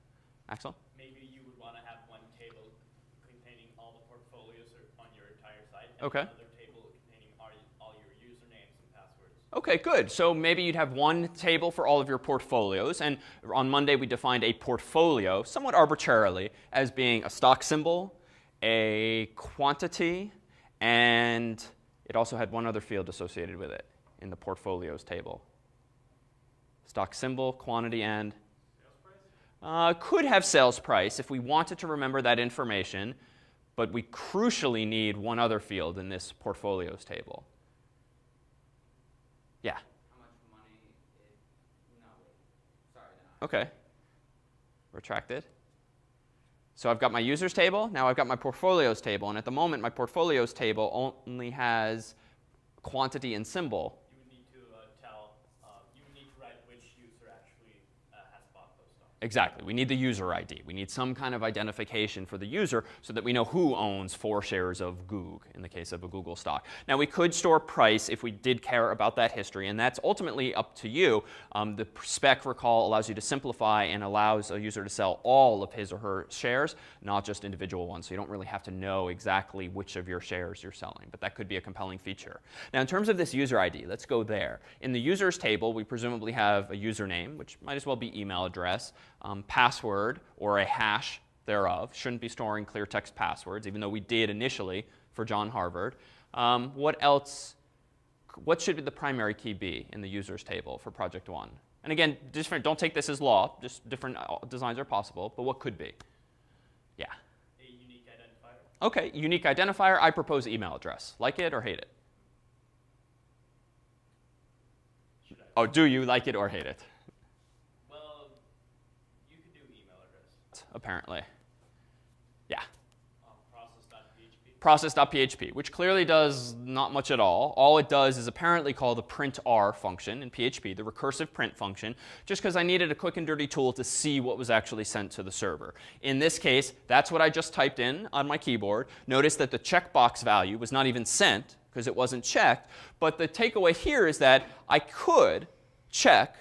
Axel? Maybe you would want to have one table containing all the portfolios on your entire site. Okay. OK, good. So maybe you'd have one table for all of your portfolios. And on Monday, we defined a portfolio, somewhat arbitrarily, as being a stock symbol, a quantity, and it also had one other field associated with it in the portfolios table. Stock symbol, quantity, and uh, could have sales price if we wanted to remember that information. But we crucially need one other field in this portfolios table. Yeah. How much money is no. Sorry, no. OK. Retracted. So I've got my users table. Now I've got my portfolios table. And at the moment, my portfolios table only has quantity and symbol. You would need to uh, tell, uh, you would need to write which user actually uh, has bought those stocks. Exactly. We need the user I D. We need some kind of identification for the user so that we know who owns four shares of Goog in the case of a Google stock. Now, we could store price if we did care about that history, and that's ultimately up to you. Um, the spec recall allows you to simplify and allows a user to sell all of his or her shares, not just individual ones. So you don't really have to know exactly which of your shares you're selling, but that could be a compelling feature. Now, in terms of this user I D, let's go there. In the users table, we presumably have a username, which might as well be email address. Um, password or a hash thereof. Shouldn't be storing clear text passwords, even though we did initially for John Harvard. Um, what else? What should the primary key be in the users table for project one? And again, different, don't take this as law. Just different designs are possible. But what could be? Yeah. A unique identifier. OK, unique identifier. I propose email address. Like it or hate it? Oh, do you like it or hate it? Apparently. Yeah. Um, process dot P H P. process dot P H P, which clearly does not much at all. All it does is apparently call the printr function in P H P, the recursive print function, just because I needed a quick and dirty tool to see what was actually sent to the server. In this case, that's what I just typed in on my keyboard. Notice that the checkbox value was not even sent because it wasn't checked. But the takeaway here is that I could check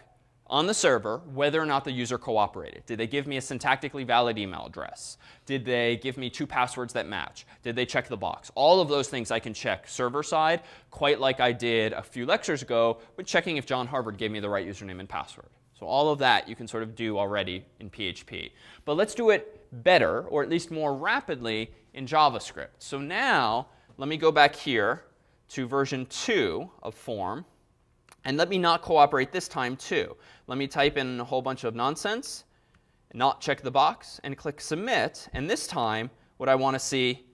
on the server whether or not the user cooperated. Did they give me a syntactically valid email address? Did they give me two passwords that match? Did they check the box? All of those things I can check server side, quite like I did a few lectures ago with checking if John Harvard gave me the right username and password. So all of that you can sort of do already in P H P. But let's do it better, or at least more rapidly, in JavaScript. So now let me go back here to version two of form. And let me not cooperate this time, too. Let me type in a whole bunch of nonsense, not check the box, and click Submit. And this time, what I want to see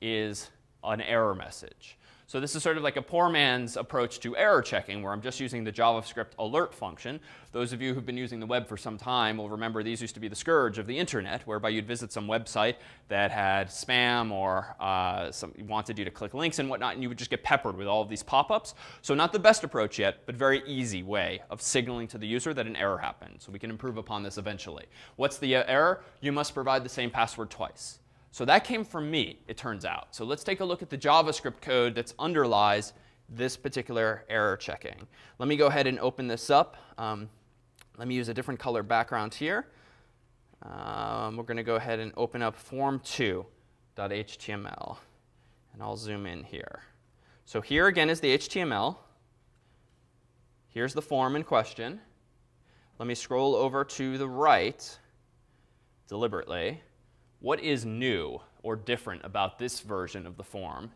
is an error message. So this is sort of like a poor man's approach to error checking, where I'm just using the JavaScript alert function. Those of you who've been using the web for some time will remember these used to be the scourge of the internet, whereby you'd visit some website that had spam or uh, some, wanted you to click links and whatnot, and you would just get peppered with all of these pop-ups. So not the best approach yet, but very easy way of signaling to the user that an error happened. So we can improve upon this eventually. What's the error? You must provide the same password twice. So that came from me, it turns out. So let's take a look at the JavaScript code that underlies this particular error checking. Let me go ahead and open this up. Um, let me use a different color background here. Um, we're going to go ahead and open up form two dot H T M L. And I'll zoom in here. So here again is the H T M L. Here's the form in question. Let me scroll over to the right deliberately. What is new or different about this version of the form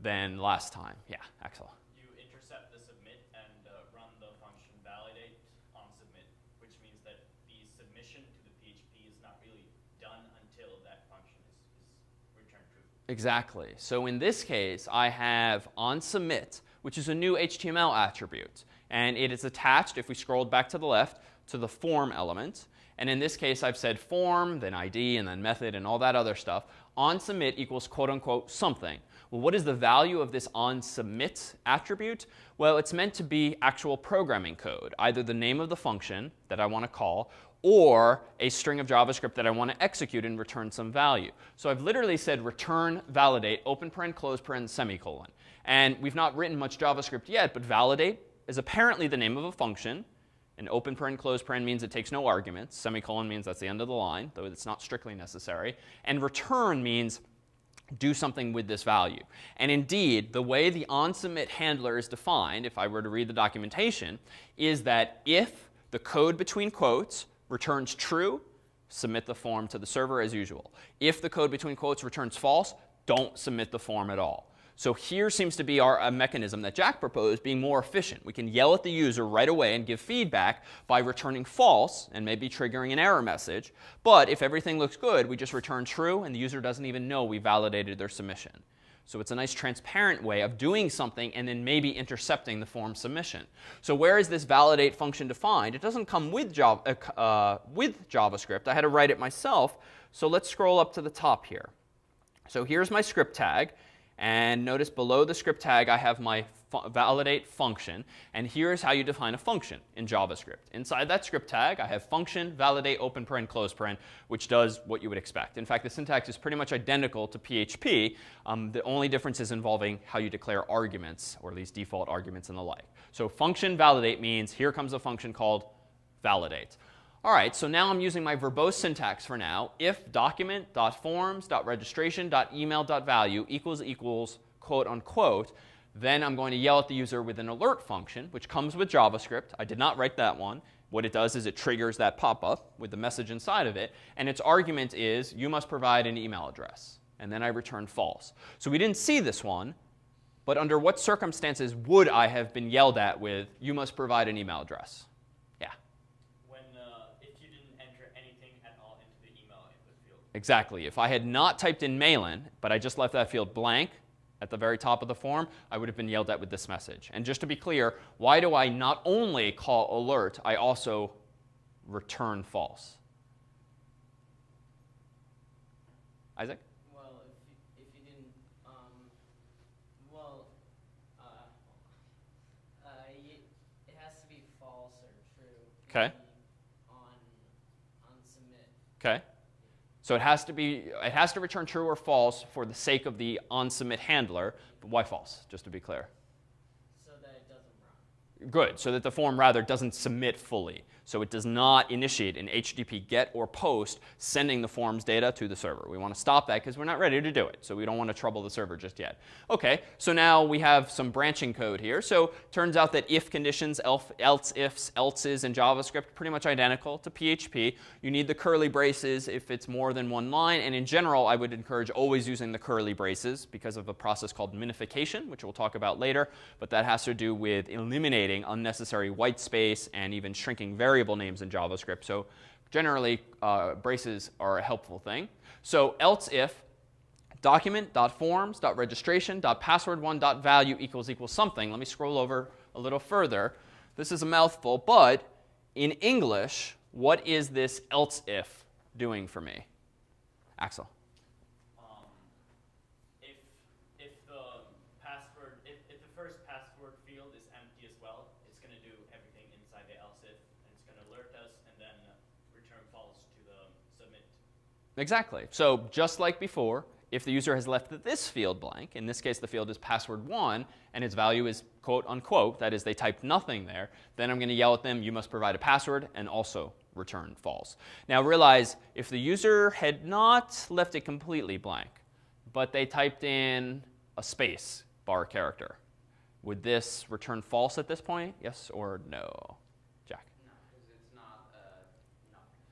than last time? Yeah, Axel. You intercept the submit and uh, run the function validate on submit, which means that the submission to the P H P is not really done until that function is, is returned true. Exactly. So in this case, I have on submit, which is a new H T M L attribute. And it is attached, if we scrolled back to the left, to the form element. And in this case, I've said form, then I D, and then method, and all that other stuff. On submit equals quote unquote something. Well, what is the value of this on submit attribute? Well, it's meant to be actual programming code, either the name of the function that I want to call, or a string of JavaScript that I want to execute and return some value. So I've literally said return validate, open paren, close paren, semicolon. And we've not written much JavaScript yet, but validate is apparently the name of a function. An open paren, closed paren means it takes no arguments. Semicolon means that's the end of the line, though it's not strictly necessary. And return means do something with this value. And indeed, the way the onSubmit handler is defined, if I were to read the documentation, is that if the code between quotes returns true, submit the form to the server as usual. If the code between quotes returns false, don't submit the form at all. So here seems to be our a mechanism that Jack proposed being more efficient. We can yell at the user right away and give feedback by returning false and maybe triggering an error message. But if everything looks good, we just return true, and the user doesn't even know we validated their submission. So it's a nice transparent way of doing something and then maybe intercepting the form submission. So where is this validate function defined? It doesn't come with, Java, uh, with JavaScript. I had to write it myself. So let's scroll up to the top here. So here's my script tag. And notice below the script tag, I have my fu- validate function. And here's how you define a function in JavaScript. Inside that script tag, I have function, validate, open paren, close paren, which does what you would expect. In fact, the syntax is pretty much identical to P H P. Um, the only difference is involving how you declare arguments, or at least default arguments and the like. So function validate means here comes a function called validate. All right, so now I'm using my verbose syntax for now. If document.forms.registration.email.value equals equals quote unquote, then I'm going to yell at the user with an alert function, which comes with JavaScript. I did not write that one. What it does is it triggers that pop-up with the message inside of it, and its argument is you must provide an email address. And then I return false. So we didn't see this one, but under what circumstances would I have been yelled at with you must provide an email address? Exactly. If I had not typed in Malin, but I just left that field blank at the very top of the form, I would have been yelled at with this message. And just to be clear, why do I not only call alert, I also return false? Isaac? Well, if you, if you didn't, um, well, uh, uh, it has to be false or true. Okay. On, on submit. Okay. So it has to be, it has to return true or false for the sake of the onSubmit handler. But why false, just to be clear? So that it doesn't run. Good. So that the form, rather, doesn't submit fully. So it does not initiate an H T T P GET or POST sending the form's data to the server. We want to stop that because we're not ready to do it. So we don't want to trouble the server just yet. OK, so now we have some branching code here. So turns out that if conditions, elf, else ifs, else's in JavaScript pretty much identical to P H P. You need the curly braces if it's more than one line. And in general, I would encourage always using the curly braces because of a process called minification, which we'll talk about later. But that has to do with eliminating unnecessary white space and even shrinking very variable names in JavaScript. So generally, uh, braces are a helpful thing. So else if document.forms.registration.password1.value equals equals something. Let me scroll over a little further. This is a mouthful, but in English, what is this else if doing for me? Axel. Um, if, if the password, if, if the first password field is empty as well, it's going to do everything inside the else if. Going to alert us and then return false to the submit. Exactly. So just like before, if the user has left this field blank, in this case the field is password one, and its value is quote unquote, that is they typed nothing there, then I'm going to yell at them, you must provide a password, and also return false. Now realize if the user had not left it completely blank, but they typed in a space bar character, would this return false at this point? Yes or no?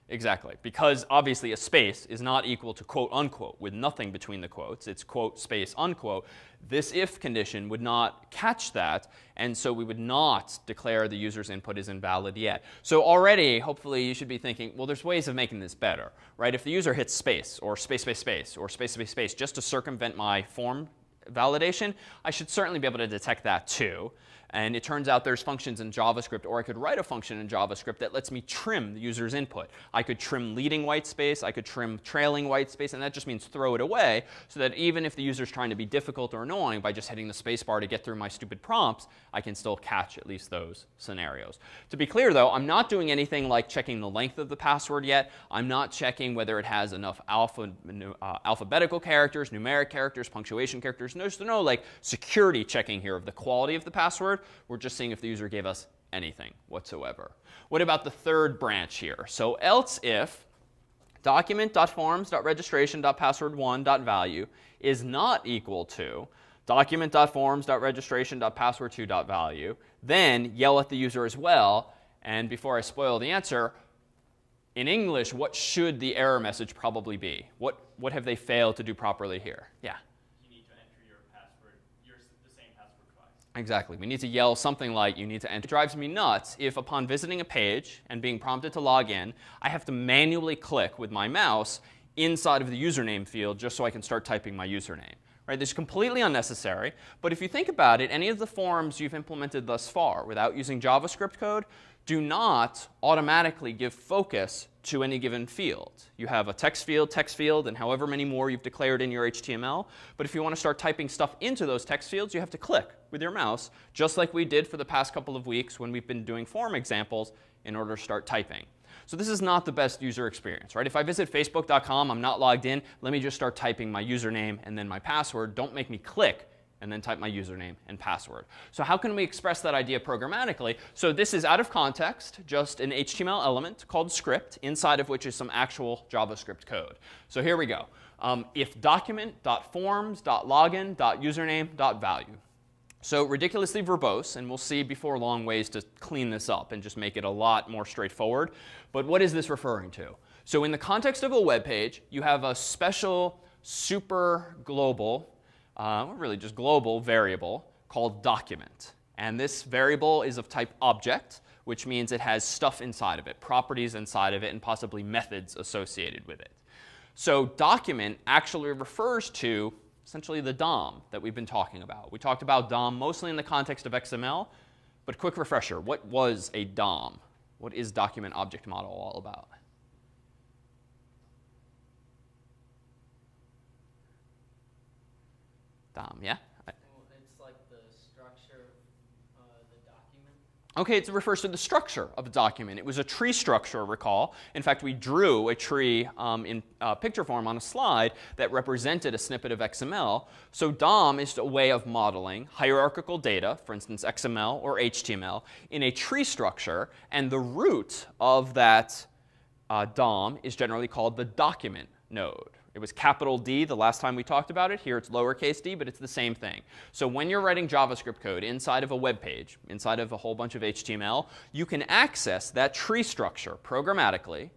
Exactly, because obviously a space is not equal to quote unquote with nothing between the quotes. It's quote space unquote. This if condition would not catch that, and so we would not declare the user's input is invalid yet. So already, hopefully, you should be thinking, well, there's ways of making this better, right? If the user hits space or space space space or space space space just to circumvent my form validation, I should certainly be able to detect that too. And it turns out there's functions in JavaScript, or I could write a function in JavaScript that lets me trim the user's input. I could trim leading white space, I could trim trailing white space, and that just means throw it away so that even if the user's trying to be difficult or annoying by just hitting the space bar to get through my stupid prompts, I can still catch at least those scenarios. To be clear though, I'm not doing anything like checking the length of the password yet. I'm not checking whether it has enough alpha, uh, alphabetical characters, numeric characters, punctuation characters. There's no like security checking here of the quality of the password. We're just seeing if the user gave us anything whatsoever. What about the third branch here? So else if document.forms.registration.password1.value is not equal to document.forms.registration.password2.value, then yell at the user as well. And before I spoil the answer, in English, what should the error message probably be? What, what have they failed to do properly here? Yeah. Exactly. We need to yell something like, you need to enter. It drives me nuts if upon visiting a page and being prompted to log in, I have to manually click with my mouse inside of the username field just so I can start typing my username. Right? This is completely unnecessary. But if you think about it, any of the forms you've implemented thus far without using JavaScript code do not automatically give focus to any given field. You have a text field, text field, and however many more you've declared in your H T M L. But if you want to start typing stuff into those text fields, you have to click with your mouse, just like we did for the past couple of weeks when we've been doing form examples in order to start typing. So this is not the best user experience, right? If I visit facebook dot com, I'm not logged in, let me just start typing my username and then my password. Don't make me click and then type my username and password. So how can we express that idea programmatically? So this is out of context, just an H T M L element called script, inside of which is some actual JavaScript code. So here we go. Um, if document dot forms dot login dot username dot value. So ridiculously verbose, and we'll see before long ways to clean this up and just make it a lot more straightforward. But what is this referring to? So in the context of a web page, you have a special super global, uh, really just global variable called document. And this variable is of type object, which means it has stuff inside of it, properties inside of it, and possibly methods associated with it. So document actually refers to essentially the D O M that we've been talking about. We talked about D O M mostly in the context of X M L, but quick refresher, what was a D O M? What is document object model all about? D O M, yeah? Well, it's like the structure of the document. OK, it refers to the structure of a document. It was a tree structure, recall. In fact, we drew a tree um, in uh, picture form on a slide that represented a snippet of X M L. So D O M is a way of modeling hierarchical data, for instance, X M L or H T M L, in a tree structure. And the root of that uh, D O M is generally called the document node. It was capital D the last time we talked about it. Here it's lowercase d, but it's the same thing. So when you're writing JavaScript code inside of a web page, inside of a whole bunch of H T M L, you can access that tree structure programmatically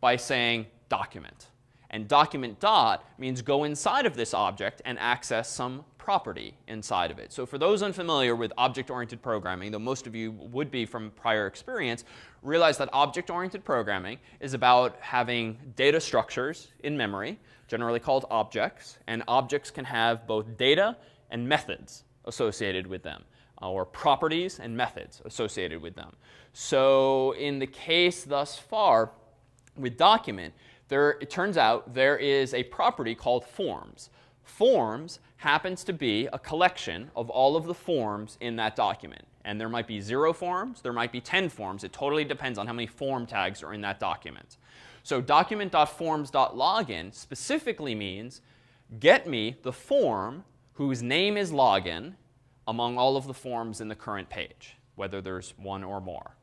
by saying document. And document dot means go inside of this object and access some property inside of it. So for those unfamiliar with object-oriented programming, though most of you would be from prior experience, realize that object-oriented programming is about having data structures in memory, generally called objects. And objects can have both data and methods associated with them, or properties and methods associated with them. So in the case thus far with document, there, it turns out there is a property called forms. Forms happens to be a collection of all of the forms in that document. And there might be zero forms. There might be ten forms. It totally depends on how many form tags are in that document. So document dot forms dot login specifically means get me the form whose name is login among all of the forms in the current page, whether there's one or more.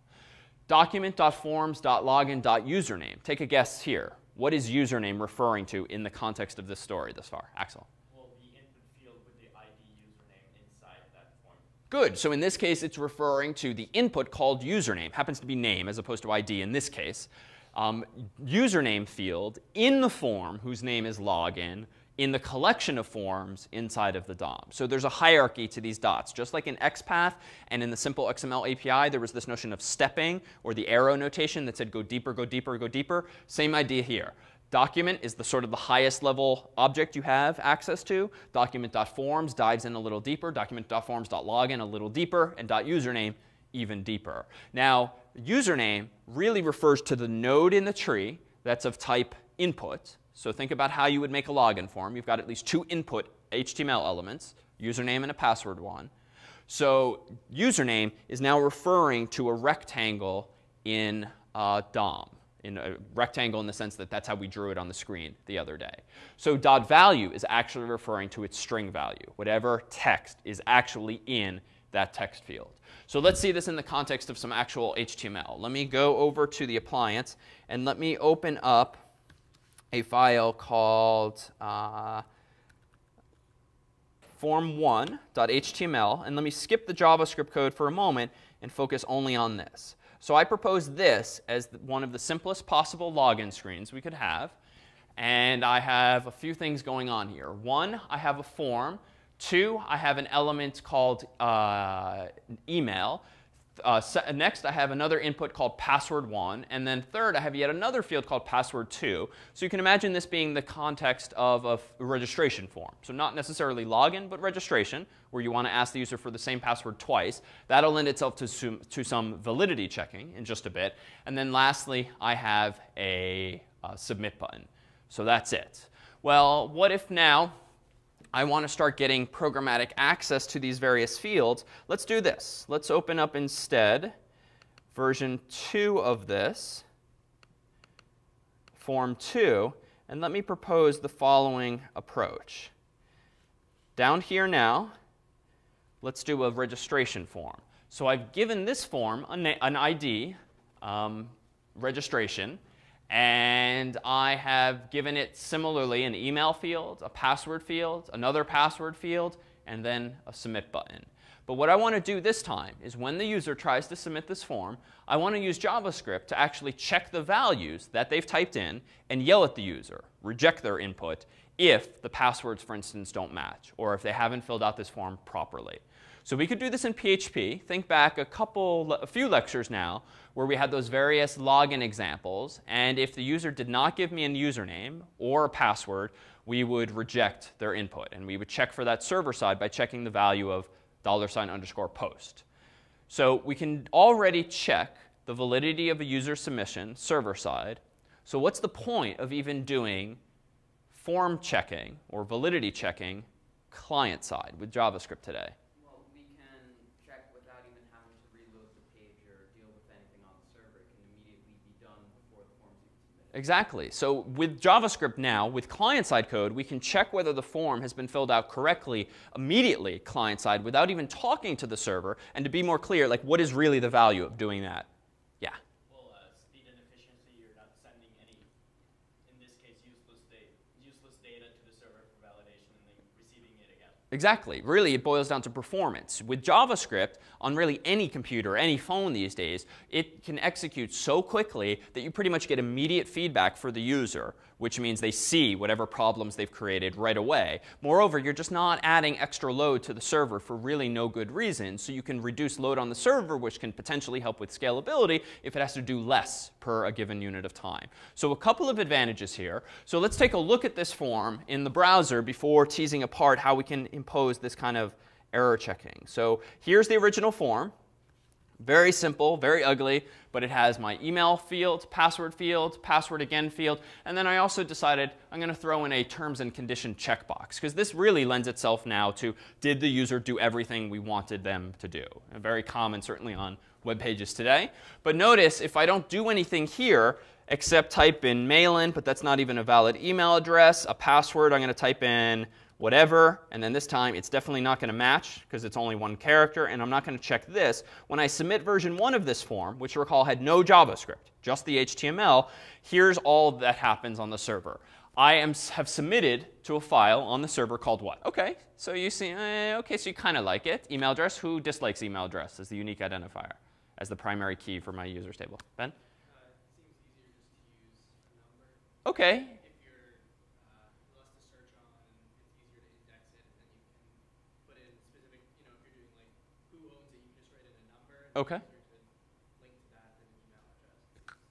document dot forms dot login dot username. Take a guess here. What is username referring to in the context of this story thus far? Axel. Well, the input field with the I D username inside that form. Good. So in this case, it's referring to the input called username. Happens to be name as opposed to I D in this case. Um, username field in the form whose name is login in the collection of forms inside of the D O M. So there's a hierarchy to these dots. Just like in XPath and in the simple X M L A P I, there was this notion of stepping or the arrow notation that said go deeper, go deeper, go deeper. Same idea here. Document is the sort of the highest level object you have access to. Document.forms dives in a little deeper. Document dot forms dot login a little deeper. And .username even deeper. Now, username really refers to the node in the tree that's of type input. So think about how you would make a login form. You've got at least two input H T M L elements, username and a password one. So username is now referring to a rectangle in uh, D O M, in a rectangle in the sense that that's how we drew it on the screen the other day. So dot value is actually referring to its string value, whatever text is actually in that text field. So let's see this in the context of some actual H T M L. Let me go over to the appliance and let me open up a file called uh, form one dot H T M L. And let me skip the JavaScript code for a moment and focus only on this. So I propose this as one of the simplest possible login screens we could have. And I have a few things going on here. One, I have a form. Two, I have an element called uh, email. Uh, next, I have another input called password one. And then third, I have yet another field called password two. So you can imagine this being the context of a registration form. So not necessarily login, but registration, where you want to ask the user for the same password twice. That'll lend itself to some, to some validity checking in just a bit. And then lastly, I have a uh, submit button. So that's it. Well, what if now I want to start getting programmatic access to these various fields? Let's do this. Let's open up instead version two of this, form two. And let me propose the following approach. Down here now, let's do a registration form. So I've given this form an, an I D, um, registration. And I have given it similarly an email field, a password field, another password field, and then a submit button. But what I want to do this time is when the user tries to submit this form, I want to use JavaScript to actually check the values that they've typed in and yell at the user, reject their input if the passwords, for instance, don't match or if they haven't filled out this form properly. So we could do this in P H P. Think back a couple, a few lectures now where we had those various login examples. And if the user did not give me a username or a password, we would reject their input. And we would check for that server side by checking the value of dollar sign underscore post. So we can already check the validity of a user submission server side. So what's the point of even doing form checking or validity checking client side with JavaScript today? Exactly. So with JavaScript now, with client-side code, we can check whether the form has been filled out correctly immediately client-side without even talking to the server. And to be more clear, like what is really the value of doing that? Yeah? Well, uh, speed and efficiency, you're not sending any, in this case, useless data, useless data to the server for validation and then receiving it again. Exactly. Really, it boils down to performance. With JavaScript, on really any computer, any phone these days, it can execute so quickly that you pretty much get immediate feedback for the user, which means they see whatever problems they've created right away. Moreover, you're just not adding extra load to the server for really no good reason. So you can reduce load on the server, which can potentially help with scalability if it has to do less per a given unit of time. So a couple of advantages here. So let's take a look at this form in the browser before teasing apart how we can impose this kind of error checking. So here's the original form. Very simple, very ugly, but it has my email field, password field, password again field. And then I also decided I'm going to throw in a terms and condition checkbox, because this really lends itself now to did the user do everything we wanted them to do? And very common, certainly on web pages today. But notice if I don't do anything here except type in mailin, but that's not even a valid email address, a password, I'm going to type in whatever, and then this time it's definitely not going to match because it's only one character, and I'm not going to check this. When I submit version one of this form, which recall had no JavaScript, just the H T M L, here's all that happens on the server. I am, have submitted to a file on the server called what? OK, so you see, eh, OK, so you kind of like it. Email address, who dislikes email address as the unique identifier, as the primary key for my users table? Ben? Uh, it seems easier just to use a number. OK. OK.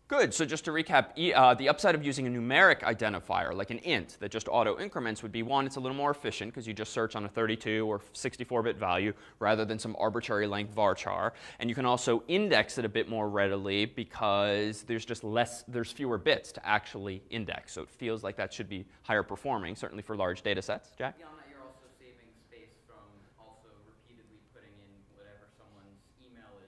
Good. So just to recap, e, uh, the upside of using a numeric identifier, like an int that just auto increments, would be one, it's a little more efficient because you just search on a thirty-two or sixty-four bit value rather than some arbitrary length varchar. And you can also index it a bit more readily because there's just less, there's fewer bits to actually index. So it feels like that should be higher performing, certainly for large data sets. Jack? Yeah.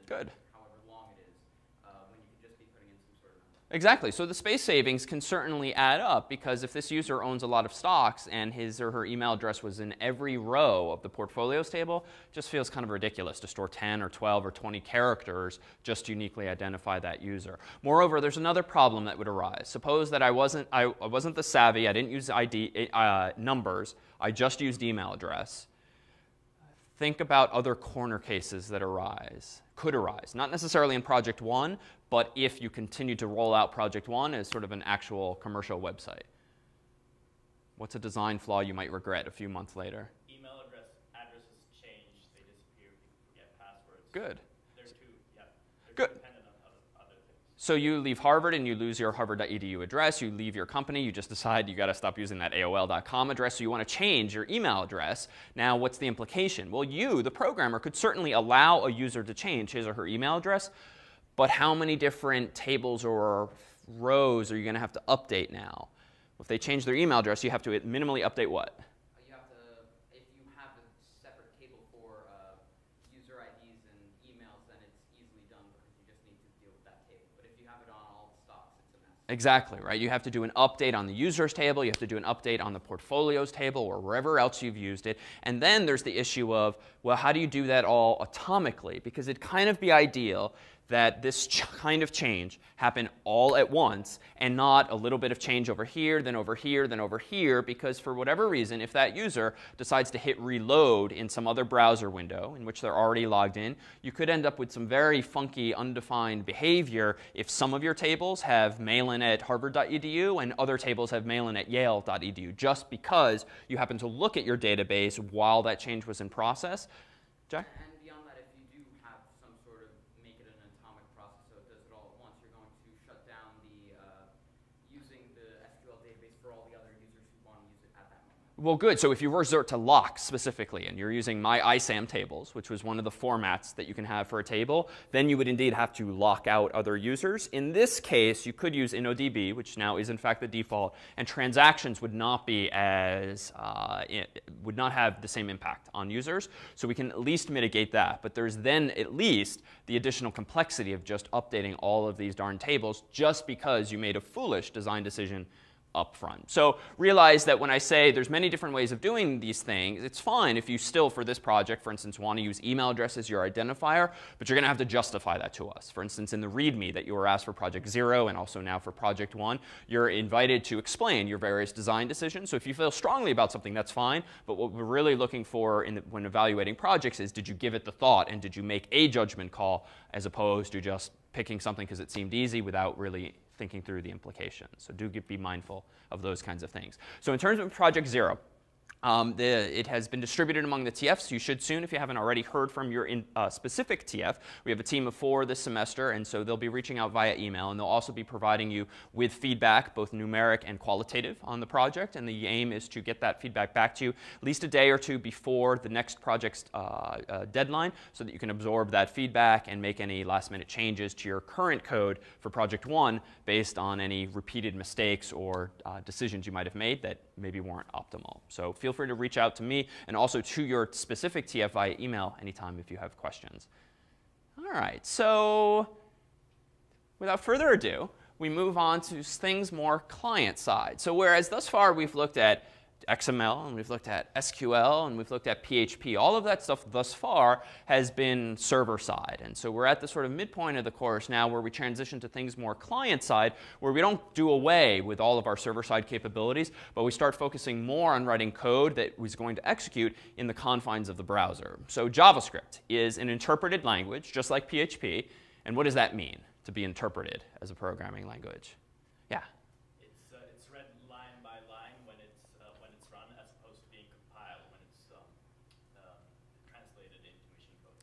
Good. However long it is, uh, when you can just be putting in some sort of number. Exactly. So the space savings can certainly add up, because if this user owns a lot of stocks and his or her email address was in every row of the portfolios table, it just feels kind of ridiculous to store ten or twelve or twenty characters just to uniquely identify that user. Moreover, there's another problem that would arise. Suppose that I wasn't I wasn't the savvy. I didn't use I D uh, numbers. I just used email address. Think about other corner cases that arise, could arise. Not necessarily in Project One, but if you continue to roll out Project One as sort of an actual commercial website. What's a design flaw you might regret a few months later? Email address addresses change, they disappear, you forget passwords. Good. They're too, yep. Good. So you leave Harvard and you lose your harvard dot e d u address. You leave your company. You just decide you got to stop using that A O L dot com address. So you want to change your email address. Now, what's the implication? Well, you, the programmer, could certainly allow a user to change his or her email address. But how many different tables or rows are you going to have to update now? If they change their email address, you have to minimally update what? You have to, if you have a separate table for uh, user I Ds and emails, then it's easily done because you just need to deal with that table. But if you have it on all the stocks, it's a mess. Exactly, right? You have to do an update on the users table. You have to do an update on the portfolios table or wherever else you've used it. And then there's the issue of, well, how do you do that all atomically? Because it'd kind of be ideal that this ch kind of change happen all at once and not a little bit of change over here, then over here, then over here, because for whatever reason, if that user decides to hit reload in some other browser window in which they're already logged in, you could end up with some very funky, undefined behavior if some of your tables have mailin at harvard dot e d u and other tables have mailin at yale dot e d u, just because you happen to look at your database while that change was in process. Jack? Well, good. So if you resort to locks specifically and you're using my I SAM tables, which was one of the formats that you can have for a table, then you would indeed have to lock out other users. In this case, you could use InnoDB, which now is in fact the default, and transactions would not be as uh, it would not have the same impact on users. So we can at least mitigate that. But there's then at least the additional complexity of just updating all of these darn tables just because you made a foolish design decision up front. So realize that when I say there's many different ways of doing these things, it's fine if you still, for this project, for instance, want to use email address as your identifier, but you're going to have to justify that to us. For instance, in the README that you were asked for project zero and also now for project one, you're invited to explain your various design decisions. So if you feel strongly about something, that's fine. But what we're really looking for in the, when evaluating projects is, did you give it the thought and did you make a judgment call as opposed to just picking something because it seemed easy without really thinking through the implications. So do be mindful of those kinds of things. So in terms of Project Zero, um, the, it has been distributed among the T Fs. You should soon, if you haven't already heard from your in, uh, specific T F. We have a team of four this semester, and so they'll be reaching out via email, and they'll also be providing you with feedback, both numeric and qualitative, on the project. And the aim is to get that feedback back to you at least a day or two before the next project's uh, uh, deadline, so that you can absorb that feedback and make any last-minute changes to your current code for Project One based on any repeated mistakes or uh, decisions you might have made that maybe weren't optimal. So feel free to reach out to me and also to your specific T F via email anytime if you have questions. All right, so without further ado, we move on to things more client side. So whereas thus far we've looked at X M L and we've looked at S Q L and we've looked at P H P, all of that stuff thus far has been server side. And so we're at the sort of midpoint of the course now where we transition to things more client side, where we don't do away with all of our server side capabilities, but we start focusing more on writing code that was going to execute in the confines of the browser. So JavaScript is an interpreted language just like P H P. And what does that mean, to be interpreted as a programming language? Yeah?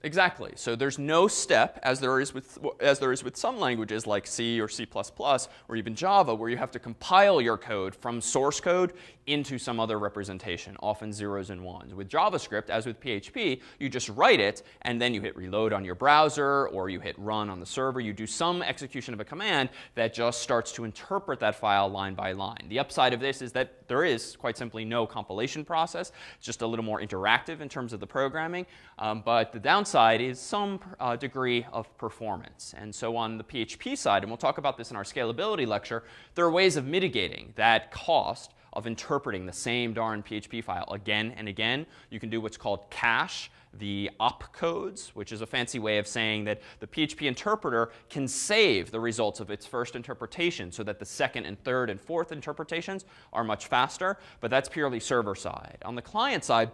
Exactly. So there's no step, as there is with as there is with some languages like C or C plus plus or even Java, where you have to compile your code from source code into some other representation, often zeros and ones. With JavaScript, as with P H P, you just write it and then you hit reload on your browser or you hit run on the server. You do some execution of a command that just starts to interpret that file line by line. The upside of this is that there is quite simply no compilation process. It's just a little more interactive in terms of the programming, um, but the downside side is some uh, degree of performance. And so on the P H P side, and we'll talk about this in our scalability lecture, there are ways of mitigating that cost of interpreting the same darn P H P file again and again. You can do what's called cache the opcodes, which is a fancy way of saying that the P H P interpreter can save the results of its first interpretation so that the second and third and fourth interpretations are much faster. But that's purely server side. On the client side,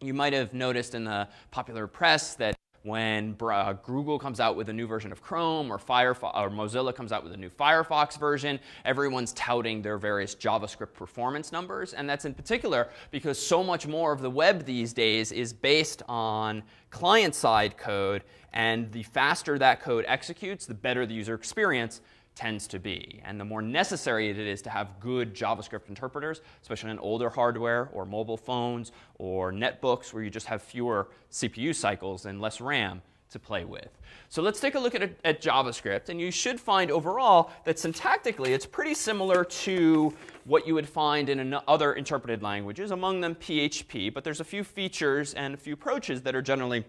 you might have noticed in the popular press that When uh, Google comes out with a new version of Chrome, or Firefox, or Mozilla comes out with a new Firefox version, everyone's touting their various JavaScript performance numbers. And that's in particular because so much more of the web these days is based on client-side code. And the faster that code executes, the better the user experience tends to be. And the more necessary it is to have good JavaScript interpreters, especially on older hardware or mobile phones or netbooks where you just have fewer C P U cycles and less RAM to play with. So let's take a look at, at JavaScript. And you should find overall that syntactically it's pretty similar to what you would find in other interpreted languages, among them P H P. But there's a few features and a few approaches that are generally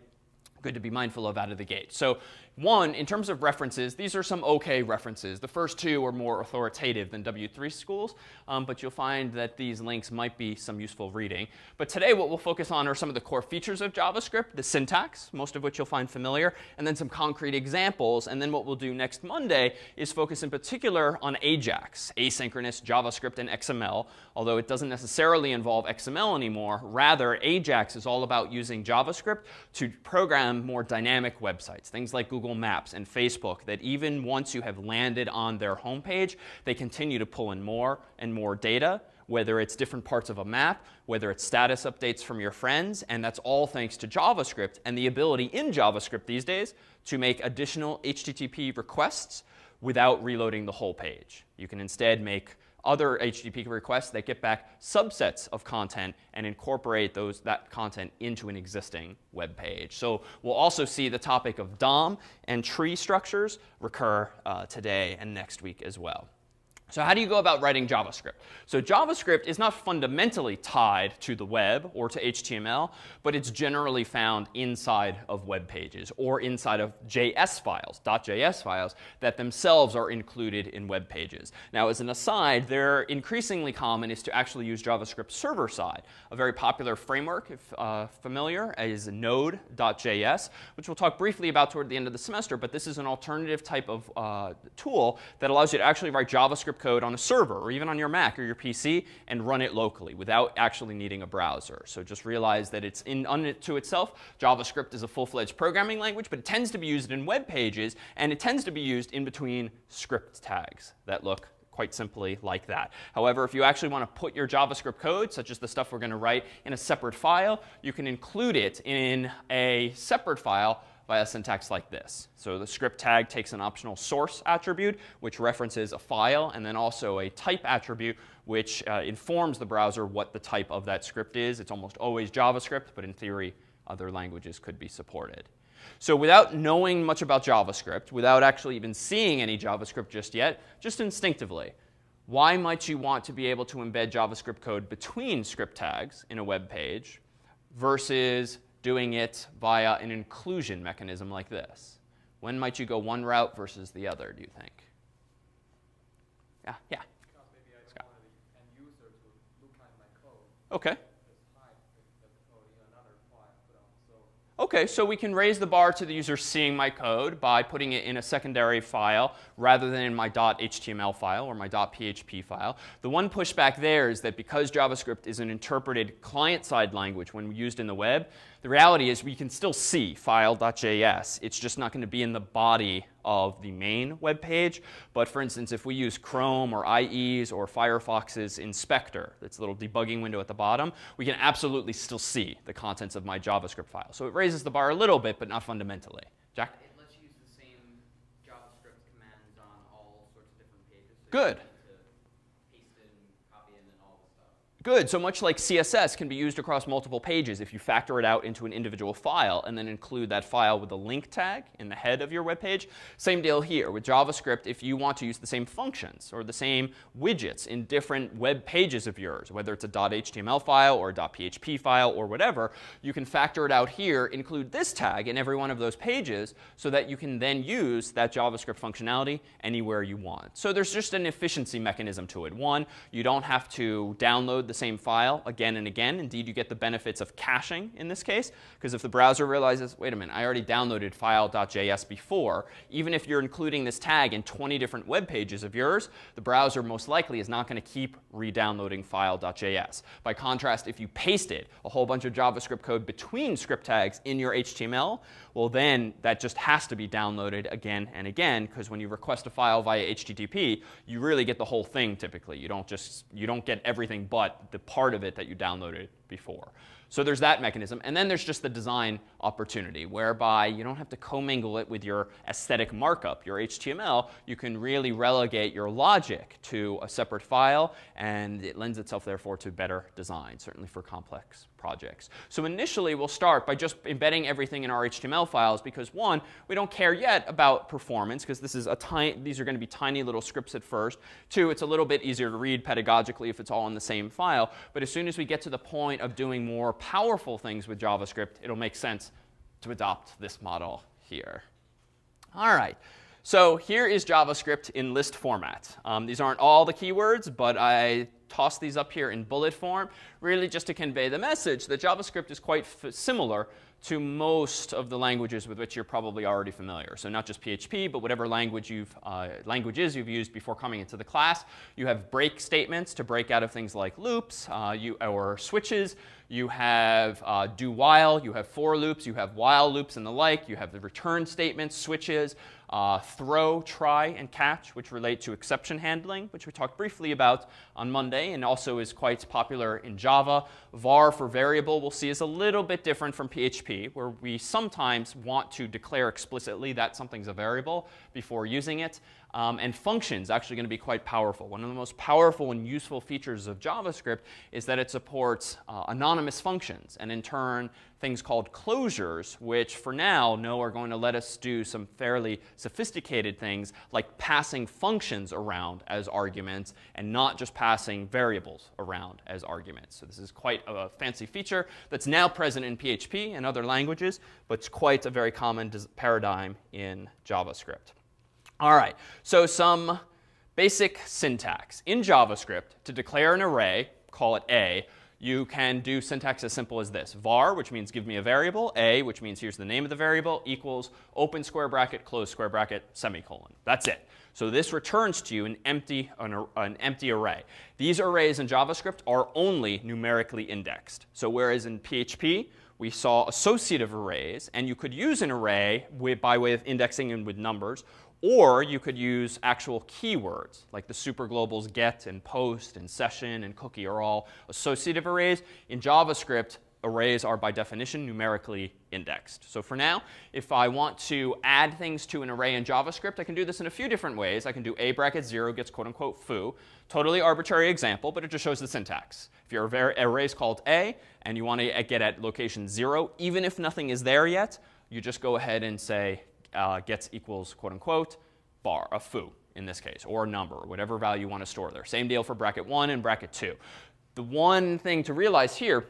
good to be mindful of out of the gate. So one, in terms of references, these are some OK references. The first two are more authoritative than W three schools, um, but you'll find that these links might be some useful reading. But today what we'll focus on are some of the core features of JavaScript, the syntax, most of which you'll find familiar, and then some concrete examples. And then what we'll do next Monday is focus in particular on AJAX, asynchronous JavaScript and X M L, although it doesn't necessarily involve X M L anymore. Rather, AJAX is all about using JavaScript to program more dynamic websites, things like Google Maps and Facebook, that even once you have landed on their homepage, they continue to pull in more and more data, whether it's different parts of a map, whether it's status updates from your friends. And that's all thanks to JavaScript and the ability in JavaScript these days to make additional H T T P requests without reloading the whole page. You can instead make other H T T P requests that get back subsets of content and incorporate those, that content into an existing web page. So we'll also see the topic of D O M and tree structures recur uh, today and next week as well. So how do you go about writing JavaScript? So JavaScript is not fundamentally tied to the web or to H T M L, but it's generally found inside of web pages or inside of J S files, .js files, that themselves are included in web pages. Now, as an aside, they're increasingly common is to actually use JavaScript server side. A very popular framework, if uh, familiar, is node dot J S, which we'll talk briefly about toward the end of the semester. But this is an alternative type of uh, tool that allows you to actually write JavaScript code on a server or even on your Mac or your P C and run it locally without actually needing a browser. So just realize that it's in unto itself. JavaScript is a full-fledged programming language, but it tends to be used in web pages, and it tends to be used in between script tags that look quite simply like that. However, if you actually want to put your JavaScript code, such as the stuff we're going to write, in a separate file, you can include it in a separate file by a syntax like this. So the script tag takes an optional source attribute, which references a file, and then also a type attribute, which uh, informs the browser what the type of that script is. It's almost always JavaScript, but in theory, other languages could be supported. So without knowing much about JavaScript, without actually even seeing any JavaScript just yet, just instinctively, why might you want to be able to embed JavaScript code between script tags in a web page versus doing it via an inclusion mechanism like this? When might you go one route versus the other, do you think? Yeah, yeah. Because maybe I don't want the end user to look at my code. OK. OK, so we can raise the bar to the user seeing my code by putting it in a secondary file rather than in my .html file or my .php file. The one pushback there is that because JavaScript is an interpreted client-side language when used in the web, the reality is we can still see file.js. It's just not going to be in the body of the main web page. But for instance, if we use Chrome or I E's or Firefox's inspector, that's a little debugging window at the bottom, we can absolutely still see the contents of my JavaScript file. So it raises the bar a little bit, but not fundamentally. Jack? It lets you use the same JavaScript commands on all sorts of different pages. So good. Good. So much like C S S can be used across multiple pages if you factor it out into an individual file and then include that file with a link tag in the head of your web page. Same deal here. With JavaScript, if you want to use the same functions or the same widgets in different web pages of yours, whether it's a .html file or a .php file or whatever, you can factor it out here, include this tag in every one of those pages so that you can then use that JavaScript functionality anywhere you want. So there's just an efficiency mechanism to it. One, you don't have to download the same file again and again. Indeed, you get the benefits of caching in this case, because if the browser realizes, wait a minute, I already downloaded file.js before, even if you're including this tag in twenty different web pages of yours, the browser most likely is not going to keep re-downloading file.js. By contrast, if you pasted a whole bunch of JavaScript code between script tags in your H T M L, well then that just has to be downloaded again and again, because when you request a file via H T T P, you really get the whole thing typically. You don't just, you don't get everything but the part of it that you downloaded before. So there's that mechanism. And then there's just the design opportunity, whereby you don't have to commingle it with your aesthetic markup, your H T M L. You can really relegate your logic to a separate file, and it lends itself, therefore, to better design, certainly for complex projects. So initially, we'll start by just embedding everything in our H T M L files because, one, we don't care yet about performance, because this is a tiny, these are going to be tiny little scripts at first. Two, it's a little bit easier to read pedagogically if it's all in the same file. But as soon as we get to the point of doing more powerful things with JavaScript, it'll make sense to adopt this model here. All right. So here is JavaScript in list format. Um, these aren't all the keywords, but I toss these up here in bullet form, really just to convey the message that JavaScript is quite similar to most of the languages with which you're probably already familiar. So not just P H P, but whatever language you've, uh, languages you've used before coming into the class. You have break statements to break out of things like loops uh, you, or switches. You have uh, do while. You have for loops. You have while loops and the like. You have the return statements, switches, uh, throw, try, and catch, which relate to exception handling, which we talked briefly about on Monday and also is quite popular in Java. Var for variable, we'll see, is a little bit different from P H P, where we sometimes want to declare explicitly that something's a variable before using it. Um, and functions actually going to be quite powerful. One of the most powerful and useful features of JavaScript is that it supports uh, anonymous functions, and in turn things called closures, which for now know are going to let us do some fairly sophisticated things like passing functions around as arguments and not just passing variables around as arguments. So this is quite a fancy feature that's now present in P H P and other languages, but it's quite a very common paradigm in JavaScript. All right, so some basic syntax. In JavaScript, to declare an array, call it A, you can do syntax as simple as this. Var, which means give me a variable. A, which means here's the name of the variable, equals open square bracket, close square bracket, semicolon. That's it. So this returns to you an empty, an, an empty array. These arrays in JavaScript are only numerically indexed. So whereas in P H P, we saw associative arrays, and you could use an array with, by way of indexing and with numbers, or you could use actual keywords, like the superglobals get and post and session and cookie are all associative arrays. In JavaScript, arrays are by definition numerically indexed. So for now, if I want to add things to an array in JavaScript, I can do this in a few different ways. I can do a bracket zero gets quote unquote foo. Totally arbitrary example, but it just shows the syntax. If your array is called A and you want to get at location zero, even if nothing is there yet, you just go ahead and say Uh, gets equals quote unquote bar, a foo in this case, or a number, whatever value you want to store there. Same deal for bracket one and bracket two. The one thing to realize here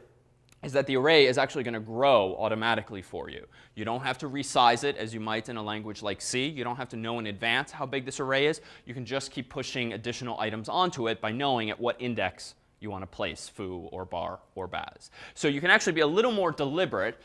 is that the array is actually going to grow automatically for you. You don't have to resize it as you might in a language like C. You don't have to know in advance how big this array is. You can just keep pushing additional items onto it by knowing at what index you want to place foo or bar or baz. So you can actually be a little more deliberate,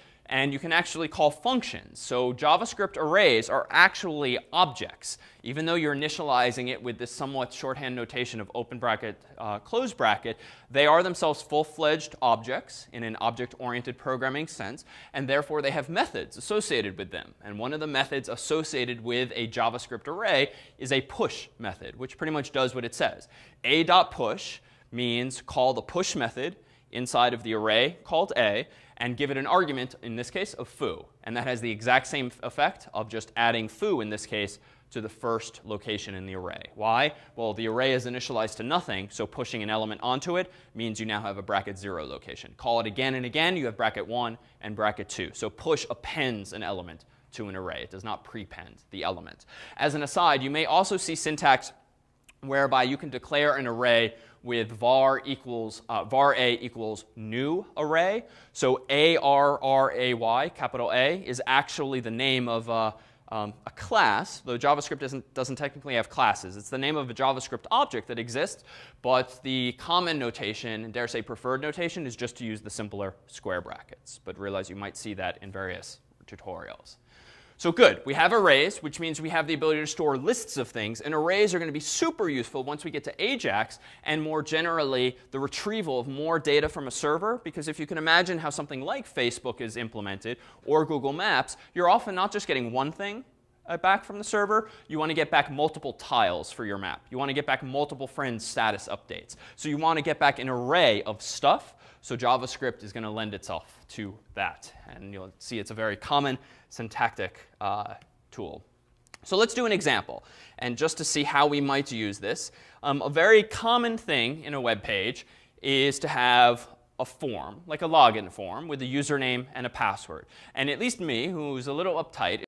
and you can actually call functions. So JavaScript arrays are actually objects. Even though you're initializing it with this somewhat shorthand notation of open bracket, uh, close bracket, they are themselves full-fledged objects in an object-oriented programming sense, and therefore they have methods associated with them. And one of the methods associated with a JavaScript array is a push method, which pretty much does what it says. A.push means call the push method inside of the array called A, and give it an argument, in this case, of foo. And that has the exact same effect of just adding foo, in this case, to the first location in the array. Why? Well, the array is initialized to nothing, so pushing an element onto it means you now have a bracket zero location. Call it again and again, you have bracket one and bracket two. So push appends an element to an array. It does not prepend the element. As an aside, you may also see syntax whereby you can declare an array with var equals uh, var a equals new array. So A R R A Y, capital A, is actually the name of uh, um, a class, though JavaScript doesn't, doesn't technically have classes. It's the name of a JavaScript object that exists, but the common notation, and dare say preferred notation, is just to use the simpler square brackets. But realize you might see that in various tutorials. So good, we have arrays, which means we have the ability to store lists of things. And arrays are going to be super useful once we get to Ajax and more generally the retrieval of more data from a server. Because if you can imagine how something like Facebook is implemented or Google Maps, you're often not just getting one thing back from the server. You want to get back multiple tiles for your map. You want to get back multiple friends' status updates. So you want to get back an array of stuff. So JavaScript is going to lend itself to that. And you'll see it's a very common syntactic uh, tool. So let's do an example. And just to see how we might use this, um, a very common thing in a web page is to have a form, like a login form, with a username and a password. And at least me, who's a little uptight,